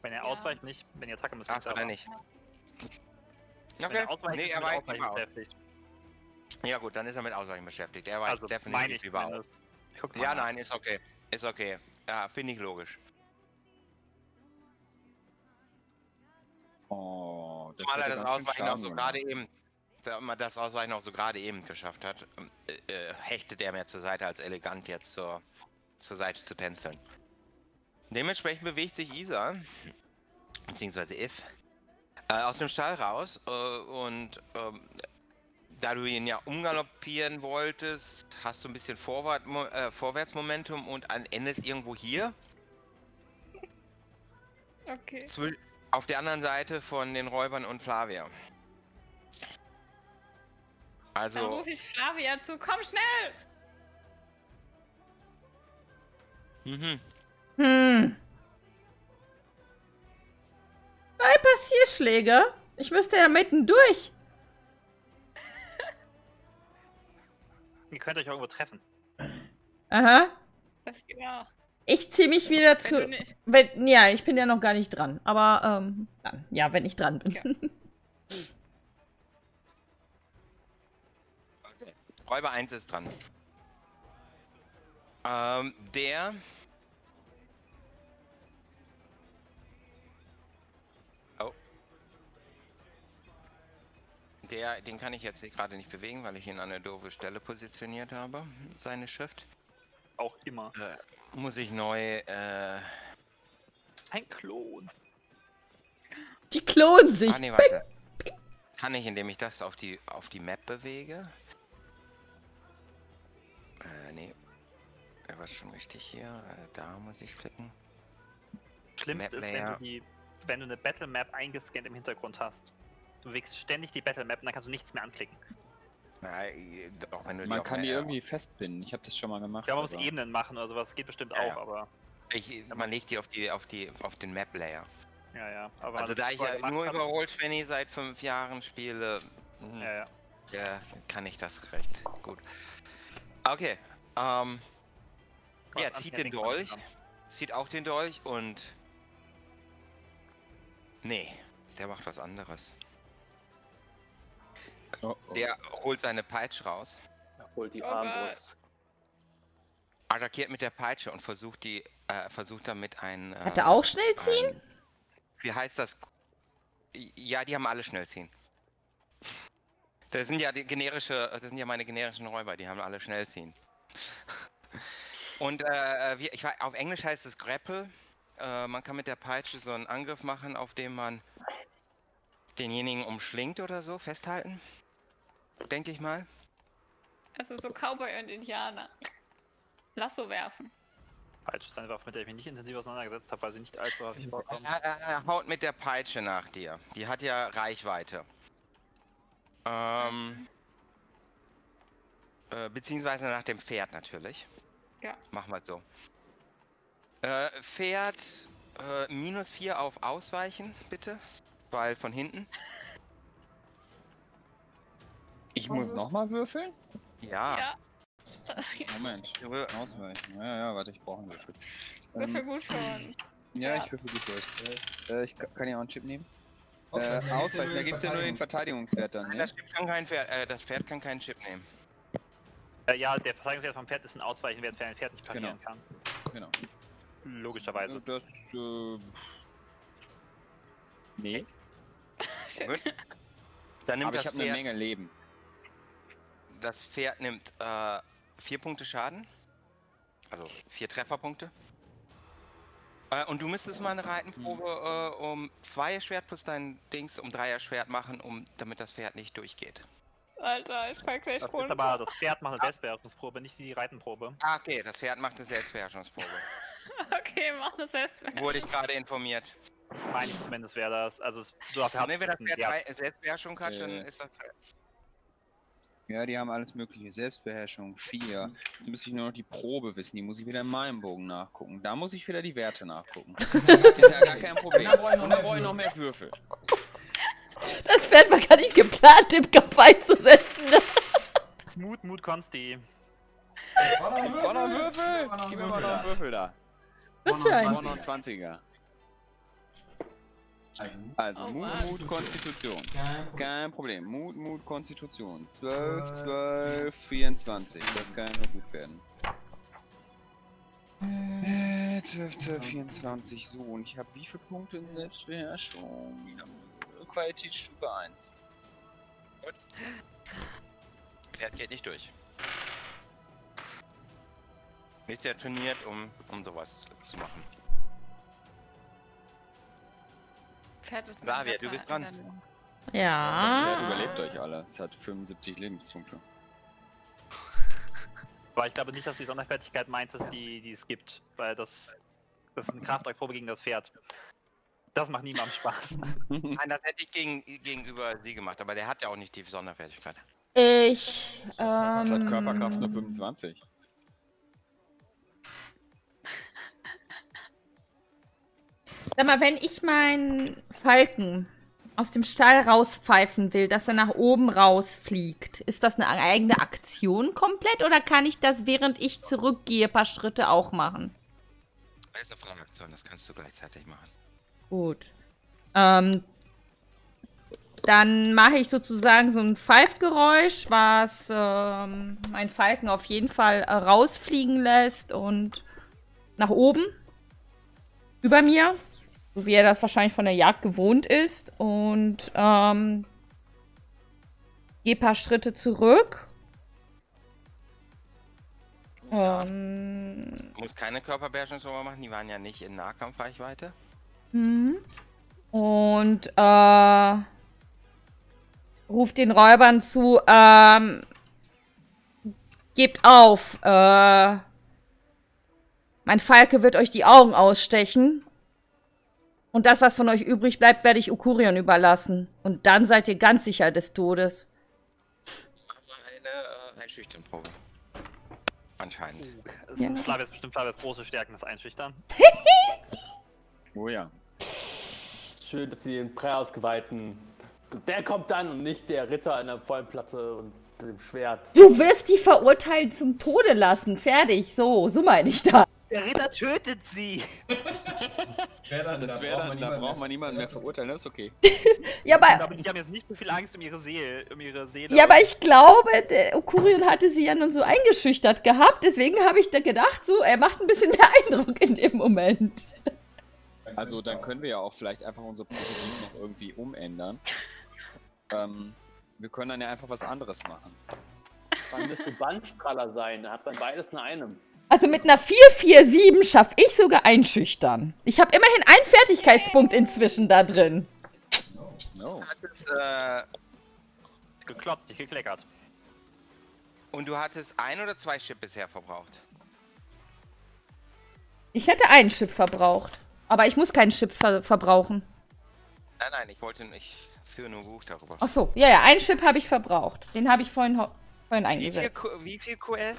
Wenn er ausweicht, nicht. Wenn die Attacke misslingt, oder nicht. Okay. Wenn er ausweicht, nee, er weicht beschäftigt. Ja gut, dann ist er mit Ausweichen beschäftigt. Er weicht also definitiv überhaupt. Ja, nein, ist okay. Ist okay. Ja, finde ich logisch. Oh, das mal er das Ausweichen auch so gerade eben, wenn man das Ausweichen auch so gerade eben geschafft hat, hechtet er mehr zur Seite als elegant jetzt zur Seite zu tänzeln. Dementsprechend bewegt sich Isa, beziehungsweise If, aus dem Stall raus da du ihn ja umgaloppieren wolltest, hast du ein bisschen Vorwärtsmomentum und ein Ende ist irgendwo hier. Okay. Auf der anderen Seite von den Räubern und Flavia. Also. Dann rufe ich Flavia zu, komm schnell! Mhm. Hm. Bei Passierschläge? Ich müsste ja mitten durch. Ihr könnt euch irgendwo treffen. Aha. Das geht auch. Ich ziehe mich wieder zu. Ja, ich bin ja noch gar nicht dran. Aber, ja, wenn ich dran bin. Ja. Okay. Räuber 1 ist dran. Der. Oh. Den kann ich jetzt gerade nicht bewegen, weil ich ihn an eine doofe Stelle positioniert habe. Seine Schrift. Auch immer. Muss ich neu, ein Klon. Die klonen sich. Ah, nee, warte. Kann ich, indem ich das auf die Map bewege? Nee. Er war schon richtig hier. Da muss ich klicken. Schlimmste ist, wenn du eine Battle Map eingescannt im Hintergrund hast. Du bewegst ständig die Battle Map und dann kannst du nichts mehr anklicken. Auch wenn du man kann die irgendwie festbinden. Ich habe das schon mal gemacht. Ja, man muss Ebenen machen oder sowas. Geht bestimmt auch, aber man legt die auf den Map-Layer. Ja, ja. Aber also da ich ja nur über Roll20 seit 5 Jahren spiele, kann ich das recht gut. Okay, ja, zieht den Dolch. Zieht auch den Dolch und... Nee, der macht was anderes. Oh, oh. Der holt seine Peitsche raus. Er holt die Armbrust. Attackiert mit der Peitsche und versucht die, versucht damit ein... Hat er auch Schnellziehen? Wie heißt das? Ja, die haben alle Schnellziehen. Das sind ja die generische, das sind ja meine generischen Räuber, die haben alle Schnellziehen. Und ich weiß, auf Englisch heißt es Grapple. Man kann mit der Peitsche so einen Angriff machen, auf dem man denjenigen umschlingt oder so, festhalten. Denke ich mal. Also so Cowboy und Indianer. Lasso werfen. Peitsche ist eine Waffe, mit der ich mich nicht intensiv auseinandergesetzt habe, weil sie nicht allzu häufig vorkommt. Er haut mit der Peitsche nach dir. Die hat ja Reichweite. Beziehungsweise nach dem Pferd natürlich. Ja. Machen wir es so. Pferd -4 auf Ausweichen, bitte. Weil von hinten. Ich muss nochmal würfeln? Ja. Ja. Moment, ausweichen. Ja, ja, warte, ich brauche einen Würfel. Würfel gut schon. Ja, ja, ich würfel gut durch. Ich kann ja auch einen Chip nehmen. Ausweichen, da gibt es ja nur den Verteidigungswert dann. Nein, das Chip kann kein Pferd, das Pferd kann keinen Chip nehmen. Ja, der Verteidigungswert vom Pferd ist ein Ausweichenwert, wenn ein Pferd nicht parieren kann. Genau. Logischerweise. Das, nee. Gut. Dann nimmt das Pferd... eine Menge Leben. Das Pferd nimmt 4 Punkte Schaden. Also 4 Trefferpunkte. Und du müsstest mal eine Reitenprobe um 2 Schwert plus dein Dings um 3 Schwert machen, damit das Pferd nicht durchgeht. Alter, ich fall gleich runter. Aber das Pferd macht eine Selbstbeherrschungsprobe, nicht die Reitenprobe. Ah, okay, das Pferd macht eine Selbstbeherrschungsprobe. Okay, macht eine Selbstbeherrschungsprobe. Wurde ich gerade informiert. Meine ich zumindest, wäre das. Also, wenn wir das Pferd Selbstbeherrschung hat, dann ist das. Ja, die haben alles mögliche. Selbstbeherrschung, 4. Jetzt müsste ich nur noch die Probe wissen. Die muss ich wieder in meinem Bogen nachgucken. Da muss ich wieder die Werte nachgucken. Das ist ja gar kein Problem. Und da brauche ich noch mehr Würfel. Das Pferd war gar nicht geplant, dem Kampf einzusetzen. Mut, Konsti. Bonner Würfel! Gib mir mal noch einen Würfel da. Was für ein? 20er. Also, Mut, Konstitution. Kein Problem. Mut, Konstitution. 12, 24. Das kann nur gut werden. 12, 24. So, und ich habe wie viele Punkte in Selbstbeherrschung? Qualitätsstufe 1. Gut. Pferd geht nicht durch. Ist ja trainiert, um sowas zu machen. Pferd ist Flavia, du bist dran. Ja. Das Pferd überlebt euch alle. Es hat 75 Lebenspunkte. Weil ich glaube nicht, dass du die Sonderfertigkeit meintest, die es gibt. Weil das ist eine Kraftprobe gegen das Pferd. Das macht niemandem Spaß. Nein, das hätte ich gegenüber sie gemacht, aber der hat ja auch nicht die Sonderfertigkeit. Das hat Körperkraft nur 25. Sag mal, wenn ich meinen Falken aus dem Stall rauspfeifen will, dass er nach oben rausfliegt, ist das eine eigene Aktion komplett oder kann ich das, während ich zurückgehe, ein paar Schritte auch machen? Das ist eine Fragaktion, das kannst du gleichzeitig machen. Gut. Dann mache ich sozusagen so ein Pfeifgeräusch, was mein Falken auf jeden Fall rausfliegen lässt und nach oben über mir, so wie er das wahrscheinlich von der Jagd gewohnt ist, und gehe ein paar Schritte zurück. Ja. Muss keine Körperbeherrschungsprobe machen, die waren ja nicht in Nahkampfreichweite. Und ruft den Räubern zu, gebt auf, mein Falke wird euch die Augen ausstechen und das, was von euch übrig bleibt, werde ich Okurion überlassen und dann seid ihr ganz sicher des Todes. Eine Einschüchternprobe. Anscheinend. Ja. Das ist bestimmt Flavias große Stärken, das Einschüchtern. Oh ja. Schön, dass sie den Praios-Geweihten. Der kommt dann und nicht der Ritter in der vollen Platte und mit dem Schwert. Du wirst die verurteilt zum Tode lassen. Fertig, so meine ich das. Der Ritter tötet sie. Da braucht man niemanden mehr verurteilen, das ist okay. Ja, aber die haben jetzt nicht so viel Angst um ihre Seele. Ja, aber ich glaube, Okurion hatte sie ja nun so eingeschüchtert gehabt, deswegen habe ich da gedacht, so, er macht ein bisschen mehr Eindruck in dem Moment. Also dann können wir ja auch vielleicht einfach unsere Profession noch irgendwie umändern. Wir können dann ja einfach was anderes machen. Dann müsste Bandstraller sein, da hat man beides in einem. Also mit einer 447 schaffe ich sogar einschüchtern. Ich habe immerhin einen Fertigkeitspunkt inzwischen da drin. No. Du hattest geklotzt, nicht gekleckert. Und du hattest ein oder zwei Chip bisher verbraucht? Ich hätte einen Chip verbraucht. Aber ich muss keinen Chip verbrauchen. Nein, ich wollte nicht. Ich führe nur Buch darüber. Ach so, ja, einen Chip habe ich verbraucht. Den habe ich vorhin eingesetzt. Wie viel QS?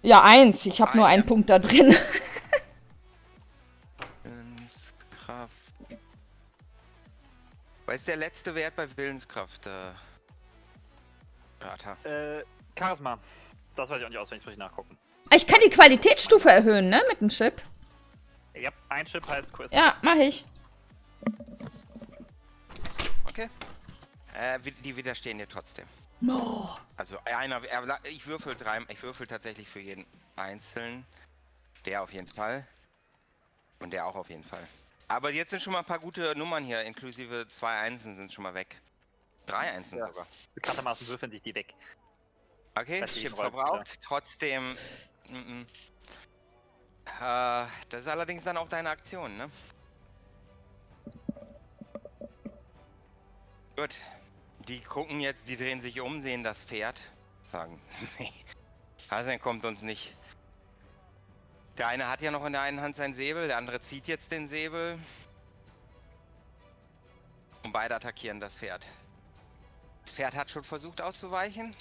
Ja, 1. Ich habe nur einen Punkt da drin. Willenskraft. Was ist der letzte Wert bei Willenskraft? Charisma. Das weiß ich auch nicht auswendig, muss ich nachgucken. Ich kann die Qualitätsstufe erhöhen, ne? Mit dem Chip. Ja, ein Chip heißt Quiz. Ja, mach ich. Okay. Die widerstehen dir trotzdem. No. Also ich würfel drei, ich würfel tatsächlich für jeden einzelnen. Der auf jeden Fall. Und der auch auf jeden Fall. Aber jetzt sind schon mal ein paar gute Nummern hier, inklusive 2 Einsen sind schon mal weg. 3 Einsen sogar. Bekanntermaßen würfeln sich die weg. Okay, Chip verbraucht, wieder. Trotzdem. Das ist allerdings dann auch deine Aktion, ne? Gut. Die gucken jetzt, die drehen sich um, sehen das Pferd, sagen, nee, Hasen kommt uns nicht. Der eine hat ja noch in der einen Hand seinen Säbel, der andere zieht jetzt den Säbel. Und beide attackieren das Pferd. Das Pferd hat schon versucht auszuweichen.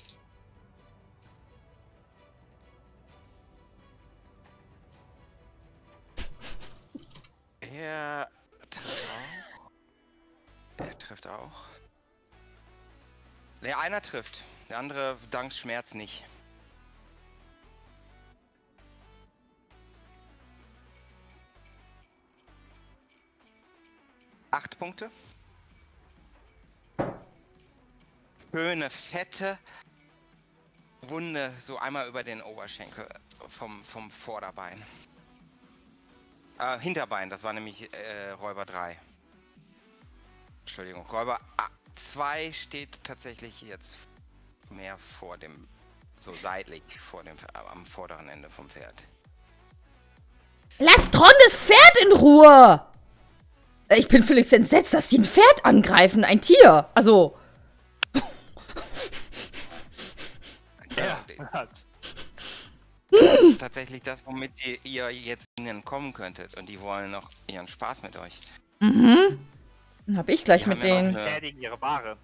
Er trifft auch. Er trifft auch. Der einer trifft, der andere dank Schmerz nicht. Acht Punkte. Schöne, fette Wunde, so einmal über den Oberschenkel vom Vorderbein. Hinterbein, das war nämlich Räuber 3. Entschuldigung, Räuber 8. 2 steht tatsächlich jetzt mehr vor dem, so seitlich vor dem, am vorderen Ende vom Pferd. Lass Trondes Pferd in Ruhe! Ich bin völlig entsetzt, dass die ein Pferd angreifen, ein Tier, also. Ja, das ist tatsächlich das, womit ihr jetzt ihnen kommen könntet und die wollen noch ihren Spaß mit euch. Mhm. Dann hab ich gleich mit denen. Ihre Ware.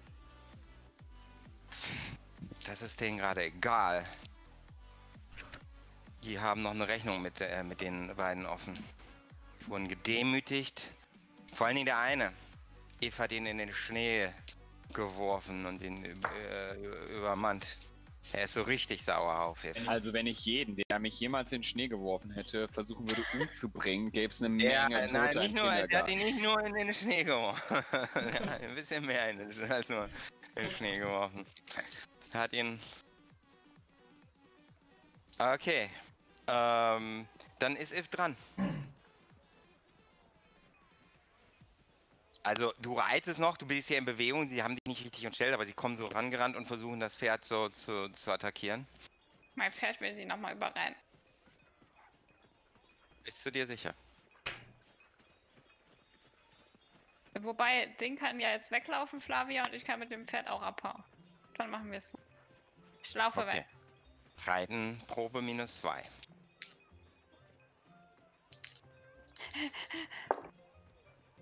Das ist denen gerade egal. Die haben noch eine Rechnung mit den beiden offen. Die wurden gedemütigt. Vor allen Dingen der eine. Eva hat ihn in den Schnee geworfen und ihn übermannt. Er ist so richtig sauer auf Eva. Also wenn ich jeden, der mich jemals in den Schnee geworfen hätte, versuchen würde umzubringen, gäbe es eine Menge Tote. Nein, nicht nur, er hat ihn nicht nur in den Schnee geworfen. Ein bisschen mehr als nur in den Schnee geworfen. Er hat ihn... Okay. Dann ist If dran. Also du reitest noch, du bist hier in Bewegung, sie haben dich nicht richtig entstellt, aber sie kommen so rangerannt und versuchen das Pferd so zu attackieren. Mein Pferd will sie nochmal überrennen. Bist du dir sicher? Wobei, Ding kann ja jetzt weglaufen, Flavia, und ich kann mit dem Pferd auch abhauen. Dann machen wir es so. Ich laufe weg. Reiten, Probe -2.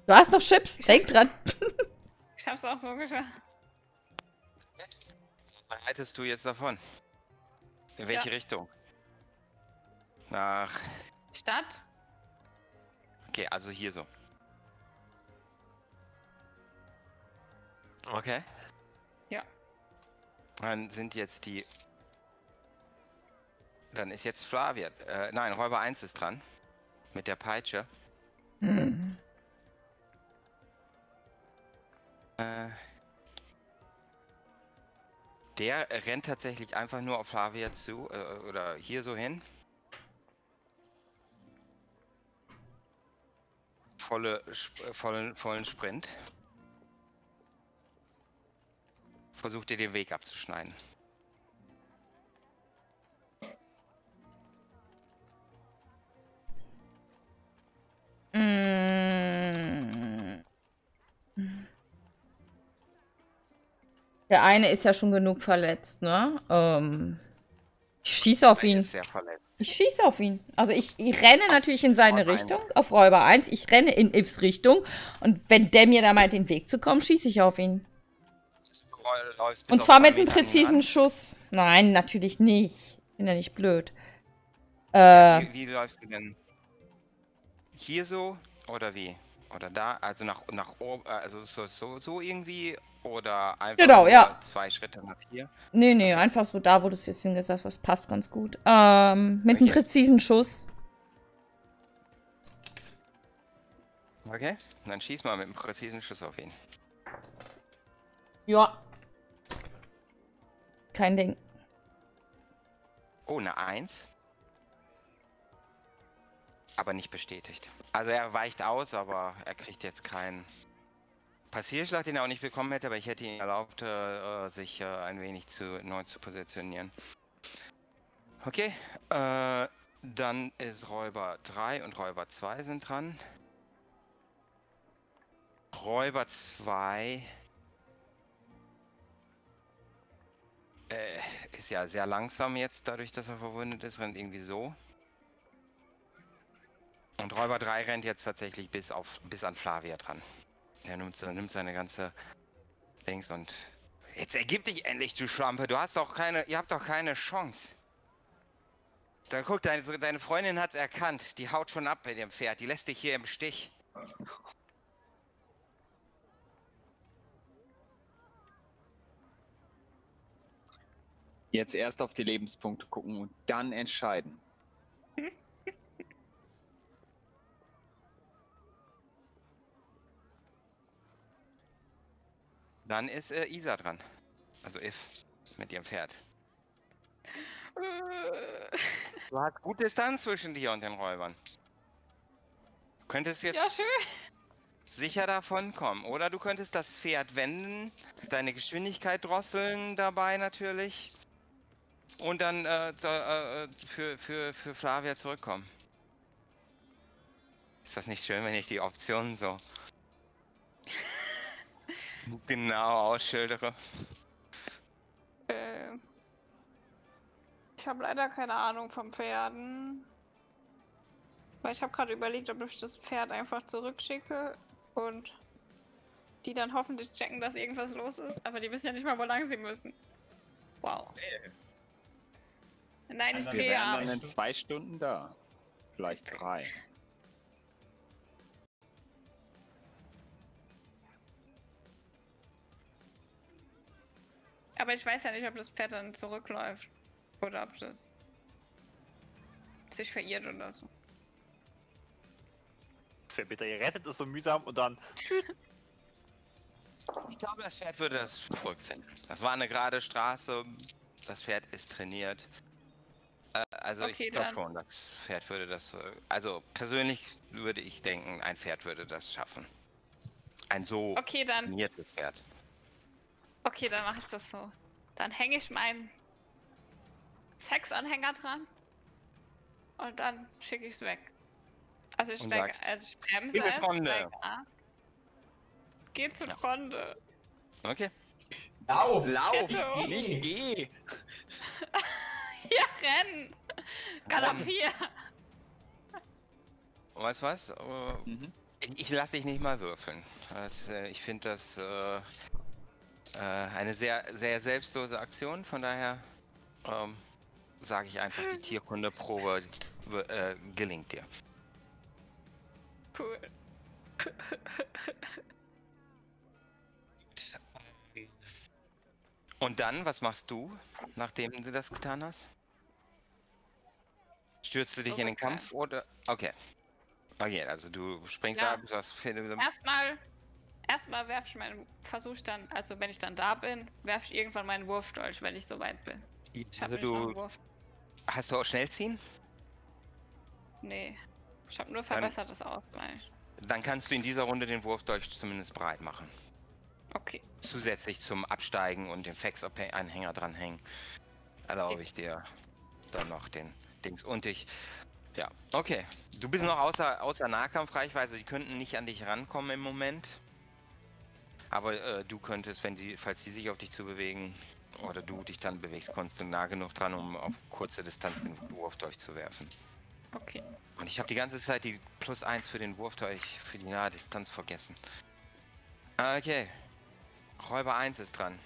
Du hast noch Chips, denk dran. Ich hab's auch so geschafft. Reitest du jetzt davon? In welche Richtung? Nach... Stadt? Okay, also hier so. Okay. Ja. Dann ist jetzt Flavia. Nein, Räuber 1 ist dran. Mit der Peitsche. Mhm. Der rennt tatsächlich einfach nur auf Flavia zu, oder hier so hin. Vollen Sprint. Versucht ihr den Weg abzuschneiden. Der eine ist ja schon genug verletzt, ne? Ich schieße auf ihn. Ich schieße auf ihn. Also ich renne natürlich in seine Richtung, auf Räuber 1. Ich renne in Ifs Richtung. Und wenn der mir da meint, den Weg zu kommen, schieße ich auf ihn. Und zwar mit einem präzisen Schuss. Nein, natürlich nicht. Bin ja nicht blöd. Wie läufst du denn? Hier so? Oder wie? Oder da? Also nach oben? Also so irgendwie? Oder einfach genau, ja. 2 Schritte nach hier? Nee, okay. Einfach so da, wo du es jetzt hingesagt hast. Das passt ganz gut. Mit einem präzisen Schuss. Okay, und dann schieß mal mit einem präzisen Schuss auf ihn. Ja. Kein Ding. Oh, eine 1. Aber nicht bestätigt. Also er weicht aus, aber er kriegt jetzt keinen Passierschlag, den er auch nicht bekommen hätte, aber ich hätte ihm erlaubt, sich ein wenig neu zu positionieren. Okay, dann ist Räuber 3 und Räuber 2 sind dran. Räuber 2 ist ja sehr langsam jetzt, dadurch, dass er verwundet ist, rennt irgendwie so. Und Räuber 3 rennt jetzt tatsächlich bis an Flavia dran. Er nimmt seine ganze Dings und... Jetzt ergib dich endlich, du Schlampe! Ihr habt doch keine Chance! Dann guck, deine Freundin hat's erkannt. Die haut schon ab mit dem Pferd. Die lässt dich hier im Stich. Jetzt erst auf die Lebenspunkte gucken und dann entscheiden. Dann ist Isa dran. Also If. Mit ihrem Pferd. Du hast gute Distanz zwischen dir und den Räubern. Du könntest jetzt sicher davon kommen. Oder du könntest das Pferd wenden, deine Geschwindigkeit drosseln dabei natürlich. Und dann für Flavia zurückkommen. Ist das nicht schön, wenn ich die Optionen so... genau ausschildere. Ich habe leider keine Ahnung vom Pferden. Weil ich habe gerade überlegt, ob ich das Pferd einfach zurückschicke und die dann hoffentlich checken, dass irgendwas los ist. Aber die wissen ja nicht mal, wo lang sie müssen. Wow. Nee. Nein, also ich drehe ab. Wir sind in 2 Stunden da. Vielleicht 3. Aber ich weiß ja nicht, ob das Pferd dann zurückläuft oder ob das sich verirrt oder so. Das wäre bitter, ihr rettet es so mühsam und dann... Ich glaube, das Pferd würde das zurückfinden. Das war eine gerade Straße, das Pferd ist trainiert. Also okay, ich glaube schon, das Pferd würde das... Also persönlich würde ich denken, ein Pferd würde das schaffen. Ein so trainiertes Pferd. Okay, dann mache ich das so. Dann hänge ich meinen Fax-Anhänger dran und dann schicke ich es weg. Also ich steige, ich bremse es, steige ab. Geh zu Tronde. Okay. Lauf, nicht geh. Ja, renn. Galoppier. Weißt du was? Ich lasse dich nicht mal würfeln. Also, ich finde das... eine sehr, sehr selbstlose Aktion, von daher sage ich einfach, die Tierkundeprobe gelingt dir. Cool. Und dann, was machst du, nachdem du das getan hast? Stürzt du dich in den Kampf oder? Okay. Okay, also du springst da, du hast... Erstmal werfe ich meinen... also wenn ich dann da bin, werfe ich irgendwann meinen Wurfdolch, wenn ich so weit bin. Ich also du... Hast du auch Schnellziehen? Nee. Ich habe nur verbessertes Ausweichen. Dann kannst du in dieser Runde den Wurfdolch zumindest breit machen. Okay. Zusätzlich zum Absteigen und den Fex-Anhänger dranhängen. Erlaube ich dir dann noch den Dings. Und ich... Ja, okay. Du bist noch außer Nahkampfreichweite, die könnten nicht an dich rankommen im Moment. Aber du könntest, falls die sich auf dich zu bewegen, oder du dich dann bewegst, kommst du nah genug dran, um auf kurze Distanz den Wurfdolch zu werfen. Okay. Und ich habe die ganze Zeit die +1 für den Wurfdolch für die nahe Distanz vergessen. Okay. Räuber 1 ist dran.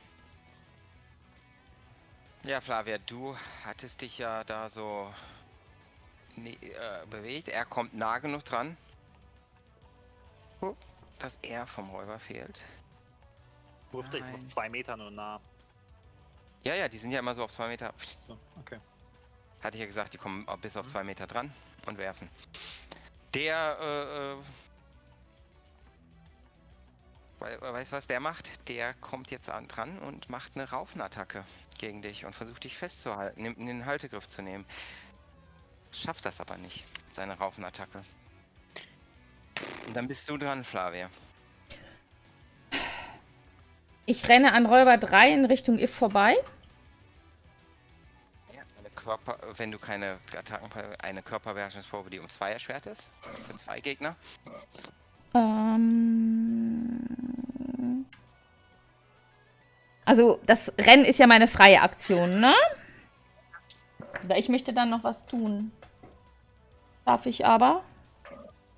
Ja, Flavia, du hattest dich ja da so... bewegt. Er kommt nah genug dran, dass er vom Räuber fehlt. Wurfte ich auf 2 Meter nur nah. Ja, ja, die sind ja immer so auf 2 Meter. So, okay. Hatte ich ja gesagt, die kommen bis auf 2 Meter dran und werfen. Der, weißt du, was der macht? Der kommt jetzt dran und macht eine Raufenattacke gegen dich und versucht dich festzuhalten, in den Haltegriff zu nehmen. Schafft das aber nicht, seine Raufenattacke. Und dann bist du dran, Flavia. Ich renne an Räuber 3 in Richtung If vorbei. Ja, wenn du keine Attacken, eine Körperbeherrschungsprobe, die um 2 erschwert ist. Für 2 Gegner. Also, das Rennen ist ja meine freie Aktion, ne? Ich möchte dann noch was tun. Darf ich aber?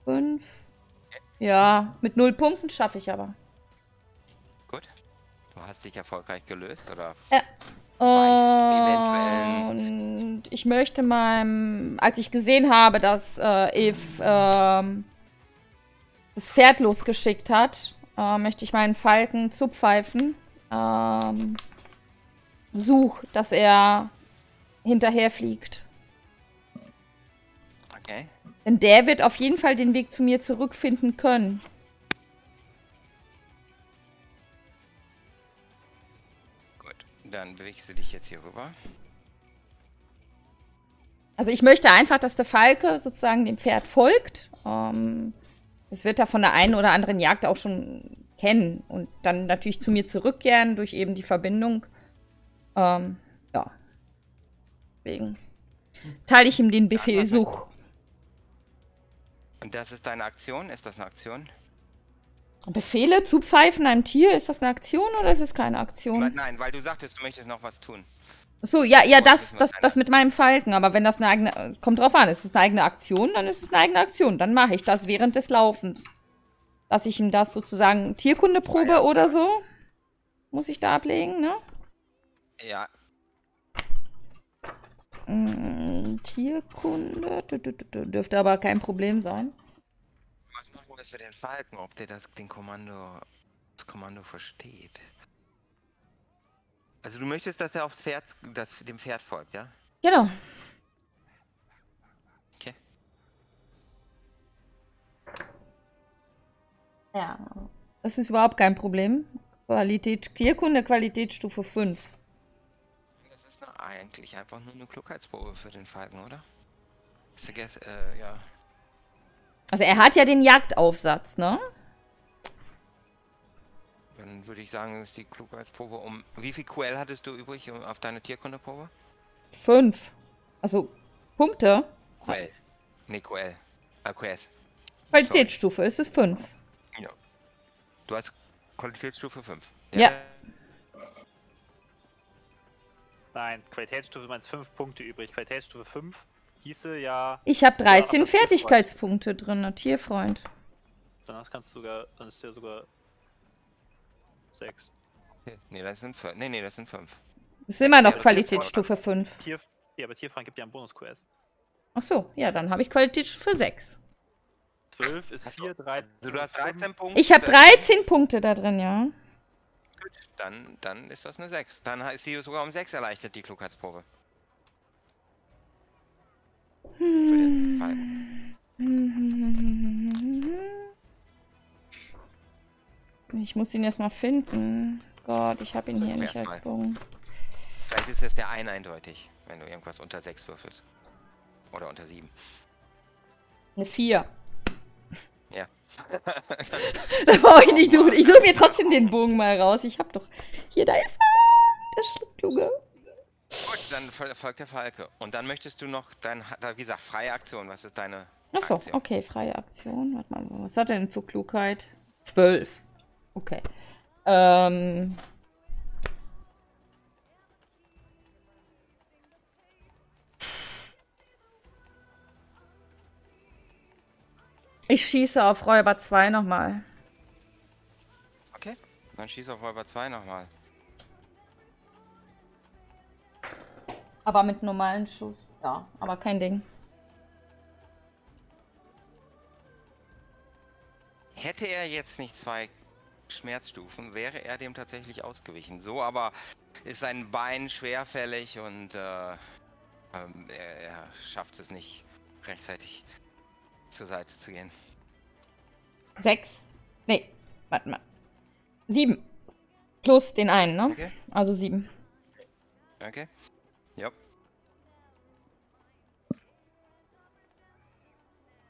5. Ja, mit 0 Punkten schaffe ich aber. Gut. Du hast dich erfolgreich gelöst, oder? Ja. Und ich möchte meinem... Als ich gesehen habe, dass Eve das Pferd losgeschickt hat, möchte ich meinen Falken zupfeifen. Such, dass er... hinterher fliegt. Okay. Denn der wird auf jeden Fall den Weg zu mir zurückfinden können. Gut, dann bewegst du dich jetzt hier rüber. Also ich möchte einfach, dass der Falke sozusagen dem Pferd folgt. Das wird er von der einen oder anderen Jagd auch schon kennen. Und dann natürlich zu mir zurückkehren durch eben die Verbindung. Ja. Deswegen teile ich ihm den Befehl Such. Und das ist deine Aktion? Ist das eine Aktion? Befehle zupfeifen einem Tier? Ist das eine Aktion oder ist es keine Aktion? Nein, weil du sagtest, du möchtest noch was tun. Achso, ja, das mit meinem Falken. Aber wenn das eine eigene... Kommt drauf an, ist es eine eigene Aktion, dann ist es eine eigene Aktion. Dann mache ich das während des Laufens. Dass ich ihm das sozusagen Tierkundeprobe oder so muss ich da ablegen, ne? Ja. Tierkunde dürfte aber kein Problem sein. Was machen wir für den Falken, ob der das Kommando versteht? Also du möchtest, dass er aufs Pferd, dass dem Pferd folgt, ja? Genau. Okay. Ja, das ist überhaupt kein Problem. Tierkunde, Qualitätsstufe 5. Eigentlich einfach nur eine Klugheitsprobe für den Falken, oder? Ja. Also er hat ja den Jagdaufsatz, ne? Dann würde ich sagen, ist die Klugheitsprobe um... Wie viel QL hattest du übrig auf deine Tierkundeprobe? 5. Also Punkte? QL. Ne, QL. QS. Qualitätsstufe, sorry. Ist es 5. Ja. Du hast Qualitätsstufe 5. Ja. Nein, Qualitätsstufe meinst 5 Punkte übrig. Qualitätsstufe 5 hieße ja... Ich habe 13 Fertigkeitspunkte drin, Tierfreund. Danach kannst du sogar... Dann ist ja sogar... 6. Nee, das sind 5. Nee, das sind 5. Das ist immer noch Qualitätsstufe 5. Ja, aber Tierfreund gibt ja einen Bonus-QS. Ach so, ja, dann habe ich Qualitätsstufe 6. 12 ist 4, 13... Du hast 13 Punkte. Ich habe 13 Punkte da drin, ja. gut, dann ist das eine 6. Dann ist sie sogar um 6 erleichtert, die Klugheitsprobe. Für den Fall. Ich muss ihn erstmal finden. Gott, ich habe ihn hier nicht als Bogen. Vielleicht ist es der eine eindeutig, wenn du irgendwas unter 6 würfelst. Oder unter 7. Eine 4. Ja. Da brauche ich nicht suchen. Ich suche mir trotzdem den Bogen mal raus. Ich habe doch... Hier, da ist er. Der Schluckkluge. Gut, dann folgt der Falke. Und dann möchtest du noch dein... Wie gesagt, freie Aktion. Was ist deine Aktion? Achso, okay, freie Aktion. Warte mal, was hat er denn für Klugheit? 12. Okay. Ich schieße auf Räuber 2 nochmal. Okay, dann schieße auf Räuber 2 nochmal. Aber mit normalen Schuss, ja, aber kein Ding. Hätte er jetzt nicht 2 Schmerzstufen, wäre er dem tatsächlich ausgewichen. So aber ist sein Bein schwerfällig und er schafft es nicht rechtzeitig zur Seite zu gehen. 6. Nee, warte mal. 7. Plus den einen, ne? Okay. Also 7. Okay. Ja.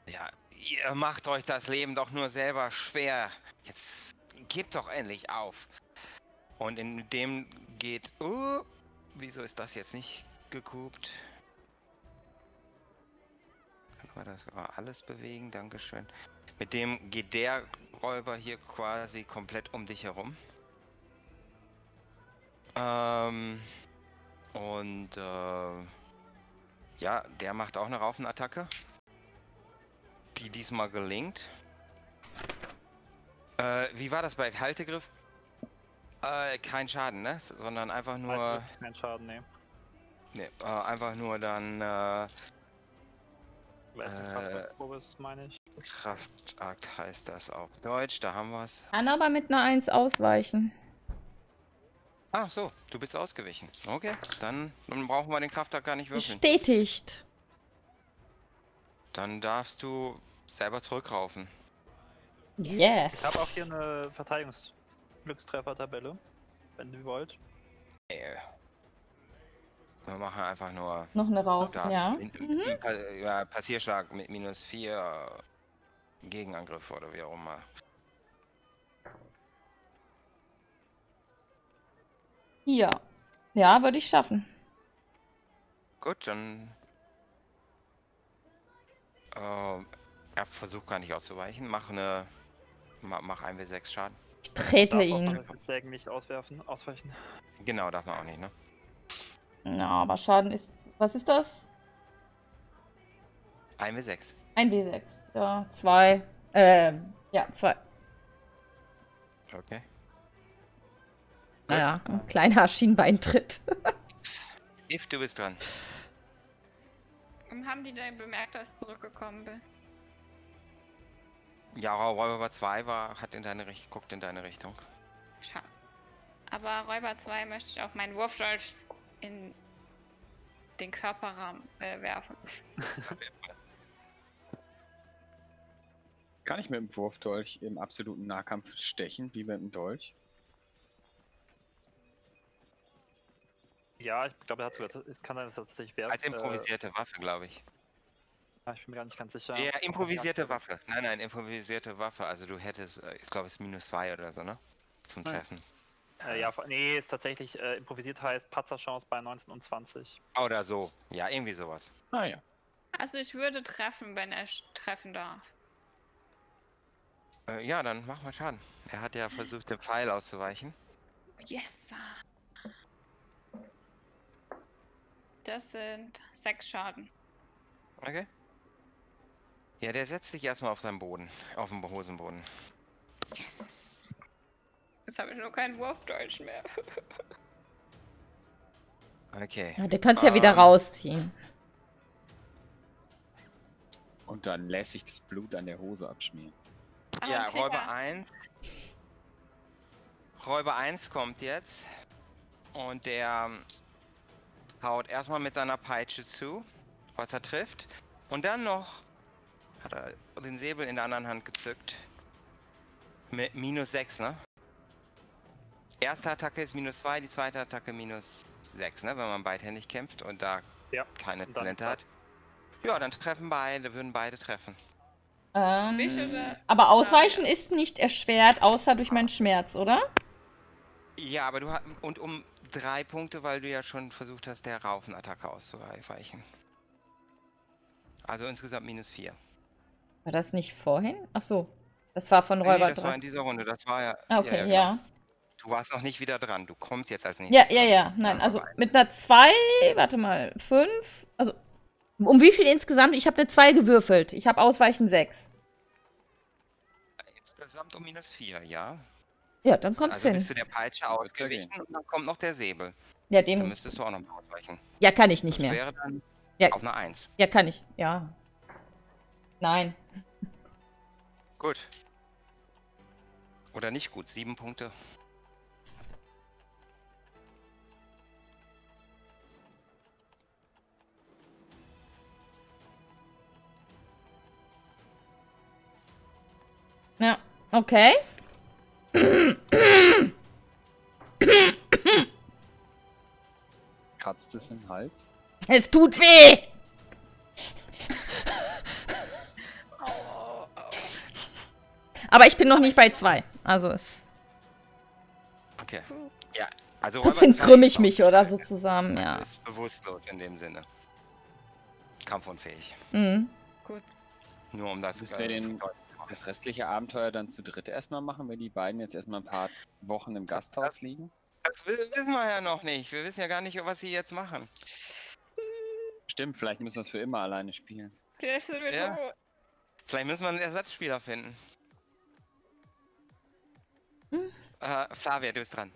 Ja, ihr macht euch das Leben doch nur selber schwer. Jetzt gebt doch endlich auf. Und in dem geht... wieso ist das jetzt nicht gekoopt? Das war alles bewegen, dankeschön. Mit dem geht der Räuber hier quasi komplett um dich herum. Ja, der macht auch eine Raufenattacke, die diesmal gelingt. Wie war das bei Haltegriff? Kein Schaden, ne? Sondern einfach nur... Kein Schaden, ne? Ne, einfach nur dann... Kraftakt heißt das auf Deutsch, da haben wir es. Kann aber mit einer 1 ausweichen. Ach so, du bist ausgewichen. Okay, dann brauchen wir den Kraftakt gar nicht würfeln. Bestätigt. Dann darfst du selber zurückraufen. Yes. Ich habe auch hier eine Verteidigungsglückstreffer-Tabelle, wenn ihr wollt. Yeah. Wir machen einfach nur... Noch eine rauf, ja. Passierschlag mit minus 4 Gegenangriff oder wie auch immer. Ja. Ja, würde ich schaffen. Gut, dann... er versucht gar nicht auszuweichen. Mach 1W6 Schaden. Ich trete ihn. Darf nicht ausweichen. Genau, darf man auch nicht, ne? Na, aber Schaden ist... Was ist das? 1W6. 1W6, ja, 2. Ja, 2. Okay. Naja, ein kleiner Schienbeintritt. If, du bist dran. Haben die denn bemerkt, dass ich zurückgekommen bin? Ja, Räuber 2 guckt in deine Richtung. Schau. Aber Räuber 2 möchte ich auf meinen Wurfstolz in den Körperrahmen werfen. Kann ich mit dem Wurfdolch im absoluten Nahkampf stechen, wie mit dem Dolch? Ja, ich glaube, es kann sein, dass er tatsächlich werfen. Als improvisierte Waffe, glaube ich. Ich bin mir gar nicht ganz sicher. Ja, improvisierte Waffe. Nein, improvisierte Waffe. Also du hättest, ich glaube, es ist -2 oder so, ne? Zum Treffen. Ja, nee, ist tatsächlich improvisiert heißt Patzerchance bei 19 und 20. Oder so. Ja, irgendwie sowas. Ah ja. Also ich würde treffen, wenn er treffen darf. Ja, dann mach mal Schaden. Er hat ja versucht, den Pfeil auszuweichen. Yes! Das sind 6 Schaden. Okay. Ja, der setzt sich erstmal auf seinen Boden. Auf den Hosenboden. Yes! Jetzt habe ich nur keinen Wurfdeutsch mehr. Okay. Ja, der kannst ja wieder rausziehen. Und dann lässt sich das Blut an der Hose abschmieren. Ja, Räuber 1. Räuber 1 kommt jetzt und der haut erstmal mit seiner Peitsche zu, was er trifft. Und dann noch hat er den Säbel in der anderen Hand gezückt. Mit minus 6, ne? Erste Attacke ist minus 2, die zweite Attacke minus 6, ne? Wenn man beidhändig kämpft und da ja, keine Talente hat. Ja, dann treffen beide, würden beide treffen. Aber Ausweichen ist nicht erschwert, außer durch meinen Schmerz, oder? Ja, aber du hast... Und um 3 Punkte, weil du ja schon versucht hast, der Raufenattacke auszuweichen. Also insgesamt minus 4. War das nicht vorhin? Ach so, das war von Räuber 3. Nee, das war in dieser Runde, das war ja... Okay, ja. Ja. Du warst noch nicht wieder dran, du kommst jetzt als nächstes. Ja, ja, ja, nein, also mit einer 2, warte mal, 5, also... Um wie viel insgesamt? Ich habe eine 2 gewürfelt. Ich habe Ausweichen 6. Insgesamt um minus 4, ja. Ja, dann kommt's also hin. Also bist du der Peitsche ausgewichen und dann kommt noch der Säbel. Ja, dem... Dann müsstest du auch noch mal ausweichen. Ja, kann ich nicht mehr. Das wäre dann ja, auf eine 1. Ja, kann ich. Ja. Nein. Gut. Oder nicht gut. 7 Punkte. Ja, okay. Kratzt es im Hals? Es tut weh! Aber ich bin noch nicht bei 2. Also es... Okay. Ja, also... Bisschen krümm ich mich, oder? So zusammen, ja. Ist bewusstlos in dem Sinne. Kampfunfähig. Mhm. Gut. Nur um das... Das restliche Abenteuer dann zu dritt erstmal machen, wenn die beiden jetzt erstmal ein paar Wochen im Gasthaus liegen? Das wissen wir ja noch nicht. Wir wissen ja gar nicht, was sie jetzt machen. Stimmt, vielleicht müssen wir es für immer alleine spielen. Vielleicht sind wir ja. Vielleicht müssen wir einen Ersatzspieler finden. Hm? Flavia, du bist dran.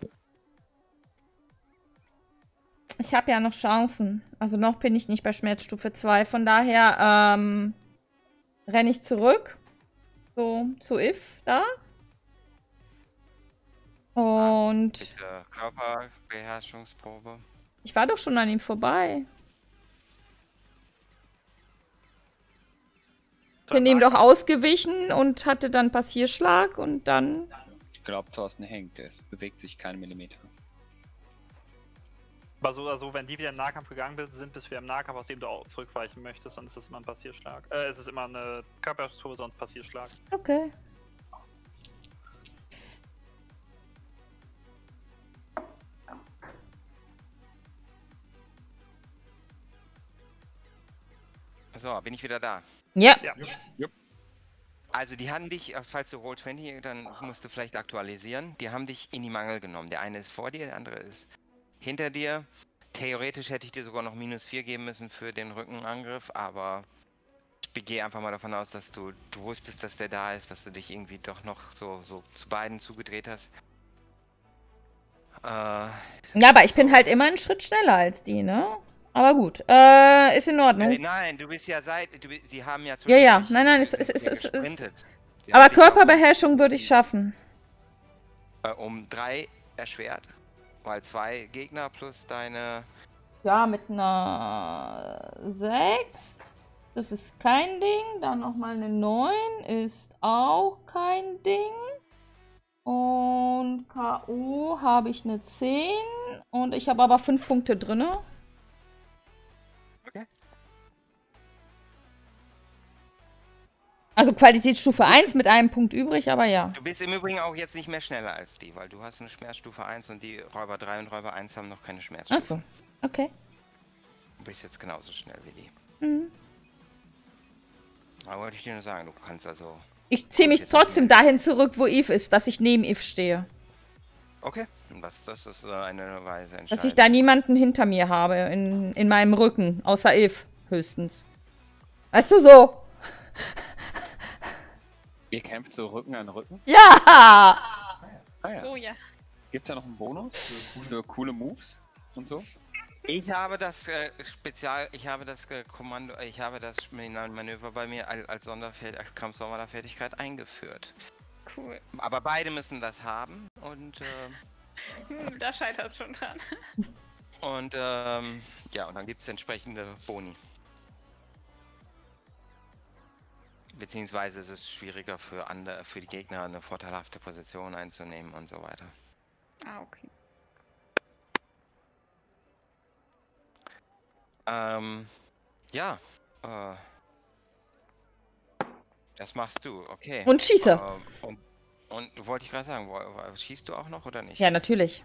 Ich habe ja noch Chancen. Also noch bin ich nicht bei Schmerzstufe 2. Von daher renne ich zurück. So, zu If da. Und. Körperbeherrschungsprobe. Ich war doch schon an ihm vorbei. Ich bin ihm doch ausgewichen und hatte dann Passierschlag und dann. Ich glaube, Thorsten hängt. Es bewegt sich keinen Millimeter. Aber so oder so, wenn die wieder im Nahkampf gegangen sind, bist du wieder im Nahkampf, aus dem du auch zurückweichen möchtest, dann ist es immer ein Passierschlag. Es ist immer eine Körperschutz, sonst Passierschlag. Okay. So, bin ich wieder da? Ja. Ja. Ja. Also die haben dich, falls du Roll20, dann musst du vielleicht aktualisieren, die haben dich in die Mangel genommen. Der eine ist vor dir, der andere ist... hinter dir. Theoretisch hätte ich dir sogar noch minus 4 geben müssen für den Rückenangriff, aber ich gehe einfach mal davon aus, dass du wusstest, dass der da ist, dass du dich irgendwie doch noch so zu beiden zugedreht hast. Ja, aber ich bin halt immer einen Schritt schneller als die, ne? Aber gut, ist in Ordnung. Nein, du bist ja sie haben ja... Ja, nein, es ist... Aber Körperbeherrschung würde ich schaffen. Um 3 erschwert. Weil 2 Gegner plus deine... Ja, mit einer 6. Das ist kein Ding. Dann nochmal eine 9. Ist auch kein Ding. Und K.O. habe ich eine 10. Und ich habe aber 5 Punkte drin. Okay. Also Qualitätsstufe 1 mit einem Punkt übrig, aber ja. Du bist im Übrigen auch jetzt nicht mehr schneller als die, weil du hast eine Schmerzstufe 1 und die Räuber 3 und Räuber 1 haben noch keine Schmerzstufe. Ach so, okay. Du bist jetzt genauso schnell wie die. Mhm. Aber wollte ich dir nur sagen, du kannst also... Ich ziehe mich trotzdem dahin zurück, wo Eve ist, dass ich neben Eve stehe. Okay, das ist eine Weise entscheidend. Dass ich da niemanden hinter mir habe, in meinem Rücken, außer Eve höchstens. Weißt du, so... Ihr kämpft so Rücken an Rücken? Ja! Ah ja. Oh ja. Gibt's da noch einen Bonus für coole Moves und so? Ich habe das Kommando, ich habe das Manöver bei mir als Kampfsonderfertigkeit eingeführt. Cool. Aber beide müssen das haben und da scheitert es schon dran. Und ja, und dann gibt es entsprechende Boni. Beziehungsweise ist es schwieriger für andere, für die Gegner eine vorteilhafte Position einzunehmen und so weiter. Ah, okay. Ja. Das machst du, okay. Und schieße. Und wollte ich gerade sagen, schießt du auch noch oder nicht? Ja, natürlich.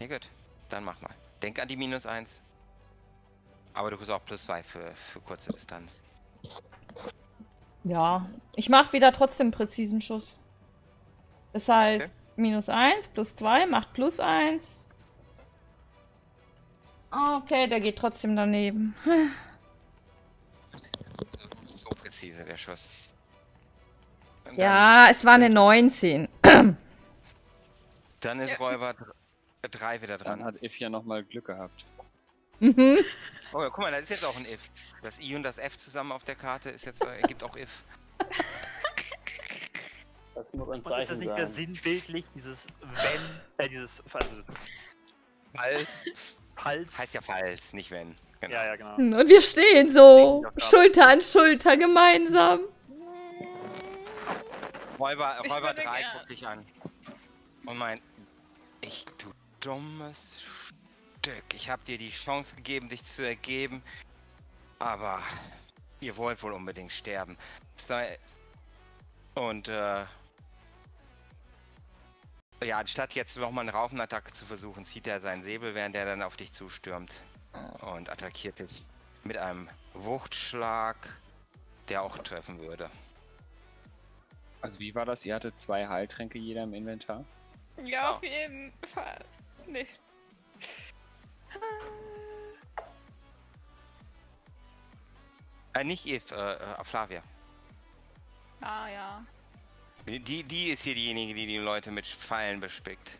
Ja, gut. Dann mach mal. Denk an die -1. Aber du kriegst auch +2 für kurze Distanz. Ja, ich mache wieder trotzdem einen präzisen Schuss. Das heißt, okay. -1 +2 macht +1. Okay, der geht trotzdem daneben. So präzise der Schuss. Dann, ja, es war eine 19. Dann ist ja. Räuber 3 wieder dran. Dann hat If ja nochmal Glück gehabt. Mhm. Oh, guck mal, da ist jetzt auch ein If. Das I und das F zusammen auf der Karte ist jetzt, ergibt auch If. Das muss ein Zeichen sein. Ist das nicht der sinnbildlich, dieses Wenn, dieses Falls. Falls. Heißt ja Falls, nicht Wenn. Genau. Ja, ja, genau. Und wir stehen so, Schulter an Schulter, gemeinsam. Räuber 3 guckt dich an und meint, du dummes Stück. Ich habe dir die Chance gegeben, dich zu ergeben, aber ihr wollt wohl unbedingt sterben. Und ja, anstatt jetzt nochmal eine Raufenattacke zu versuchen, zieht er seinen Säbel, während er dann auf dich zustürmt und attackiert dich mit einem Wuchtschlag, der auch treffen würde. Also wie war das? Ihr hattet 2 Heiltränke jeder im Inventar? Ja, auf jeden Fall. Nicht. Nicht Eve, Flavia. Ah, ja. Die ist hier diejenige, die die Leute mit Pfeilen bespickt.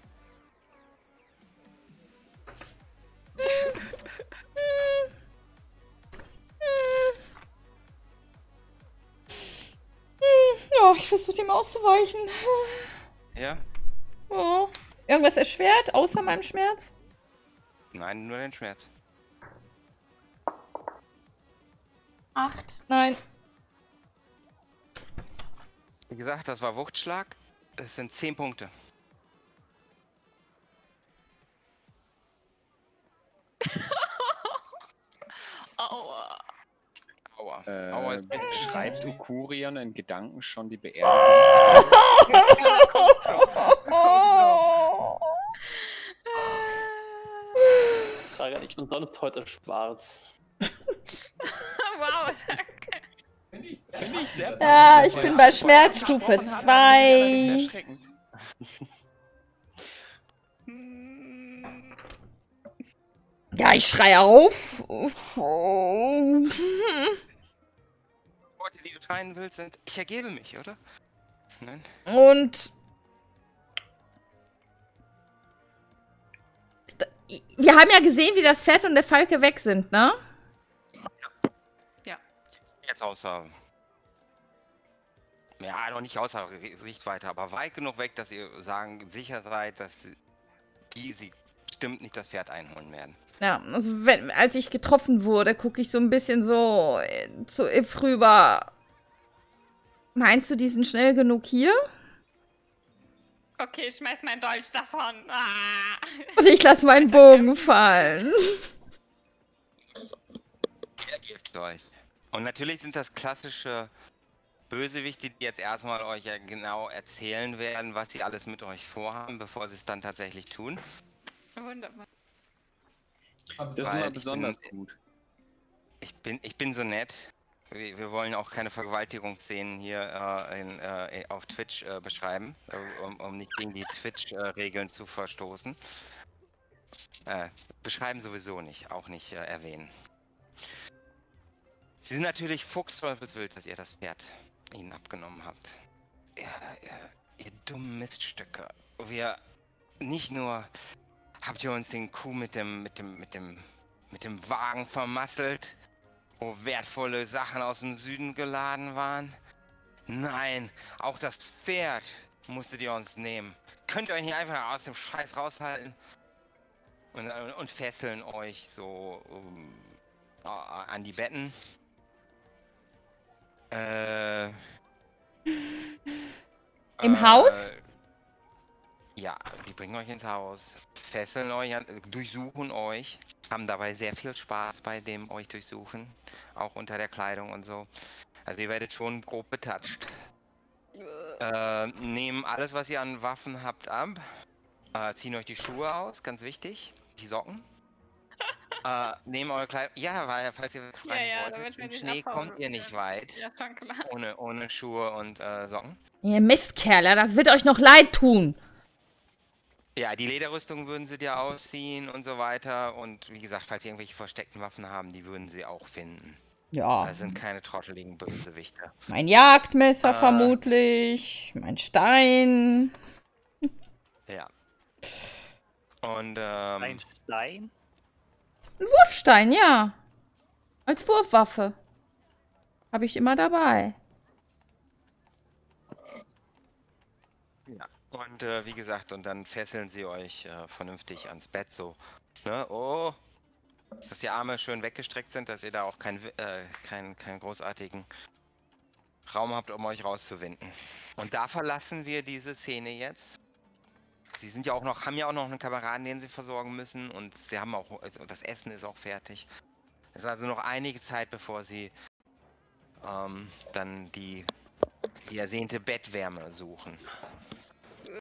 Ja, ich versuche dem auszuweichen. Ja? Oh. Irgendwas erschwert, außer meinem Schmerz? Nein, nur den Schmerz. 8, nein. Wie gesagt, das war Wuchtschlag. Das sind 10 Punkte. Aua. Aua. Aua ist schreibt Okurion in Gedanken schon die Beerdigung. Trage nicht und sonst heute schwarz. Wow, danke. Bin ich sehr ich bin bei Schmerzstufe 2. Ja, ich schreie auf. Worte, die du teilen willst, sind: Ich ergebe mich, oder? Nein. Und wir haben ja gesehen, wie das Pferd und der Falke weg sind, ne? Ja. Jetzt außer... Ja, noch nicht außer Sichtweite, aber weit genug weg, dass ihr sicher seid, dass sie bestimmt nicht das Pferd einholen werden. Ja, also als ich getroffen wurde, gucke ich so ein bisschen so zu If rüber. Meinst du, die sind schnell genug hier? Okay, ich schmeiß meinen Dolch davon. Ah. Und ich lasse meinen Bogen fallen. Der gibt euch. Und natürlich sind das klassische Bösewichte, die jetzt erstmal euch ja genau erzählen werden, was sie alles mit euch vorhaben, bevor sie es dann tatsächlich tun. Wunderbar. Das ist immer besonders gut. Ich bin so nett. Wir wollen auch keine Vergewaltigungsszenen hier auf Twitch beschreiben, um nicht gegen die Twitch-Regeln zu verstoßen. Beschreiben sowieso nicht, auch nicht erwähnen. Sie sind natürlich fuchsteufelswild, dass ihr das Pferd ihnen abgenommen habt. Ihr dummen Miststücke. Nicht nur habt ihr uns den Kuh mit dem Wagen vermasselt, wo wertvolle Sachen aus dem Süden geladen waren. Nein, auch das Pferd musstet ihr uns nehmen. Könnt ihr euch nicht einfach aus dem Scheiß raushalten? Und fesseln euch so an die Betten. Im Haus? Ja, die bringen euch ins Haus, fesseln euch, durchsuchen euch. Haben dabei sehr viel Spaß bei dem euch durchsuchen. Auch unter der Kleidung und so. Also ihr werdet schon grob betatscht. Nehmen alles, was ihr an Waffen habt, ab. Ziehen euch die Schuhe aus, ganz wichtig. Die Socken. Nehmen eure Kleidung. Ja, weil falls ihr wollt, im Schnee kommt ihr nicht weit. Ja, schon klar. Ohne Schuhe und Socken. Ihr Mistkerle, das wird euch noch leid tun. Ja, die Lederrüstung würden sie dir ausziehen und so weiter. Und wie gesagt, falls sie irgendwelche versteckten Waffen haben, die würden sie auch finden. Ja. Das sind keine trotteligen Bösewichte. Mein Jagdmesser vermutlich. Mein Stein. Ja. Und ein Stein? Ein Wurfstein, ja. Als Wurfwaffe. Habe ich immer dabei. Und wie gesagt, und dann fesseln sie euch vernünftig ans Bett, so, ne? Oh, dass die Arme schön weggestreckt sind, dass ihr da auch keinen großartigen Raum habt, um euch rauszuwinden. Und da verlassen wir diese Szene jetzt. Sie sind ja auch noch, haben ja auch noch einen Kameraden, den sie versorgen müssen, und sie haben auch, also das Essen ist auch fertig. Es ist also noch einige Zeit, bevor sie dann die ersehnte Bettwärme suchen.